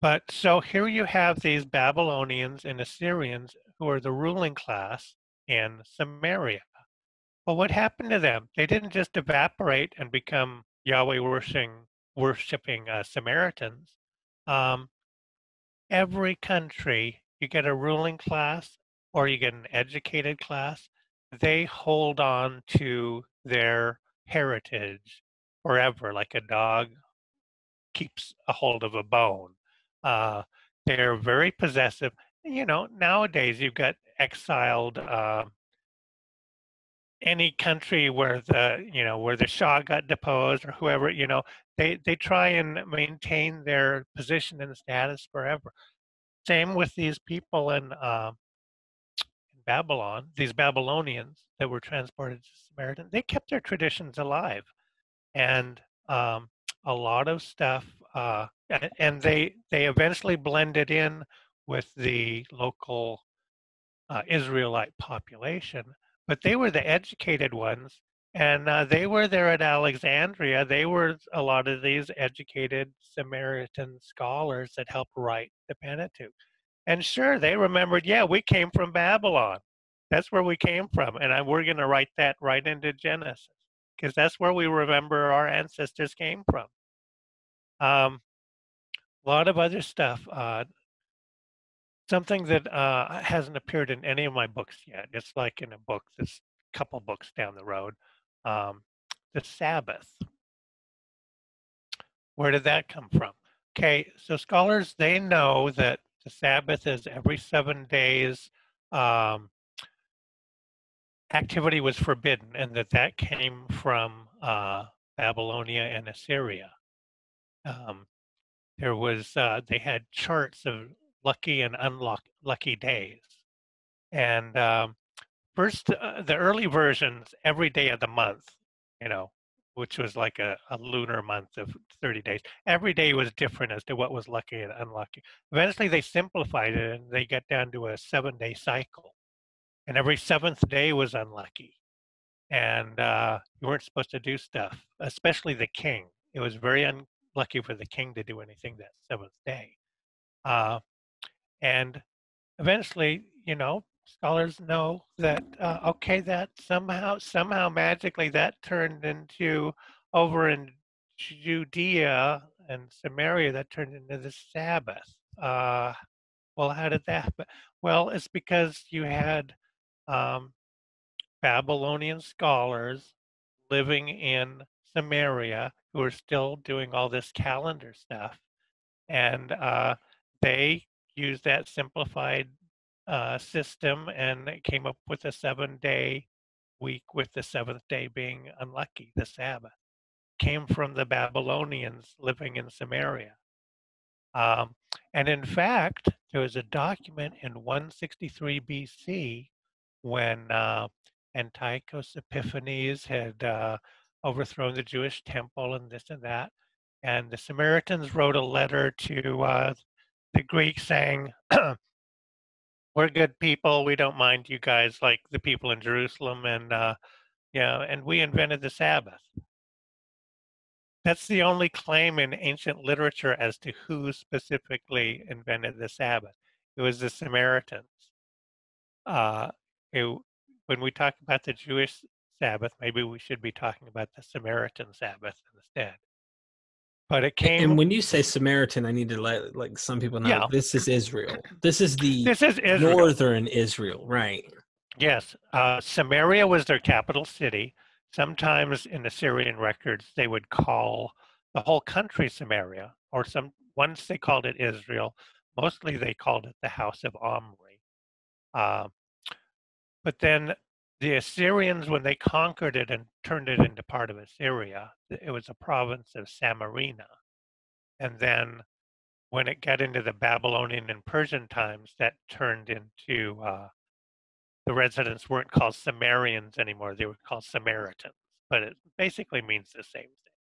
but so here you have these Babylonians and Assyrians who are the ruling class in Samaria. Well, what happened to them? They didn't just evaporate and become Yahweh worshiping worshiping uh, Samaritans. Um, Every country, you get a ruling class or you get an educated class, they hold on to their heritage forever, like a dog keeps a hold of a bone. Uh, they're very possessive. You know, nowadays you've got exiled uh, any country where the, you know, where the Shah got deposed or whoever, you know, They they try and maintain their position and status forever. Same with these people in uh, Babylon, these Babylonians that were transported to Samaritan. They kept their traditions alive, and um, a lot of stuff. Uh, and they they eventually blended in with the local uh, Israelite population, but they were the educated ones. And uh, they were there at Alexandria. They were a lot of these educated Samaritan scholars that helped write the Pentateuch. And sure, they remembered, yeah, we came from Babylon. That's where we came from. And I, we're going to write that right into Genesis because that's where we remember our ancestors came from. Um, a lot of other stuff. Uh, something that uh, hasn't appeared in any of my books yet. It's like in a book that's a couple books down the road. Um, the Sabbath. Where did that come from? Okay, so scholars, they know that the Sabbath is every seven days. Um, activity was forbidden, and that that came from uh, Babylonia and Assyria. Um, there was uh, they had charts of lucky and unlucky days, and um, first uh, the early versions every day of the month, you know, which was like a, a lunar month of thirty days. Every day was different as to what was lucky and unlucky. Eventually they simplified it and they got down to a seven day cycle. And every seventh day was unlucky. And uh, you weren't supposed to do stuff, especially the king. It was very unlucky for the king to do anything that seventh day. Uh, and eventually, you know, scholars know that, uh, okay, that somehow, somehow magically that turned into, over in Judea and Samaria, that turned into the Sabbath. Uh, well, how did that happen? Well, it's because you had um, Babylonian scholars living in Samaria who are still doing all this calendar stuff. And uh, they used that simplified Uh, system, and it came up with a seven-day week, with the seventh day being unlucky, the Sabbath. Came from the Babylonians living in Samaria. Um, and in fact, there was a document in one sixty-three B C when uh, Antiochus Epiphanes had uh, overthrown the Jewish temple and this and that. And the Samaritans wrote a letter to uh, the Greeks saying, we're good people. We don't mind you guys like the people in Jerusalem, and uh, yeah, and we invented the Sabbath. That's the only claim in ancient literature as to who specifically invented the Sabbath. It was the Samaritans. Uh, it, when we talk about the Jewish Sabbath, maybe we should be talking about the Samaritan Sabbath instead. But it came. And when you say Samaritan, I need to let like some people know, yeah. This is Israel. This is the this is Israel. Northern Israel, right? Yes. Uh, Samaria was their capital city. Sometimes in the Syrian records, they would call the whole country Samaria, or some. Once they called it Israel. Mostly they called it the House of Omri. Uh, but then the Assyrians, when they conquered it and turned it into part of Assyria, it was a province of Samarina. And then when it got into the Babylonian and Persian times, that turned into, uh, the residents weren't called Sumerians anymore. They were called Samaritans, but it basically means the same thing.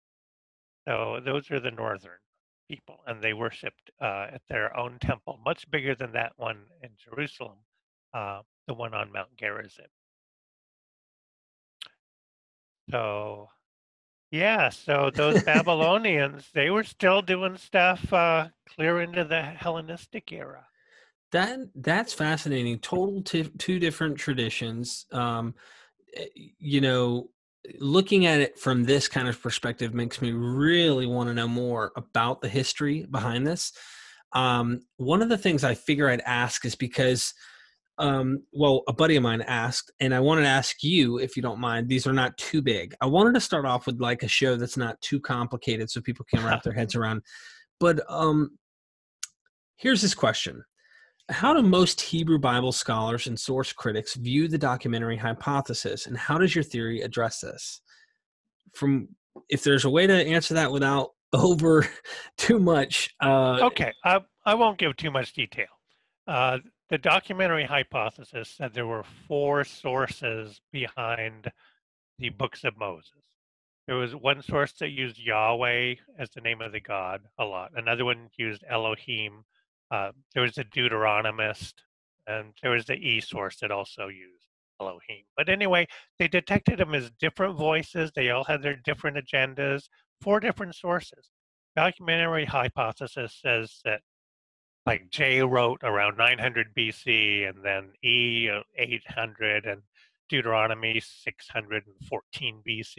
So those are the northern people, and they worshipped uh, at their own temple, much bigger than that one in Jerusalem, uh, the one on Mount Gerizim. So, yeah, so those Babylonians, they were still doing stuff uh, clear into the Hellenistic era. That That's fascinating. Total t- two different traditions. Um, you know, looking at it from this kind of perspective makes me really want to know more about the history behind this. Um, one of the things I figure I'd ask is because Um, well, a buddy of mine asked, and I wanted to ask you, if you don't mind, these are not too big. I wanted to start off with like a show that's not too complicated so people can wrap their heads around. But um, here's this question. How do most Hebrew Bible scholars and source critics view the documentary hypothesis, and how does your theory address this? From, if there's a way to answer that without over too much. Uh, okay, I, I won't give too much detail. Uh, The documentary hypothesis said there were four sources behind the books of Moses. There was one source that used Yahweh as the name of the God a lot. Another one used Elohim. Uh, there was the Deuteronomist, and there was the E source that also used Elohim. But anyway, they detected them as different voices. They all had their different agendas, four different sources. Documentary hypothesis says that like J wrote around nine hundred B C, and then E eight hundred, and Deuteronomy six hundred fourteen B C,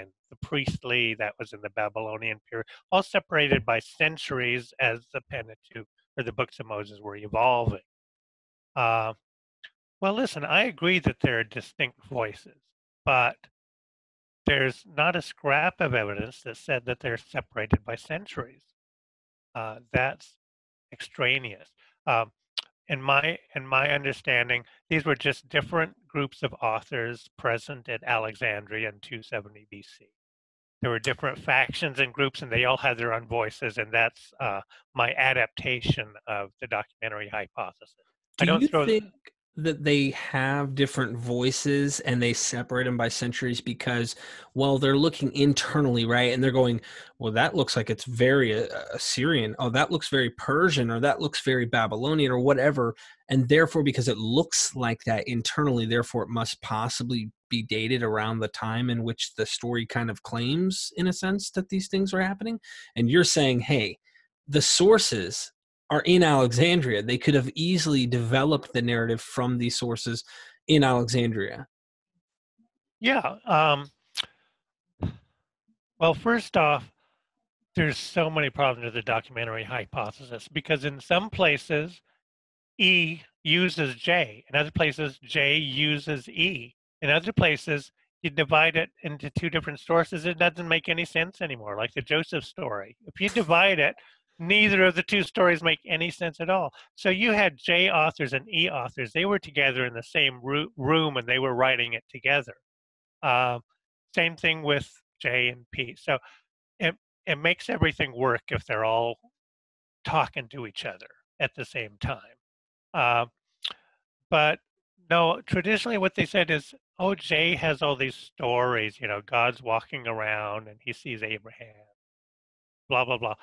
and the priestly, that was in the Babylonian period, all separated by centuries as the Pentateuch, or the books of Moses, were evolving. Uh, well, listen, I agree that there are distinct voices, but there's not a scrap of evidence that said that they're separated by centuries. Uh, that's extraneous. Um, in my in my understanding, these were just different groups of authors present at Alexandria in two seventy B C. there were different factions and groups, and they all had their own voices, and that's uh, my adaptation of the documentary hypothesis. Do I don't you throw think th- that they have different voices and they separate them by centuries because, well, they're looking internally, right? And they're going, well, that looks like it's very uh, Assyrian. Oh, that looks very Persian, or that looks very Babylonian, or whatever. And therefore, because it looks like that internally, therefore it must possibly be dated around the time in which the story kind of claims, in a sense, that these things are happening. And you're saying, hey, the sources are in Alexandria. They could have easily developed the narrative from these sources in Alexandria. Yeah. Um, well, first off, there's so many problems with the documentary hypothesis, because in some places, E uses J. In other places, J uses E. In other places, you divide it into two different sources, it doesn't make any sense anymore, like the Joseph story. If you divide it, neither of the two stories make any sense at all. So you had J authors and E authors. They were together in the same room, and they were writing it together. Uh, same thing with J and P. So it, it makes everything work if they're all talking to each other at the same time. Uh, but no, traditionally what they said is, oh, J has all these stories, you know, God's walking around and he sees Abraham, blah, blah, blah.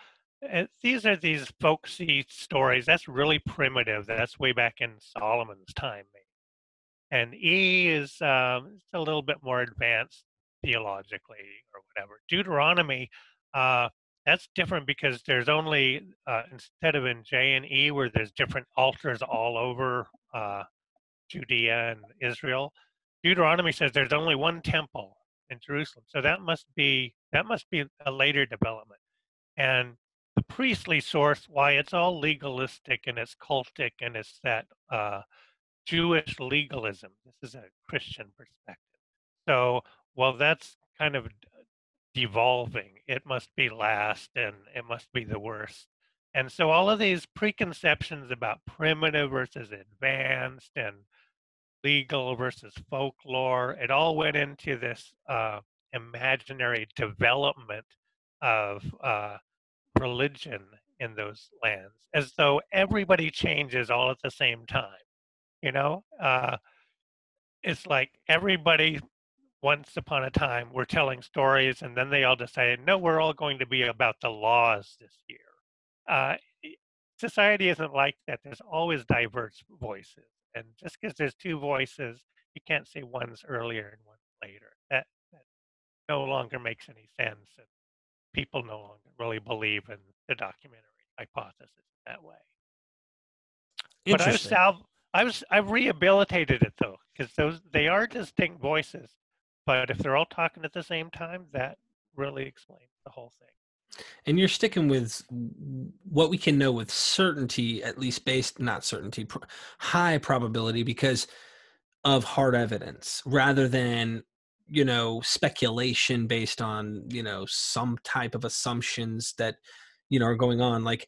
And these are these folksy stories. That's really primitive. That's way back in Solomon's time. Maybe. And E is um, a little bit more advanced theologically or whatever. Deuteronomy, uh, that's different because there's only, uh, instead of in J and E where there's different altars all over uh, Judea and Israel, Deuteronomy says there's only one temple in Jerusalem. So that must be that must be a later development. And the priestly source, why it's all legalistic and it's cultic and it's that uh, Jewish legalism. This is a Christian perspective. So, well, that's kind of devolving. It must be last and it must be the worst. And so all of these preconceptions about primitive versus advanced and legal versus folklore, it all went into this uh, imaginary development of uh, religion in those lands, as though everybody changes all at the same time. You know, uh, it's like everybody once upon a time were telling stories, and then they all decided, no, we're all going to be about the laws this year. Uh, society isn't like that. There's always diverse voices. And just because there's two voices, you can't say one's earlier and one's later. That, that no longer makes any sense. And people no longer really believe in the documentary hypothesis that way. But I've, salv- I've, I've rehabilitated it, though, because those they are distinct voices. But if they're all talking at the same time, that really explains the whole thing. And you're sticking with what we can know with certainty, at least based, not certainty, pr- high probability because of hard evidence rather than, you know, speculation based on, you know, some type of assumptions that, you know, are going on. Like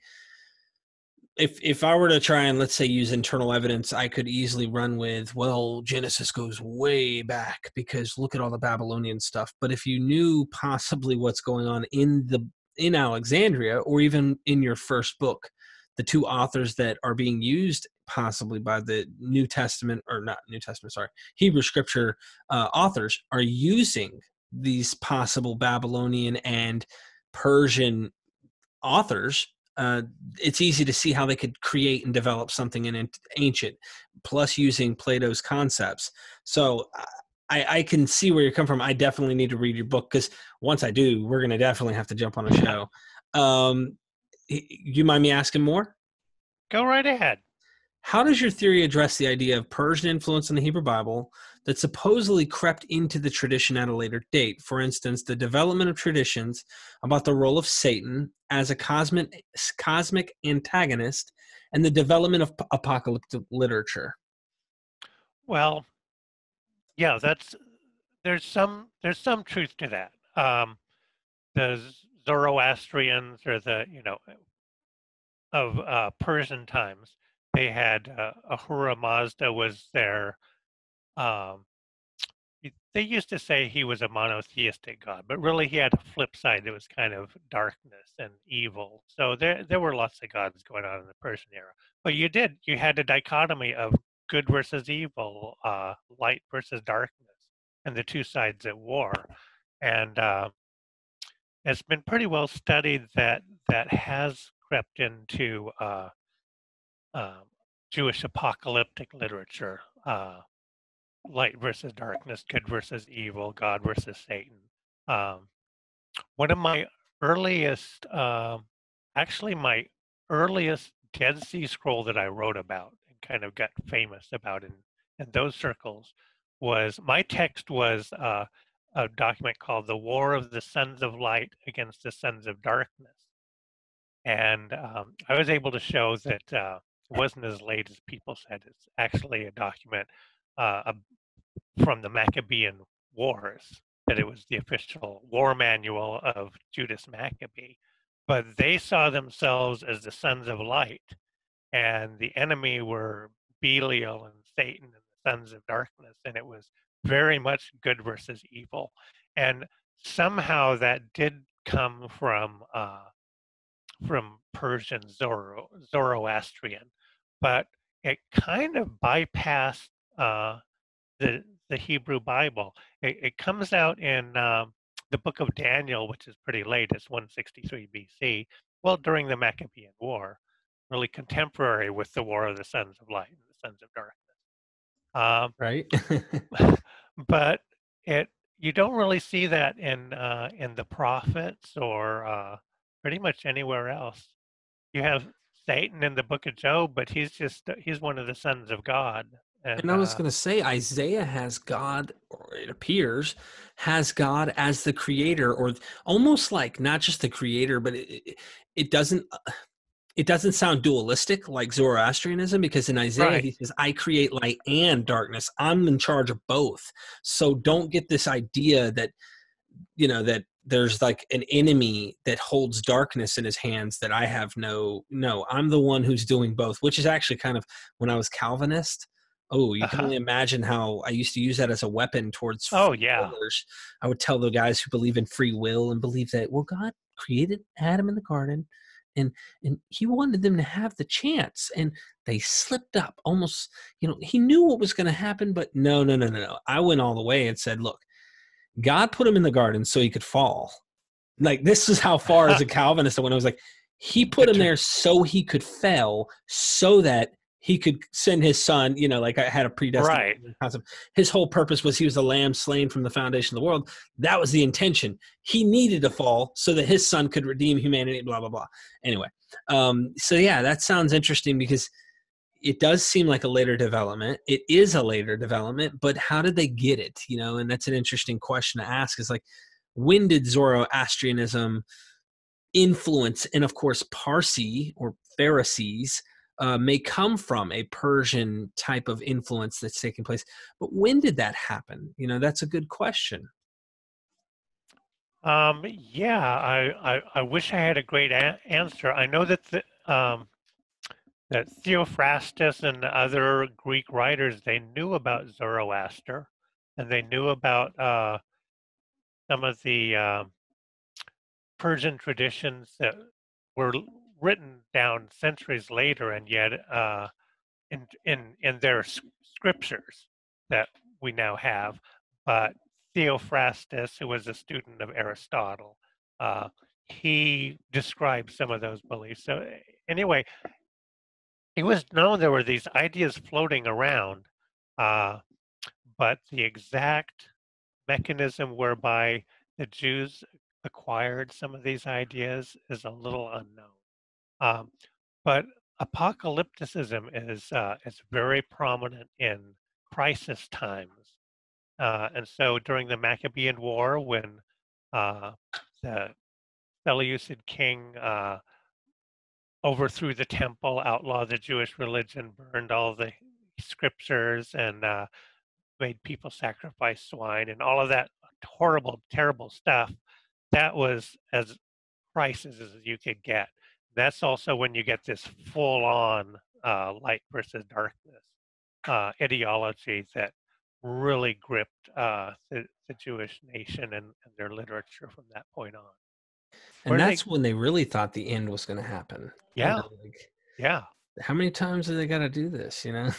if, if I were to try and, let's say, use internal evidence, I could easily run with, well, Genesis goes way back because look at all the Babylonian stuff. But if you knew possibly what's going on in the in Alexandria, or even in your first book, the two authors that are being used possibly by the New Testament, or not New Testament, sorry, Hebrew Scripture uh, authors are using these possible Babylonian and Persian authors. Uh, it's easy to see how they could create and develop something in ancient, plus using Plato's concepts. So uh, I, I can see where you come from. I definitely need to read your book because once I do, we're going to definitely have to jump on a show. Um, you mind me asking more? Go right ahead. How does your theory address the idea of Persian influence on the Hebrew Bible that supposedly crept into the tradition at a later date? For instance, the development of traditions about the role of Satan as a cosmic, cosmic antagonist and the development of apocalyptic literature. Well, yeah, that's there's some there's some truth to that. Um, the Zoroastrians, or the you know of uh, Persian times, they had uh, Ahura Mazda was their um, They used to say he was a monotheistic god, but really he had a flip side that was kind of darkness and evil. So there there were lots of gods going on in the Persian era. But you did, you had a dichotomy of good versus evil, uh, light versus darkness, and the two sides at war. And uh, it's been pretty well studied that that has crept into uh, uh, Jewish apocalyptic literature. Uh, light versus darkness, good versus evil, God versus Satan. Um, one of my earliest, uh, actually my earliest Dead Sea Scroll that I wrote about and kind of got famous about in, in those circles was, my text was uh, a document called The War of the Sons of Light Against the Sons of Darkness. And um, I was able to show that uh, it wasn't as late as people said. It's actually a document Uh, from the Maccabean Wars, that it was the official war manual of Judas Maccabee. But they saw themselves as the sons of light, and the enemy were Belial and Satan and the sons of darkness, and it was very much good versus evil. And somehow that did come from uh, from Persian Zoro- Zoroastrian, but it kind of bypassed Uh, the the Hebrew Bible. It, it comes out in uh, the book of Daniel, which is pretty late. It's one sixty-three B C, well, during the Maccabean War, really contemporary with the War of the Sons of Light and the Sons of Darkness. Um, right. But it you don't really see that in uh, in the prophets or uh, pretty much anywhere else. You have Satan in the book of Job, but he's just he's one of the sons of God. And, and I was uh, going to say, Isaiah has God, or it appears, has God as the creator, or almost like not just the creator, but it, it doesn't it doesn't sound dualistic like Zoroastrianism, because in Isaiah, right, he says, I create light and darkness. I'm in charge of both. So don't get this idea that, you know, that there's like an enemy that holds darkness in his hands that I have no, no, I'm the one who's doing both, which is actually kind of when I was Calvinist. Oh, you can only uh-huh. imagine how I used to use that as a weapon towards oh, yeah. I would tell the guys who believe in free will and believe that, well, God created Adam in the garden, and and he wanted them to have the chance, and they slipped up almost, you know, he knew what was going to happen, but no, no, no, no, no. I went all the way and said, look, God put him in the garden so he could fall. Like, this is how far as a Calvinist I went. I was like, he put him there so he could fail, so that he could send his son, you know, like I had a predestined right. concept. His whole purpose was he was the lamb slain from the foundation of the world. That was the intention. He needed to fall so that his son could redeem humanity, blah, blah, blah. Anyway, um, so yeah, that sounds interesting, because it does seem like a later development. It is a later development, but how did they get it? You know, and that's an interesting question to ask, is like, when did Zoroastrianism influence, and of course, Parsi or Pharisees, Uh, may come from a Persian type of influence that's taking place. But when did that happen? You know, that's a good question. Um, yeah, I, I, I wish I had a great a- answer. I know that the, um, that Theophrastus and other Greek writers, they knew about Zoroaster, and they knew about uh, some of the uh, Persian traditions that were written down centuries later, and yet uh, in in in their scriptures that we now have. But Theophrastus, who was a student of Aristotle, uh, he described some of those beliefs. So anyway, it was known there were these ideas floating around, uh, but the exact mechanism whereby the Jews acquired some of these ideas is a little unknown. Um, but apocalypticism is uh, is very prominent in crisis times, uh, and so during the Maccabean War, when uh, the Seleucid king uh, overthrew the temple, outlawed the Jewish religion, burned all the scriptures, and uh, made people sacrifice swine, and all of that horrible, terrible stuff, that was as crisis as you could get. That's also when you get this full-on uh, light versus darkness uh, ideology that really gripped uh, the, the Jewish nation and, and their literature from that point on. And Where that's they, when they really thought the end was going to happen. Yeah. Like, yeah. How many times do they got to do this, you know?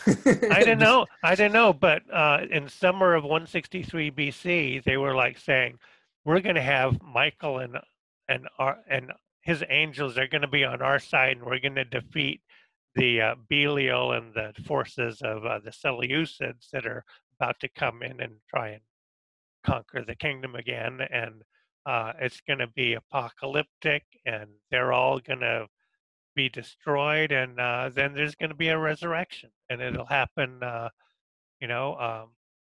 I don't know. I don't know. But uh, in summer of one sixty-three B C, they were like saying, we're going to have Michael and and our, and his angels are going to be on our side, and we're going to defeat the uh, Belial and the forces of uh, the Seleucids that are about to come in and try and conquer the kingdom again. And uh, it's going to be apocalyptic, and they're all going to be destroyed, and uh, then there's going to be a resurrection, and it'll happen. Uh, you know, um,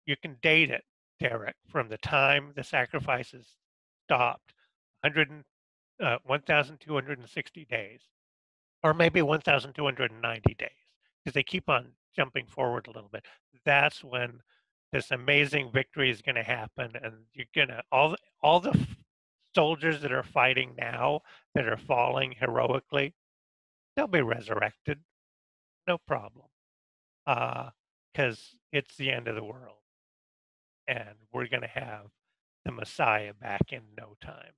you can date it, Derek, from the time the sacrifices stopped, one hundred, uh, one thousand two hundred sixty days, or maybe one thousand two hundred ninety days, because they keep on jumping forward a little bit. That's when this amazing victory is going to happen, and you're going to all the, all the soldiers that are fighting now, that are falling heroically, they'll be resurrected, no problem, because uh, it's the end of the world, and we're going to have the Messiah back in no time.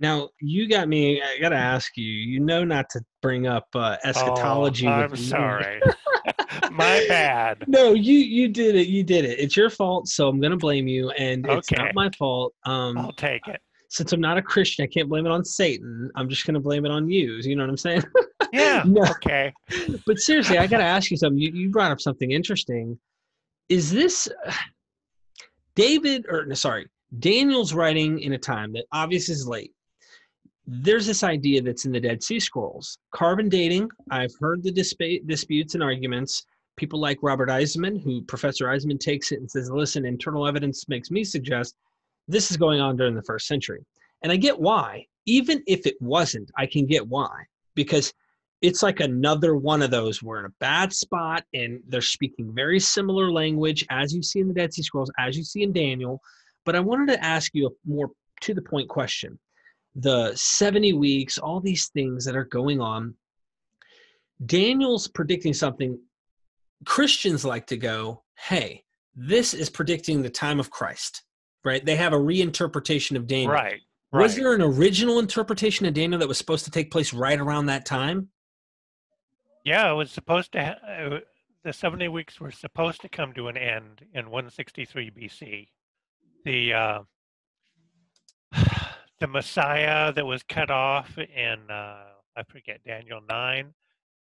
Now, you got me, I got to ask you, you know not to bring up uh, eschatology. Oh, I'm sorry. My bad. No, you you did it. You did it. It's your fault, so I'm going to blame you, and okay. It's not my fault. Um, I'll take it. Since I'm not a Christian, I can't blame it on Satan. I'm just going to blame it on you. You know what I'm saying? Yeah. No. Okay. But seriously, I got to ask you something. You, you brought up something interesting. Is this uh, David, or no, sorry, Daniel's writing in a time that obviously is late. There's this idea that's in the Dead Sea Scrolls. Carbon dating. I've heard the disp- disputes and arguments. People like Robert Eisenman, who Professor Eisenman takes it and says, listen, internal evidence makes me suggest this is going on during the first century. And I get why. Even if it wasn't, I can get why. Because it's like another one of those, we're in a bad spot and they're speaking very similar language as you see in the Dead Sea Scrolls, as you see in Daniel. But I wanted to ask you a more to the point question. The seventy weeks, all these things that are going on, Daniel's predicting something. Christians like to go, hey, this is predicting the time of Christ. Right? They have a reinterpretation of Daniel. Right, right. Was there an original interpretation of Daniel that was supposed to take place right around that time? Yeah, it was supposed to, ha- the seventy weeks were supposed to come to an end in one sixty-three B C. The, uh, the Messiah that was cut off in, uh, I forget, Daniel nine,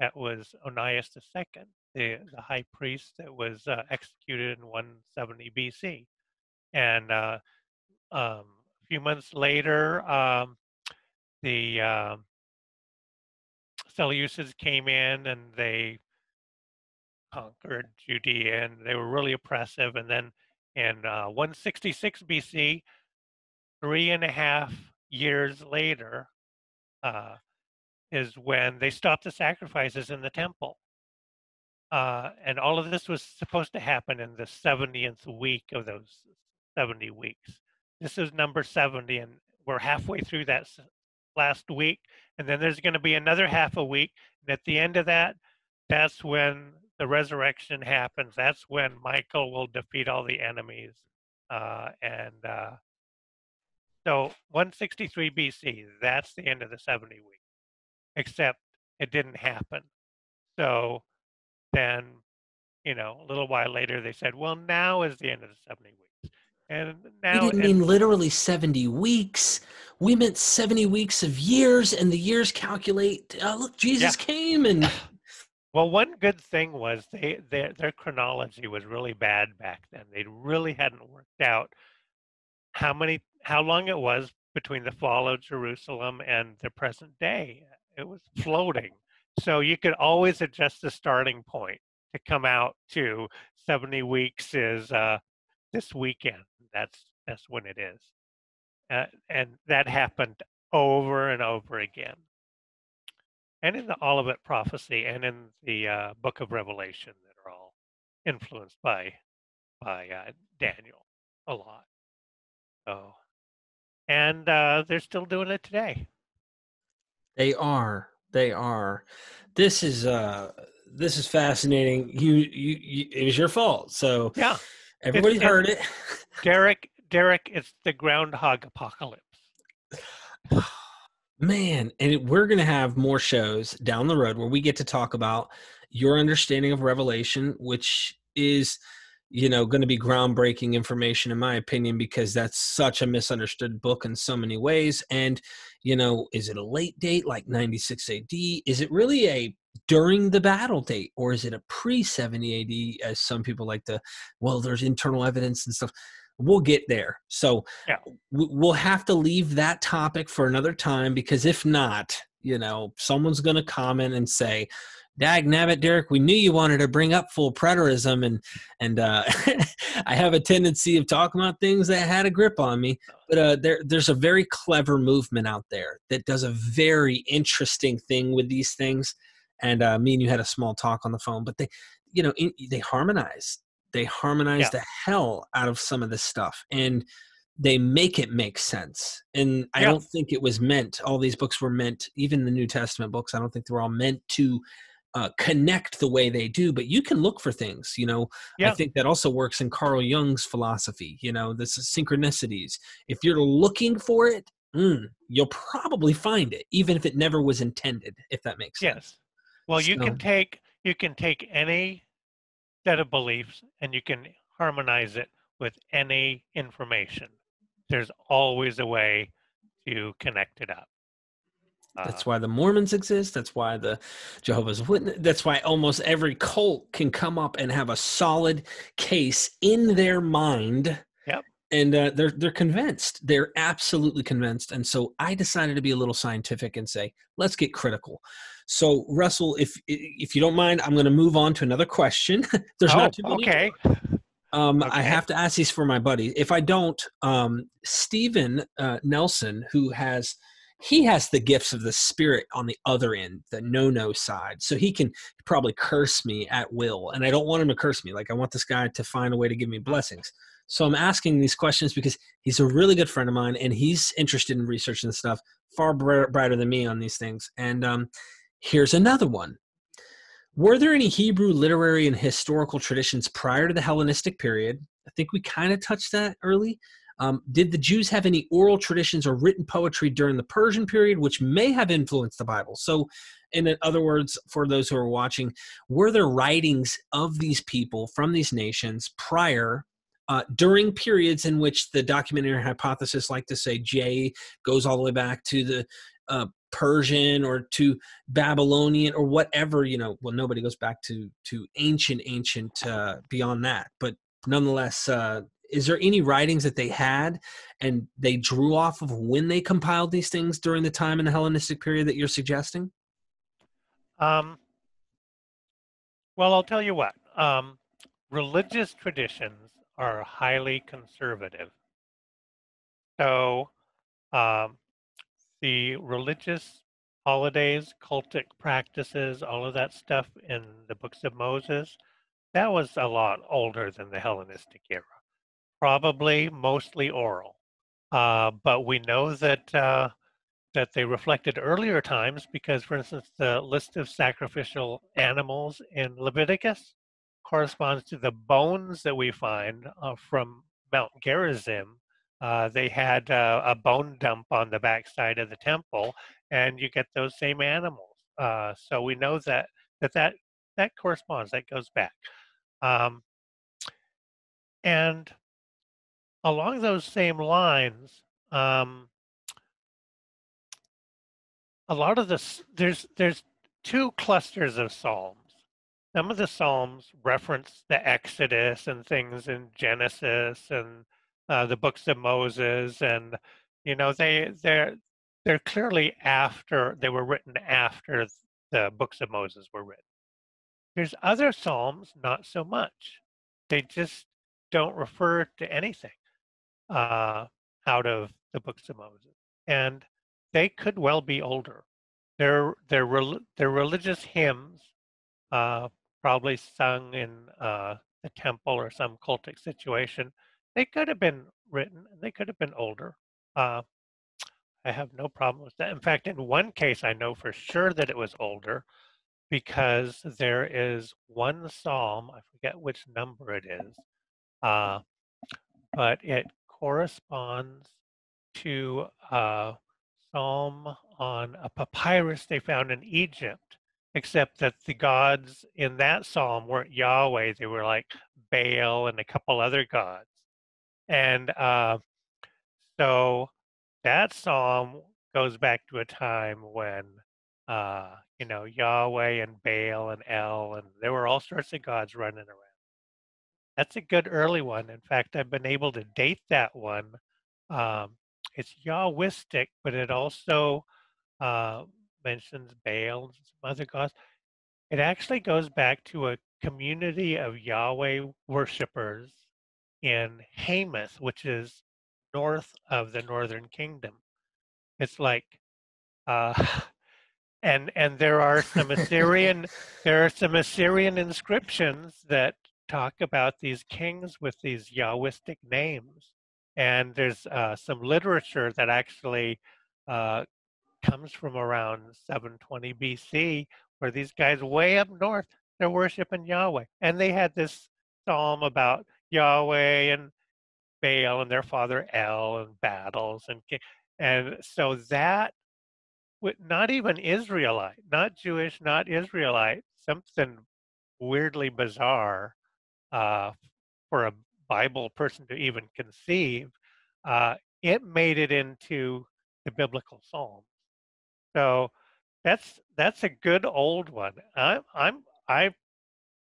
that was Onias the second, the, the high priest that was uh, executed in one seventy B C. And uh, um, a few months later, um, the uh, Seleucids came in and they conquered Judea, and they were really oppressive. And then in uh, one sixty-six B C, three and a half years later, uh, is when they stopped the sacrifices in the temple. Uh, and all of this was supposed to happen in the seventieth week of those seventy weeks. This is number seventy, and we're halfway through that last week, and then there's going to be another half a week, and at the end of that, that's when the resurrection happens. That's when Michael will defeat all the enemies. Uh, and uh, so one sixty-three B C, that's the end of the seventy week, except it didn't happen. So then, you know, a little while later, they said, well, now is the end of the seventy weeks. And now, we didn't mean and, literally seventy weeks. We meant seventy weeks of years, and the years calculate. Oh, look, Jesus yeah. came, and well, one good thing was they, they their chronology was really bad back then. They really hadn't worked out how many how long it was between the fall of Jerusalem and the present day. It was floating, so you could always adjust the starting point to come out to seventy weeks is uh, this weekend. That's that's when it is, uh, and that happened over and over again. And in the Olivet prophecy, and in the uh, Book of Revelation, that are all influenced by by uh, Daniel a lot. So, and uh, they're still doing it today. They are. They are. This is uh, this is fascinating. You you, you it was your fault. So yeah. Everybody it's, heard it's, it. Derek, Derek, it's the groundhog apocalypse. Man, and we're going to have more shows down the road where we get to talk about your understanding of Revelation, which is, you know, going to be groundbreaking information in my opinion, because that's such a misunderstood book in so many ways. And, you know, is it a late date like ninety-six A D? Is it really a during the battle date, or is it a pre seventy A D, as some people like to, well, there's internal evidence and stuff. We'll get there. So yeah. We'll have to leave that topic for another time, because if not, you know, someone's going to comment and say, dag nabbit, Derek, we knew you wanted to bring up full preterism. And, and uh, I have a tendency of talking about things that had a grip on me. But uh, there, there's a very clever movement out there that does a very interesting thing with these things. And uh, me and you had a small talk on the phone, but they, you know, in, they harmonize. They harmonize yeah. the hell out of some of this stuff, and they make it make sense. And I yeah. don't think it was meant, all these books were meant, even the New Testament books, I don't think they were all meant to uh, connect the way they do, but you can look for things, you know, yeah. I think that also works in Carl Jung's philosophy, you know, this is synchronicities. If you're looking for it, mm, you'll probably find it, even if it never was intended, if that makes yes. sense. Well, you so. can take, you can take any set of beliefs, and you can harmonize it with any information. There's always a way to connect it up. Uh, that's why the Mormons exist. That's why the Jehovah's Witness. That's why almost every cult can come up and have a solid case in their mind. Yep. And uh, they're they're convinced. They're absolutely convinced. And so I decided to be a little scientific and say, let's get critical. So Russell, if if you don't mind, I'm going to move on to another question. There's oh, not too many. Okay. Um, okay. I have to ask these for my buddy. If I don't, um, Stephen uh, Nelson, who has he has the gifts of the Spirit on the other end, the no-no side, so he can probably curse me at will, and I don't want him to curse me. Like, I want this guy to find a way to give me blessings. So I'm asking these questions because he's a really good friend of mine, and he's interested in research and stuff, far brighter than me on these things. And um, here's another one. Were there any Hebrew literary and historical traditions prior to the Hellenistic period? I think we kind of touched that early. Um, did the Jews have any oral traditions or written poetry during the Persian period, which may have influenced the Bible? So in other words, for those who are watching, were there writings of these people from these nations prior Uh, during periods in which the documentary hypothesis like to say J goes all the way back to the uh, Persian or to Babylonian or whatever, you know, well, nobody goes back to, to ancient, ancient uh, beyond that. But nonetheless, uh, is there any writings that they had and they drew off of when they compiled these things during the time in the Hellenistic period that you're suggesting? Um, well, I'll tell you what. Um, religious traditions are highly conservative. So um, the religious holidays, cultic practices, all of that stuff in the books of Moses, that was a lot older than the Hellenistic era. Probably mostly oral. Uh, but we know that, uh, that they reflected earlier times because, for instance, the list of sacrificial animals in Leviticus corresponds to the bones that we find uh, from Mount Gerizim. Uh, they had uh, a bone dump on the backside of the temple, and you get those same animals. Uh, so we know that that, that that corresponds, that goes back. Um, and along those same lines, um, a lot of this, there's, there's two clusters of psalms. Some of the Psalms reference the Exodus and things in Genesis and uh, the books of Moses, and you know they they're they're clearly after they were written after the books of Moses were written. There's other Psalms, not so much. They just don't refer to anything uh, out of the books of Moses, and they could well be older. They're they're re they're religious hymns. Uh, probably sung in uh, the temple or some cultic situation. They could have been written, and they could have been older. Uh, I have no problem with that. In fact, in one case, I know for sure that it was older because there is one psalm, I forget which number it is, uh, but it corresponds to a psalm on a papyrus they found in Egypt, except that the gods in that psalm weren't Yahweh. They were like Baal and a couple other gods. And uh, so that psalm goes back to a time when, uh, you know, Yahweh and Baal and El, and there were all sorts of gods running around. That's a good early one. In fact, I've been able to date that one. Um, it's Yahwistic, but it also uh, mentions Baal and some other gods. It actually goes back to a community of Yahweh worshipers in Hamath, which is north of the northern kingdom. It's like, uh, and and there are some Assyrian there are some Assyrian inscriptions that talk about these kings with these Yahwistic names, and there's uh, some literature that actually uh, comes from around seven twenty B C, where these guys way up north, they're worshiping Yahweh, and they had this psalm about Yahweh and Baal and their father El and battles and. And so that, not even Israelite, not Jewish, not Israelite, something weirdly bizarre uh, for a Bible person to even conceive, uh, it made it into the biblical Psalms. So that's that's a good old one. I, I'm I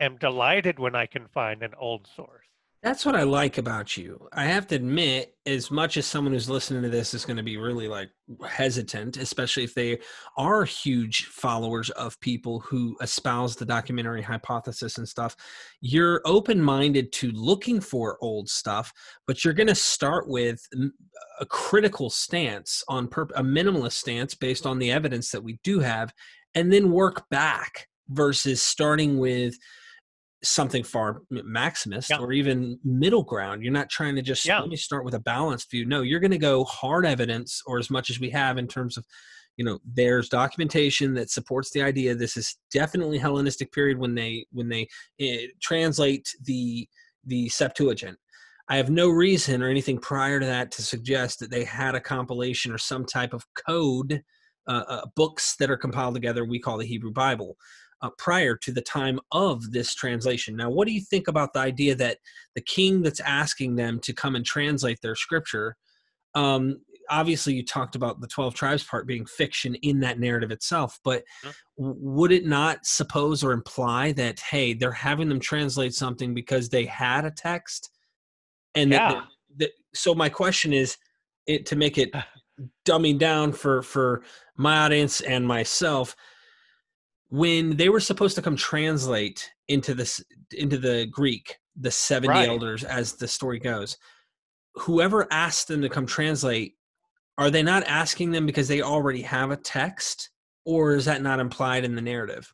am delighted when I can find an old source. That's what I like about you. I have to admit, as much as someone who's listening to this is going to be really like hesitant, especially if they are huge followers of people who espouse the documentary hypothesis and stuff, you're open-minded to looking for old stuff, but you're going to start with a critical stance on purp- a minimalist stance based on the evidence that we do have, and then work back versus starting with something far maximalist, yeah, or even middle ground. You're not trying to just, yeah, let me start with a balanced view. No, you're going to go hard evidence, or as much as we have in terms of, you know, there's documentation that supports the idea. This is definitely Hellenistic period when they when they uh, translate the the Septuagint. I have no reason or anything prior to that to suggest that they had a compilation or some type of code, uh, uh, books that are compiled together. We call the Hebrew Bible. Uh, prior to the time of this translation. Now, what do you think about the idea that the king that's asking them to come and translate their scripture, um, obviously you talked about the twelve tribes part being fiction in that narrative itself, but yeah, would it not suppose or imply that, hey, they're having them translate something because they had a text? And yeah, that, that, so my question is, it, to make it dumbing down for, for my audience and myself, when they were supposed to come translate into this into the Greek, the seventy right, elders, as the story goes, whoever asked them to come translate, are they not asking them because they already have a text, or is that not implied in the narrative?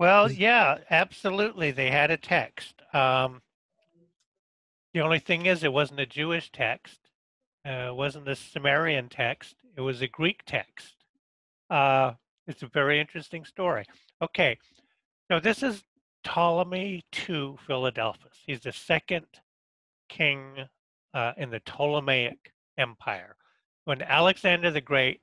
Well, yeah, absolutely, they had a text. Um, the only thing is, it wasn't a Jewish text, uh, it wasn't a Sumerian text; it was a Greek text. Uh, It's a very interesting story. Okay, so this is Ptolemy the Second Philadelphus. He's the second king uh, in the Ptolemaic Empire. When Alexander the Great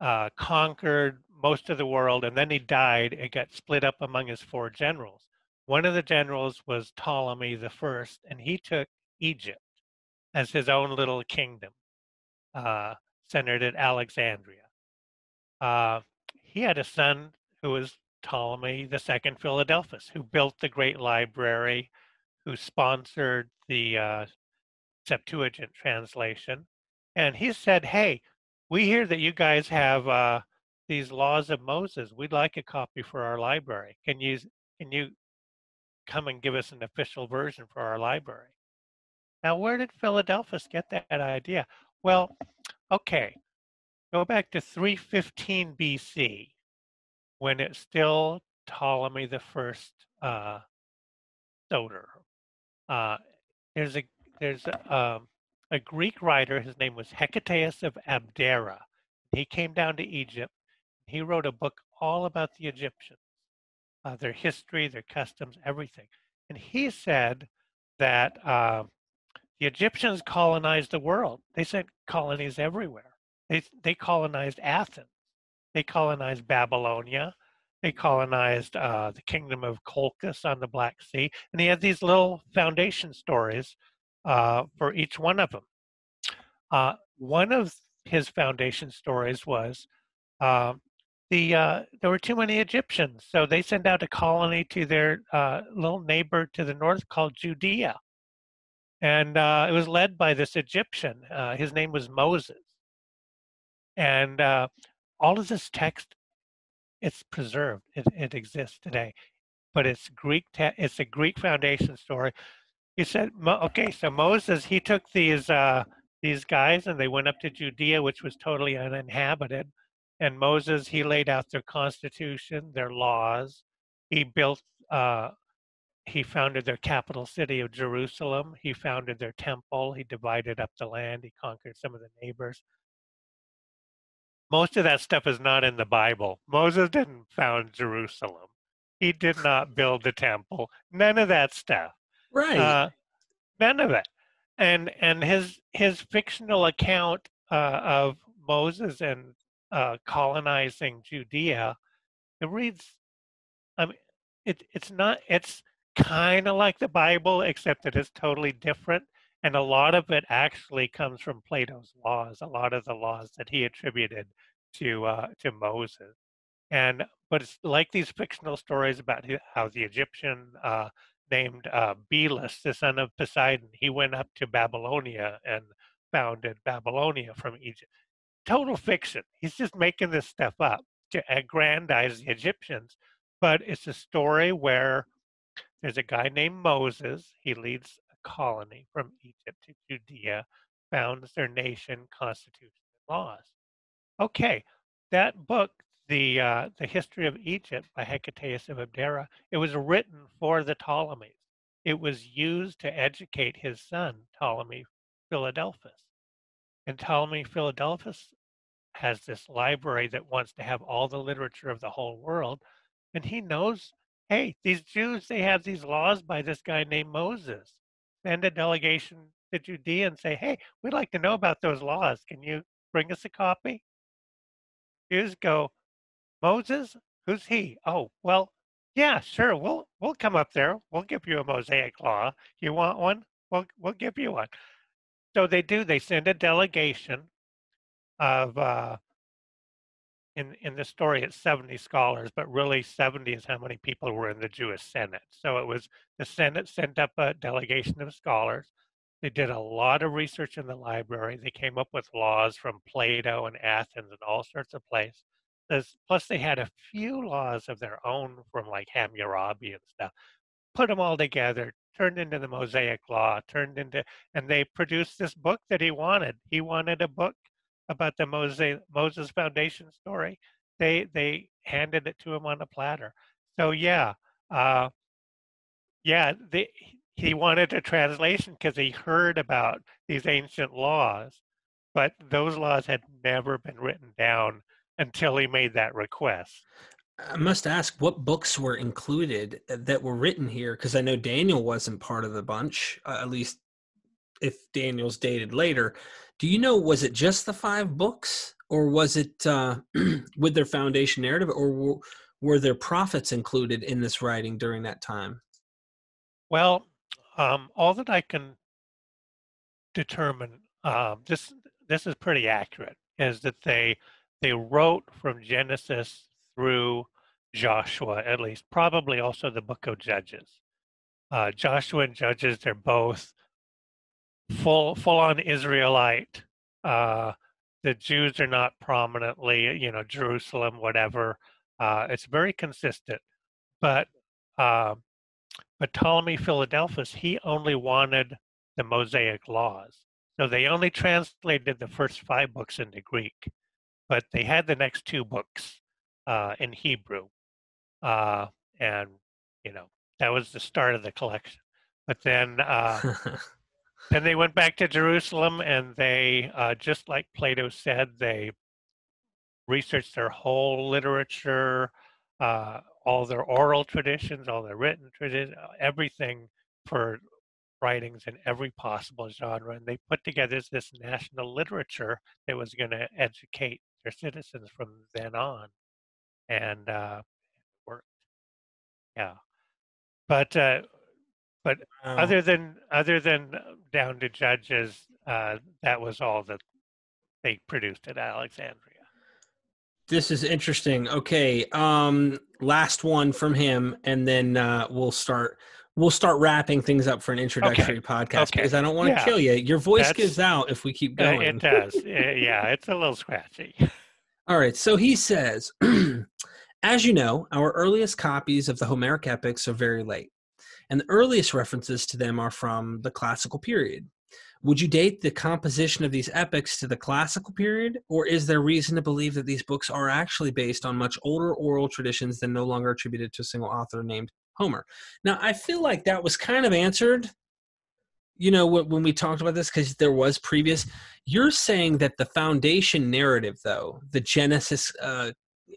uh, conquered most of the world and then he died, it got split up among his four generals. One of the generals was Ptolemy the First, and he took Egypt as his own little kingdom, uh, centered at Alexandria. Uh, he had a son who was Ptolemy the Second Philadelphus, who built the Great Library, who sponsored the uh, Septuagint translation. And he said, hey, we hear that you guys have uh, these laws of Moses. We'd like a copy for our library. Can you, can you come and give us an official version for our library? Now, where did Philadelphus get that idea? Well, okay. Go back to three fifteen B C, when it's still Ptolemy the First uh, Soter. Uh, there's a there's a, um, a Greek writer. His name was Hecateus of Abdera. He came down to Egypt. He wrote a book all about the Egyptians, uh, their history, their customs, everything. And he said that uh, the Egyptians colonized the world. They sent colonies everywhere. They, they colonized Athens. They colonized Babylonia. They colonized uh, the kingdom of Colchis on the Black Sea. And he had these little foundation stories uh, for each one of them. Uh, one of his foundation stories was uh, the uh, there were too many Egyptians. So they sent out a colony to their uh, little neighbor to the north called Judea. And uh, it was led by this Egyptian. Uh, his name was Moses. And uh, all of this text, it's preserved. It, it exists today, but it's Greek. Te- it's a Greek foundation story. He said, Mo- "Okay, so Moses he took these uh, these guys and they went up to Judea, which was totally uninhabited. And Moses he laid out their constitution, their laws. He built. Uh, he founded their capital city of Jerusalem. He founded their temple. He divided up the land. He conquered some of the neighbors." Most of that stuff is not in the Bible. Moses didn't found Jerusalem. He did not build the temple. None of that stuff. Right. Uh, none of it. And and his his fictional account uh, of Moses and uh, colonizing Judea, it reads. I mean, it it's not. It's kind of like the Bible, except that it's totally different. And a lot of it actually comes from Plato's Laws, a lot of the laws that he attributed to uh, to Moses. And but it's like these fictional stories about how the Egyptian uh, named uh, Belus, the son of Poseidon, he went up to Babylonia and founded Babylonia from Egypt. Total fiction. He's just making this stuff up to aggrandize the Egyptians. But it's a story where there's a guy named Moses. He leads colony from Egypt to Judea, founds their nation, constitution, and laws. Okay, that book, the uh, the History of Egypt by Hecataeus of Abdera, it was written for the Ptolemies. It was used to educate his son, Ptolemy Philadelphus. And Ptolemy Philadelphus has this library that wants to have all the literature of the whole world, and he knows, hey, these Jews, they have these laws by this guy named Moses. Send a delegation to Judea and say, hey, we'd like to know about those laws. Can you bring us a copy? Jews go, Moses? Who's he? Oh, well, yeah, sure. We'll we'll come up there. We'll give you a Mosaic law. You want one? We'll we'll give you one. So they do. They send a delegation of uh, in in the story it's seventy scholars, but really seventy is how many people were in the Jewish Senate. So it was the Senate sent up a delegation of scholars. They did a lot of research in the library. They came up with laws from Plato and Athens and all sorts of places. Plus they had a few laws of their own from like Hammurabi and stuff. Put them all together, turned into the Mosaic Law, turned into, and they produced this book that he wanted. He wanted a book about the Moses, Moses Foundation story. They they handed it to him on a platter. So yeah, uh, yeah, the, he wanted a translation because he heard about these ancient laws, but those laws had never been written down until he made that request. I must ask what books were included that were written here, because I know Daniel wasn't part of the bunch, uh, at least if Daniel's dated later. Do you know, was it just the five books, or was it uh, with their foundation narrative, or were, were there prophets included in this writing during that time? Well, um, all that I can determine, um, this this is pretty accurate, is that they they wrote from Genesis through Joshua, at least, probably also the book of Judges. Uh, Joshua and Judges, they're both Full, full-on Israelite. Uh, the Jews are not prominently, you know, Jerusalem, whatever. Uh, it's very consistent. But, uh, but Ptolemy Philadelphus, he only wanted the Mosaic laws. So they only translated the first five books into Greek, but they had the next two books uh, in Hebrew, uh, and you know that was the start of the collection. But then. Uh, Then they went back to Jerusalem, and they, uh, just like Plato said, they researched their whole literature, uh, all their oral traditions, all their written traditions, everything for writings in every possible genre, and they put together this national literature that was going to educate their citizens from then on, and uh, it worked. Yeah, but uh, but wow. other than other than down to Judges, uh, that was all that they produced at Alexandria. This is interesting. Okay, um, last one from him, and then uh, we'll start. We'll start wrapping things up for an introductory okay. podcast okay. because I don't want to yeah. kill you. Your voice That's, gives out if we keep going. Uh, it does. Yeah, it's a little scratchy. All right. So he says, as you know, our earliest copies of the Homeric epics are very late, and the earliest references to them are from the classical period. Would you date the composition of these epics to the classical period, or is there reason to believe that these books are actually based on much older oral traditions than no longer attributed to a single author named Homer? Now, I feel like that was kind of answered, you know, when we talked about this, because there was previous. You're saying that the foundation narrative, though, the Genesis uh,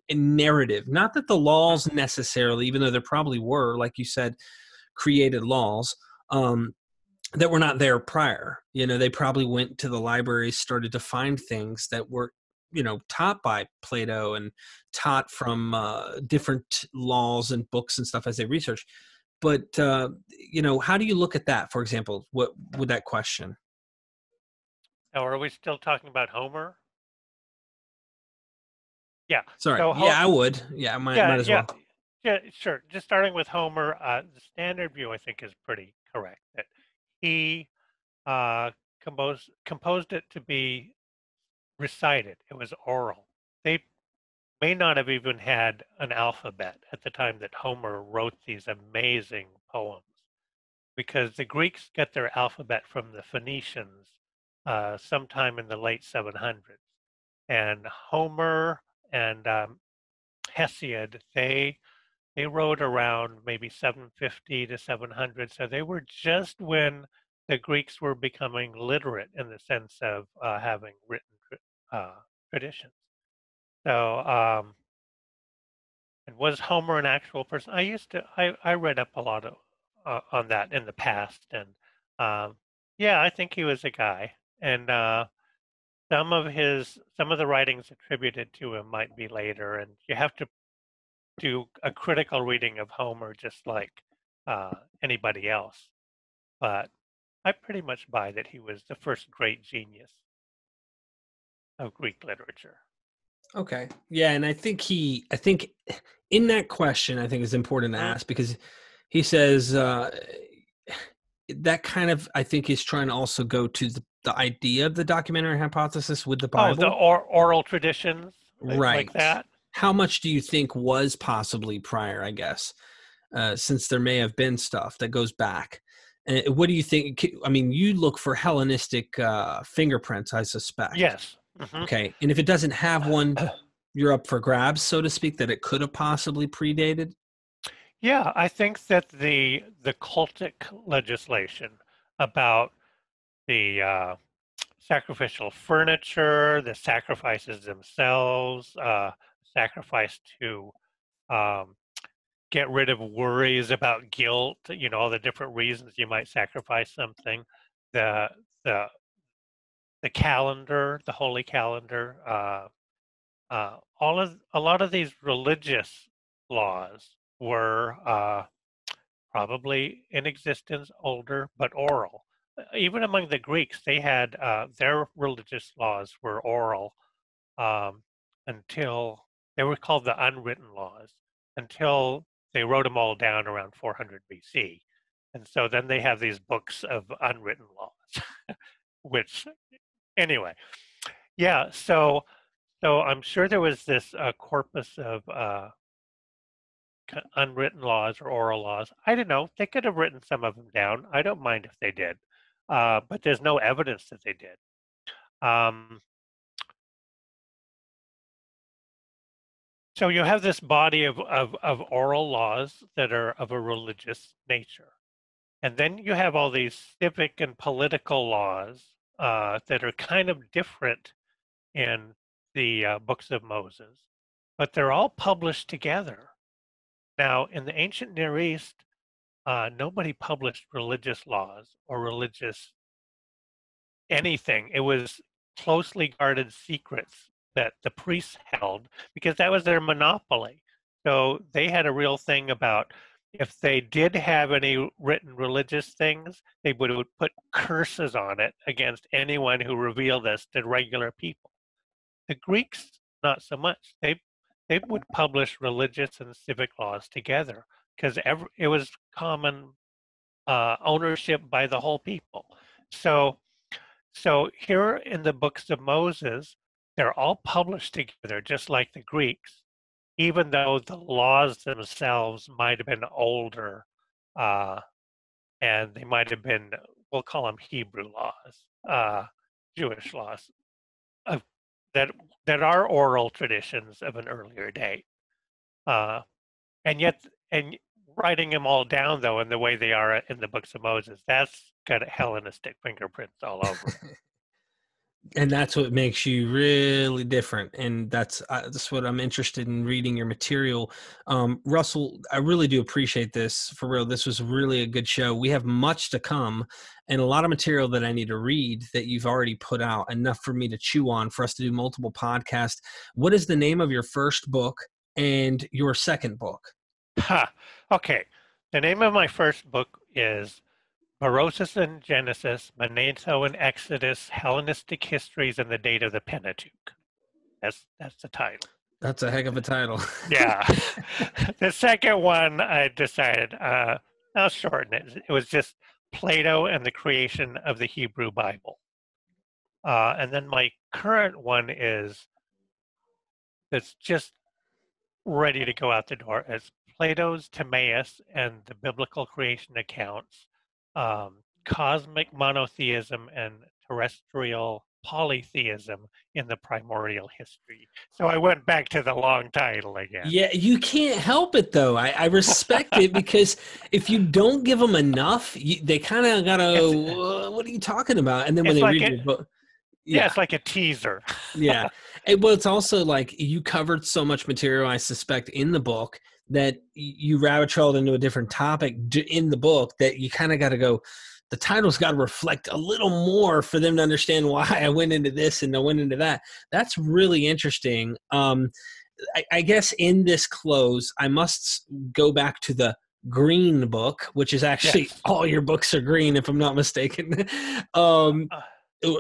narrative, not that the laws necessarily, even though there probably were, like you said, created laws, um, that were not there prior. You know, they probably went to the library, started to find things that were, you know, taught by Plato and taught from uh, different laws and books and stuff as they research. But, uh, you know, how do you look at that, for example, what with that question? Now, are we still talking about Homer? Yeah. Sorry. So, yeah, I would. Yeah, I might, yeah, might as yeah. well. Yeah, sure. Just starting with Homer, uh, the standard view, I think, is pretty correct. That he uh, composed, composed it to be recited. It was oral. They may not have even had an alphabet at the time that Homer wrote these amazing poems, because the Greeks got their alphabet from the Phoenicians uh, sometime in the late seven hundreds. And Homer and um, Hesiod, they they wrote around maybe seven fifty to seven hundred. So they were just when the Greeks were becoming literate in the sense of uh, having written Uh, traditions. So, um, and was Homer an actual person? I used to, I, I read up a lot of, uh, on that in the past, and um, yeah, I think he was a guy. And uh, some of his, some of the writings attributed to him might be later, and you have to do a critical reading of Homer just like uh, anybody else. But I pretty much buy that he was the first great genius of Greek literature. Okay. Yeah. And I think he, I think in that question, I think it's important to ask, because he says uh, that kind of, I think he's trying to also go to the, the idea of the documentary hypothesis with the Bible. Oh, the or, oral traditions. Right. Like that. How much do you think was possibly prior, I guess, uh, since there may have been stuff that goes back? And what do you think? I mean, you look for Hellenistic uh, fingerprints, I suspect. Yes. Mm-hmm. Okay, and if it doesn't have one, you're up for grabs, so to speak, that it could have possibly predated? Yeah, I think that the the cultic legislation about the uh, sacrificial furniture, the sacrifices themselves, uh, sacrifice to um, get rid of worries about guilt, you know, all the different reasons you might sacrifice something, the the the calendar, the holy calendar, uh, uh, all of a lot of these religious laws were uh, probably in existence older, but oral. Even among the Greeks, they had uh, their religious laws were oral um, until they were called the unwritten laws, until they wrote them all down around four hundred B C, and so then they have these books of unwritten laws, which. Anyway, yeah, so so I'm sure there was this uh, corpus of uh, unwritten laws or oral laws. I don't know. They could have written some of them down. I don't mind if they did, uh, but there's no evidence that they did. Um, so you have this body of, of, of oral laws that are of a religious nature. And then you have all these civic and political laws Uh, that are kind of different in the uh, books of Moses, but they're all published together. Now, in the ancient Near East, uh, nobody published religious laws or religious anything. It was closely guarded secrets that the priests held because that was their monopoly. So they had a real thing about if they did have any written religious things, they would, would put curses on it against anyone who revealed this to regular people. The Greeks, not so much. They they would publish religious and civic laws together because it was common uh, ownership by the whole people. So, so here in the books of Moses, they're all published together, just like the Greeks, even though the laws themselves might have been older, uh, and they might have been, we'll call them Hebrew laws, uh, Jewish laws, uh, that that are oral traditions of an earlier date. Uh, and yet, and writing them all down, though, in the way they are in the books of Moses, that's got Hellenistic fingerprints all over it. And that's what makes you really different. And that's, uh, that's what I'm interested in reading your material. Um, Russell, I really do appreciate this for real. This was really a good show. We have much to come and a lot of material that I need to read that you've already put out, enough for me to chew on for us to do multiple podcasts. What is the name of your first book and your second book? Ha. Okay. The name of my first book is Berossus and Genesis, Manetho and Exodus, Hellenistic Histories and the Date of the Pentateuch. That's that's the title. That's a heck of a title. Yeah. The second one I decided, uh, I'll shorten it. It was just Plato and the Creation of the Hebrew Bible. Uh, and then my current one is, that's just ready to go out the door, is Plato's Timaeus and the Biblical Creation Accounts. Um, cosmic monotheism and terrestrial polytheism in the primordial history. So I went back to the long title again. Yeah, you can't help it, though. I, I respect it, because if you don't give them enough, you, they kind of got to, what are you talking about? And then when they like read it, your book. Yeah. yeah, it's like a teaser. Yeah. It, well, it's also like you covered so much material, I suspect, in the book that you rabbit trailed into a different topic in the book that you kind of got to go, the title's got to reflect a little more for them to understand why I went into this and I went into that. That's really interesting. Um, I, I guess in this close, I must go back to the green book, which is actually yes. all your books are green, if I'm not mistaken. um,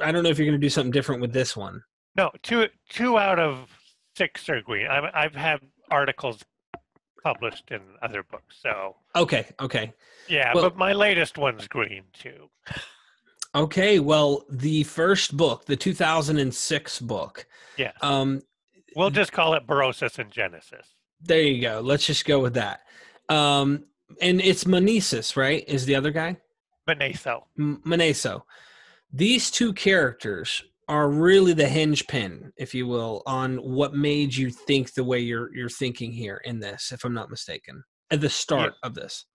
I don't know if you're going to do something different with this one. No, two, two out of six are green. I've, I've had articles published in other books, so okay okay yeah well, but my latest one's green too. Okay, well, the first book, the two thousand six book, yeah um we'll just call it Berossus and Genesis. There you go, let's just go with that. Um and it's Manesis, right, is the other guy? Manetho. Manetho. These two characters are really the hinge pin, if you will, on what made you think the way you're you're thinking here in this, if I'm not mistaken, at the start yes. of this.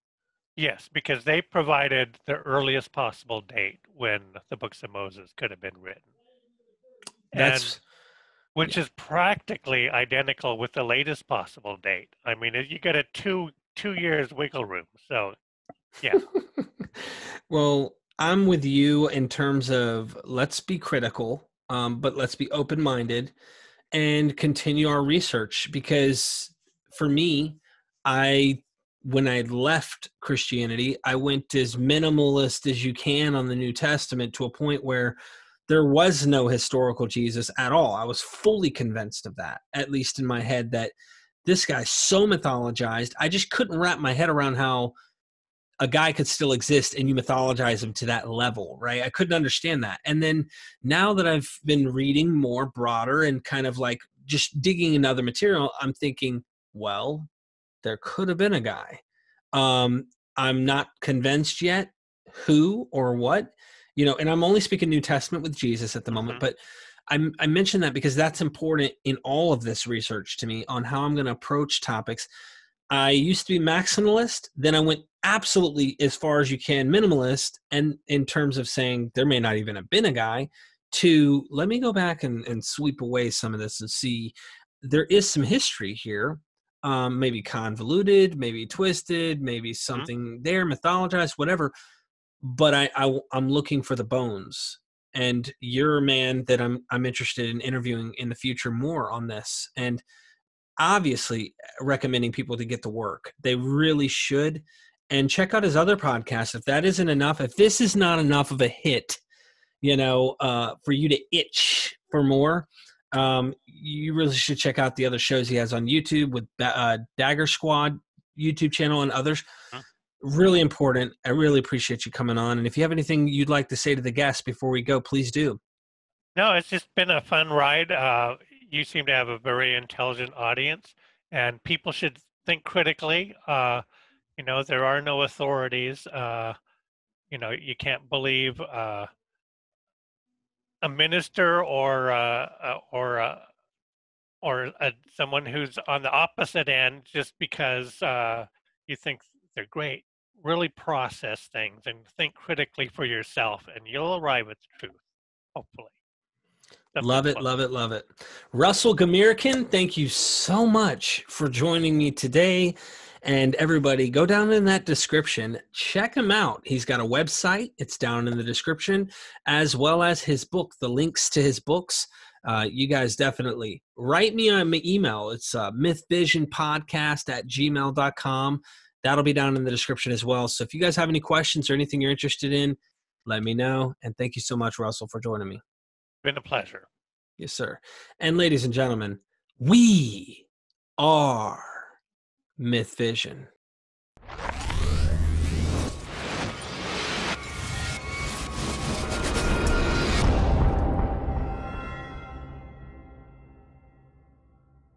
Yes, because they provided the earliest possible date when the books of Moses could have been written. That's and, which yeah. is practically identical with the latest possible date. I mean, you got a two two years wiggle room. So, yeah. Well, I'm with you in terms of let's be critical, um, but let's be open-minded and continue our research, because for me, I when I left Christianity, I went as minimalist as you can on the New Testament to a point where there was no historical Jesus at all. I was fully convinced of that, at least in my head, that this guy's so mythologized. I just couldn't wrap my head around how a guy could still exist and you mythologize him to that level, right? I couldn't understand that. And then now that I've been reading more broader and kind of like just digging in other material, I'm thinking, well, there could have been a guy. Um, I'm not convinced yet who or what, you know, and I'm only speaking New Testament with Jesus at the moment, but I'm, I mentioned that because that's important in all of this research to me on how I'm going to approach topics. I used to be maximalist, then I went absolutely as far as you can minimalist, and in terms of saying there may not even have been a guy, to let me go back and, and sweep away some of this and see there is some history here. um, maybe convoluted, maybe twisted, maybe something mm-hmm. there, mythologized, whatever. But I, I, I'm looking for the bones. And you're a man that I'm, I'm interested in interviewing in the future more on this. And obviously recommending people to get to work. They really should. And check out his other podcast. If that isn't enough, if this is not enough of a hit, you know, uh, for you to itch for more, um, you really should check out the other shows he has on YouTube with uh, Dagger Squad YouTube channel and others. Huh. Really important. I really appreciate you coming on. And if you have anything you'd like to say to the guests before we go, please do. No, it's just been a fun ride. Uh, you seem to have a very intelligent audience, and people should think critically. Uh, you know, there are no authorities. Uh, you know, you can't believe uh, a minister or uh, or uh, or a, someone who's on the opposite end just because uh, you think they're great. Really process things and think critically for yourself, and you'll arrive at the truth, hopefully. Definitely. Love it, love it, love it. Russell Gmirkin, thank you so much for joining me today. And everybody, go down in that description. Check him out. He's got a website. It's down in the description, as well as his book, the links to his books. Uh, you guys definitely write me on my email. It's uh, mythvisionpodcast at gmail dot com. That'll be down in the description as well. So if you guys have any questions or anything you're interested in, let me know. And thank you so much, Russell, for joining me. Been a pleasure. Yes, sir. And ladies and gentlemen, we are Myth Vision.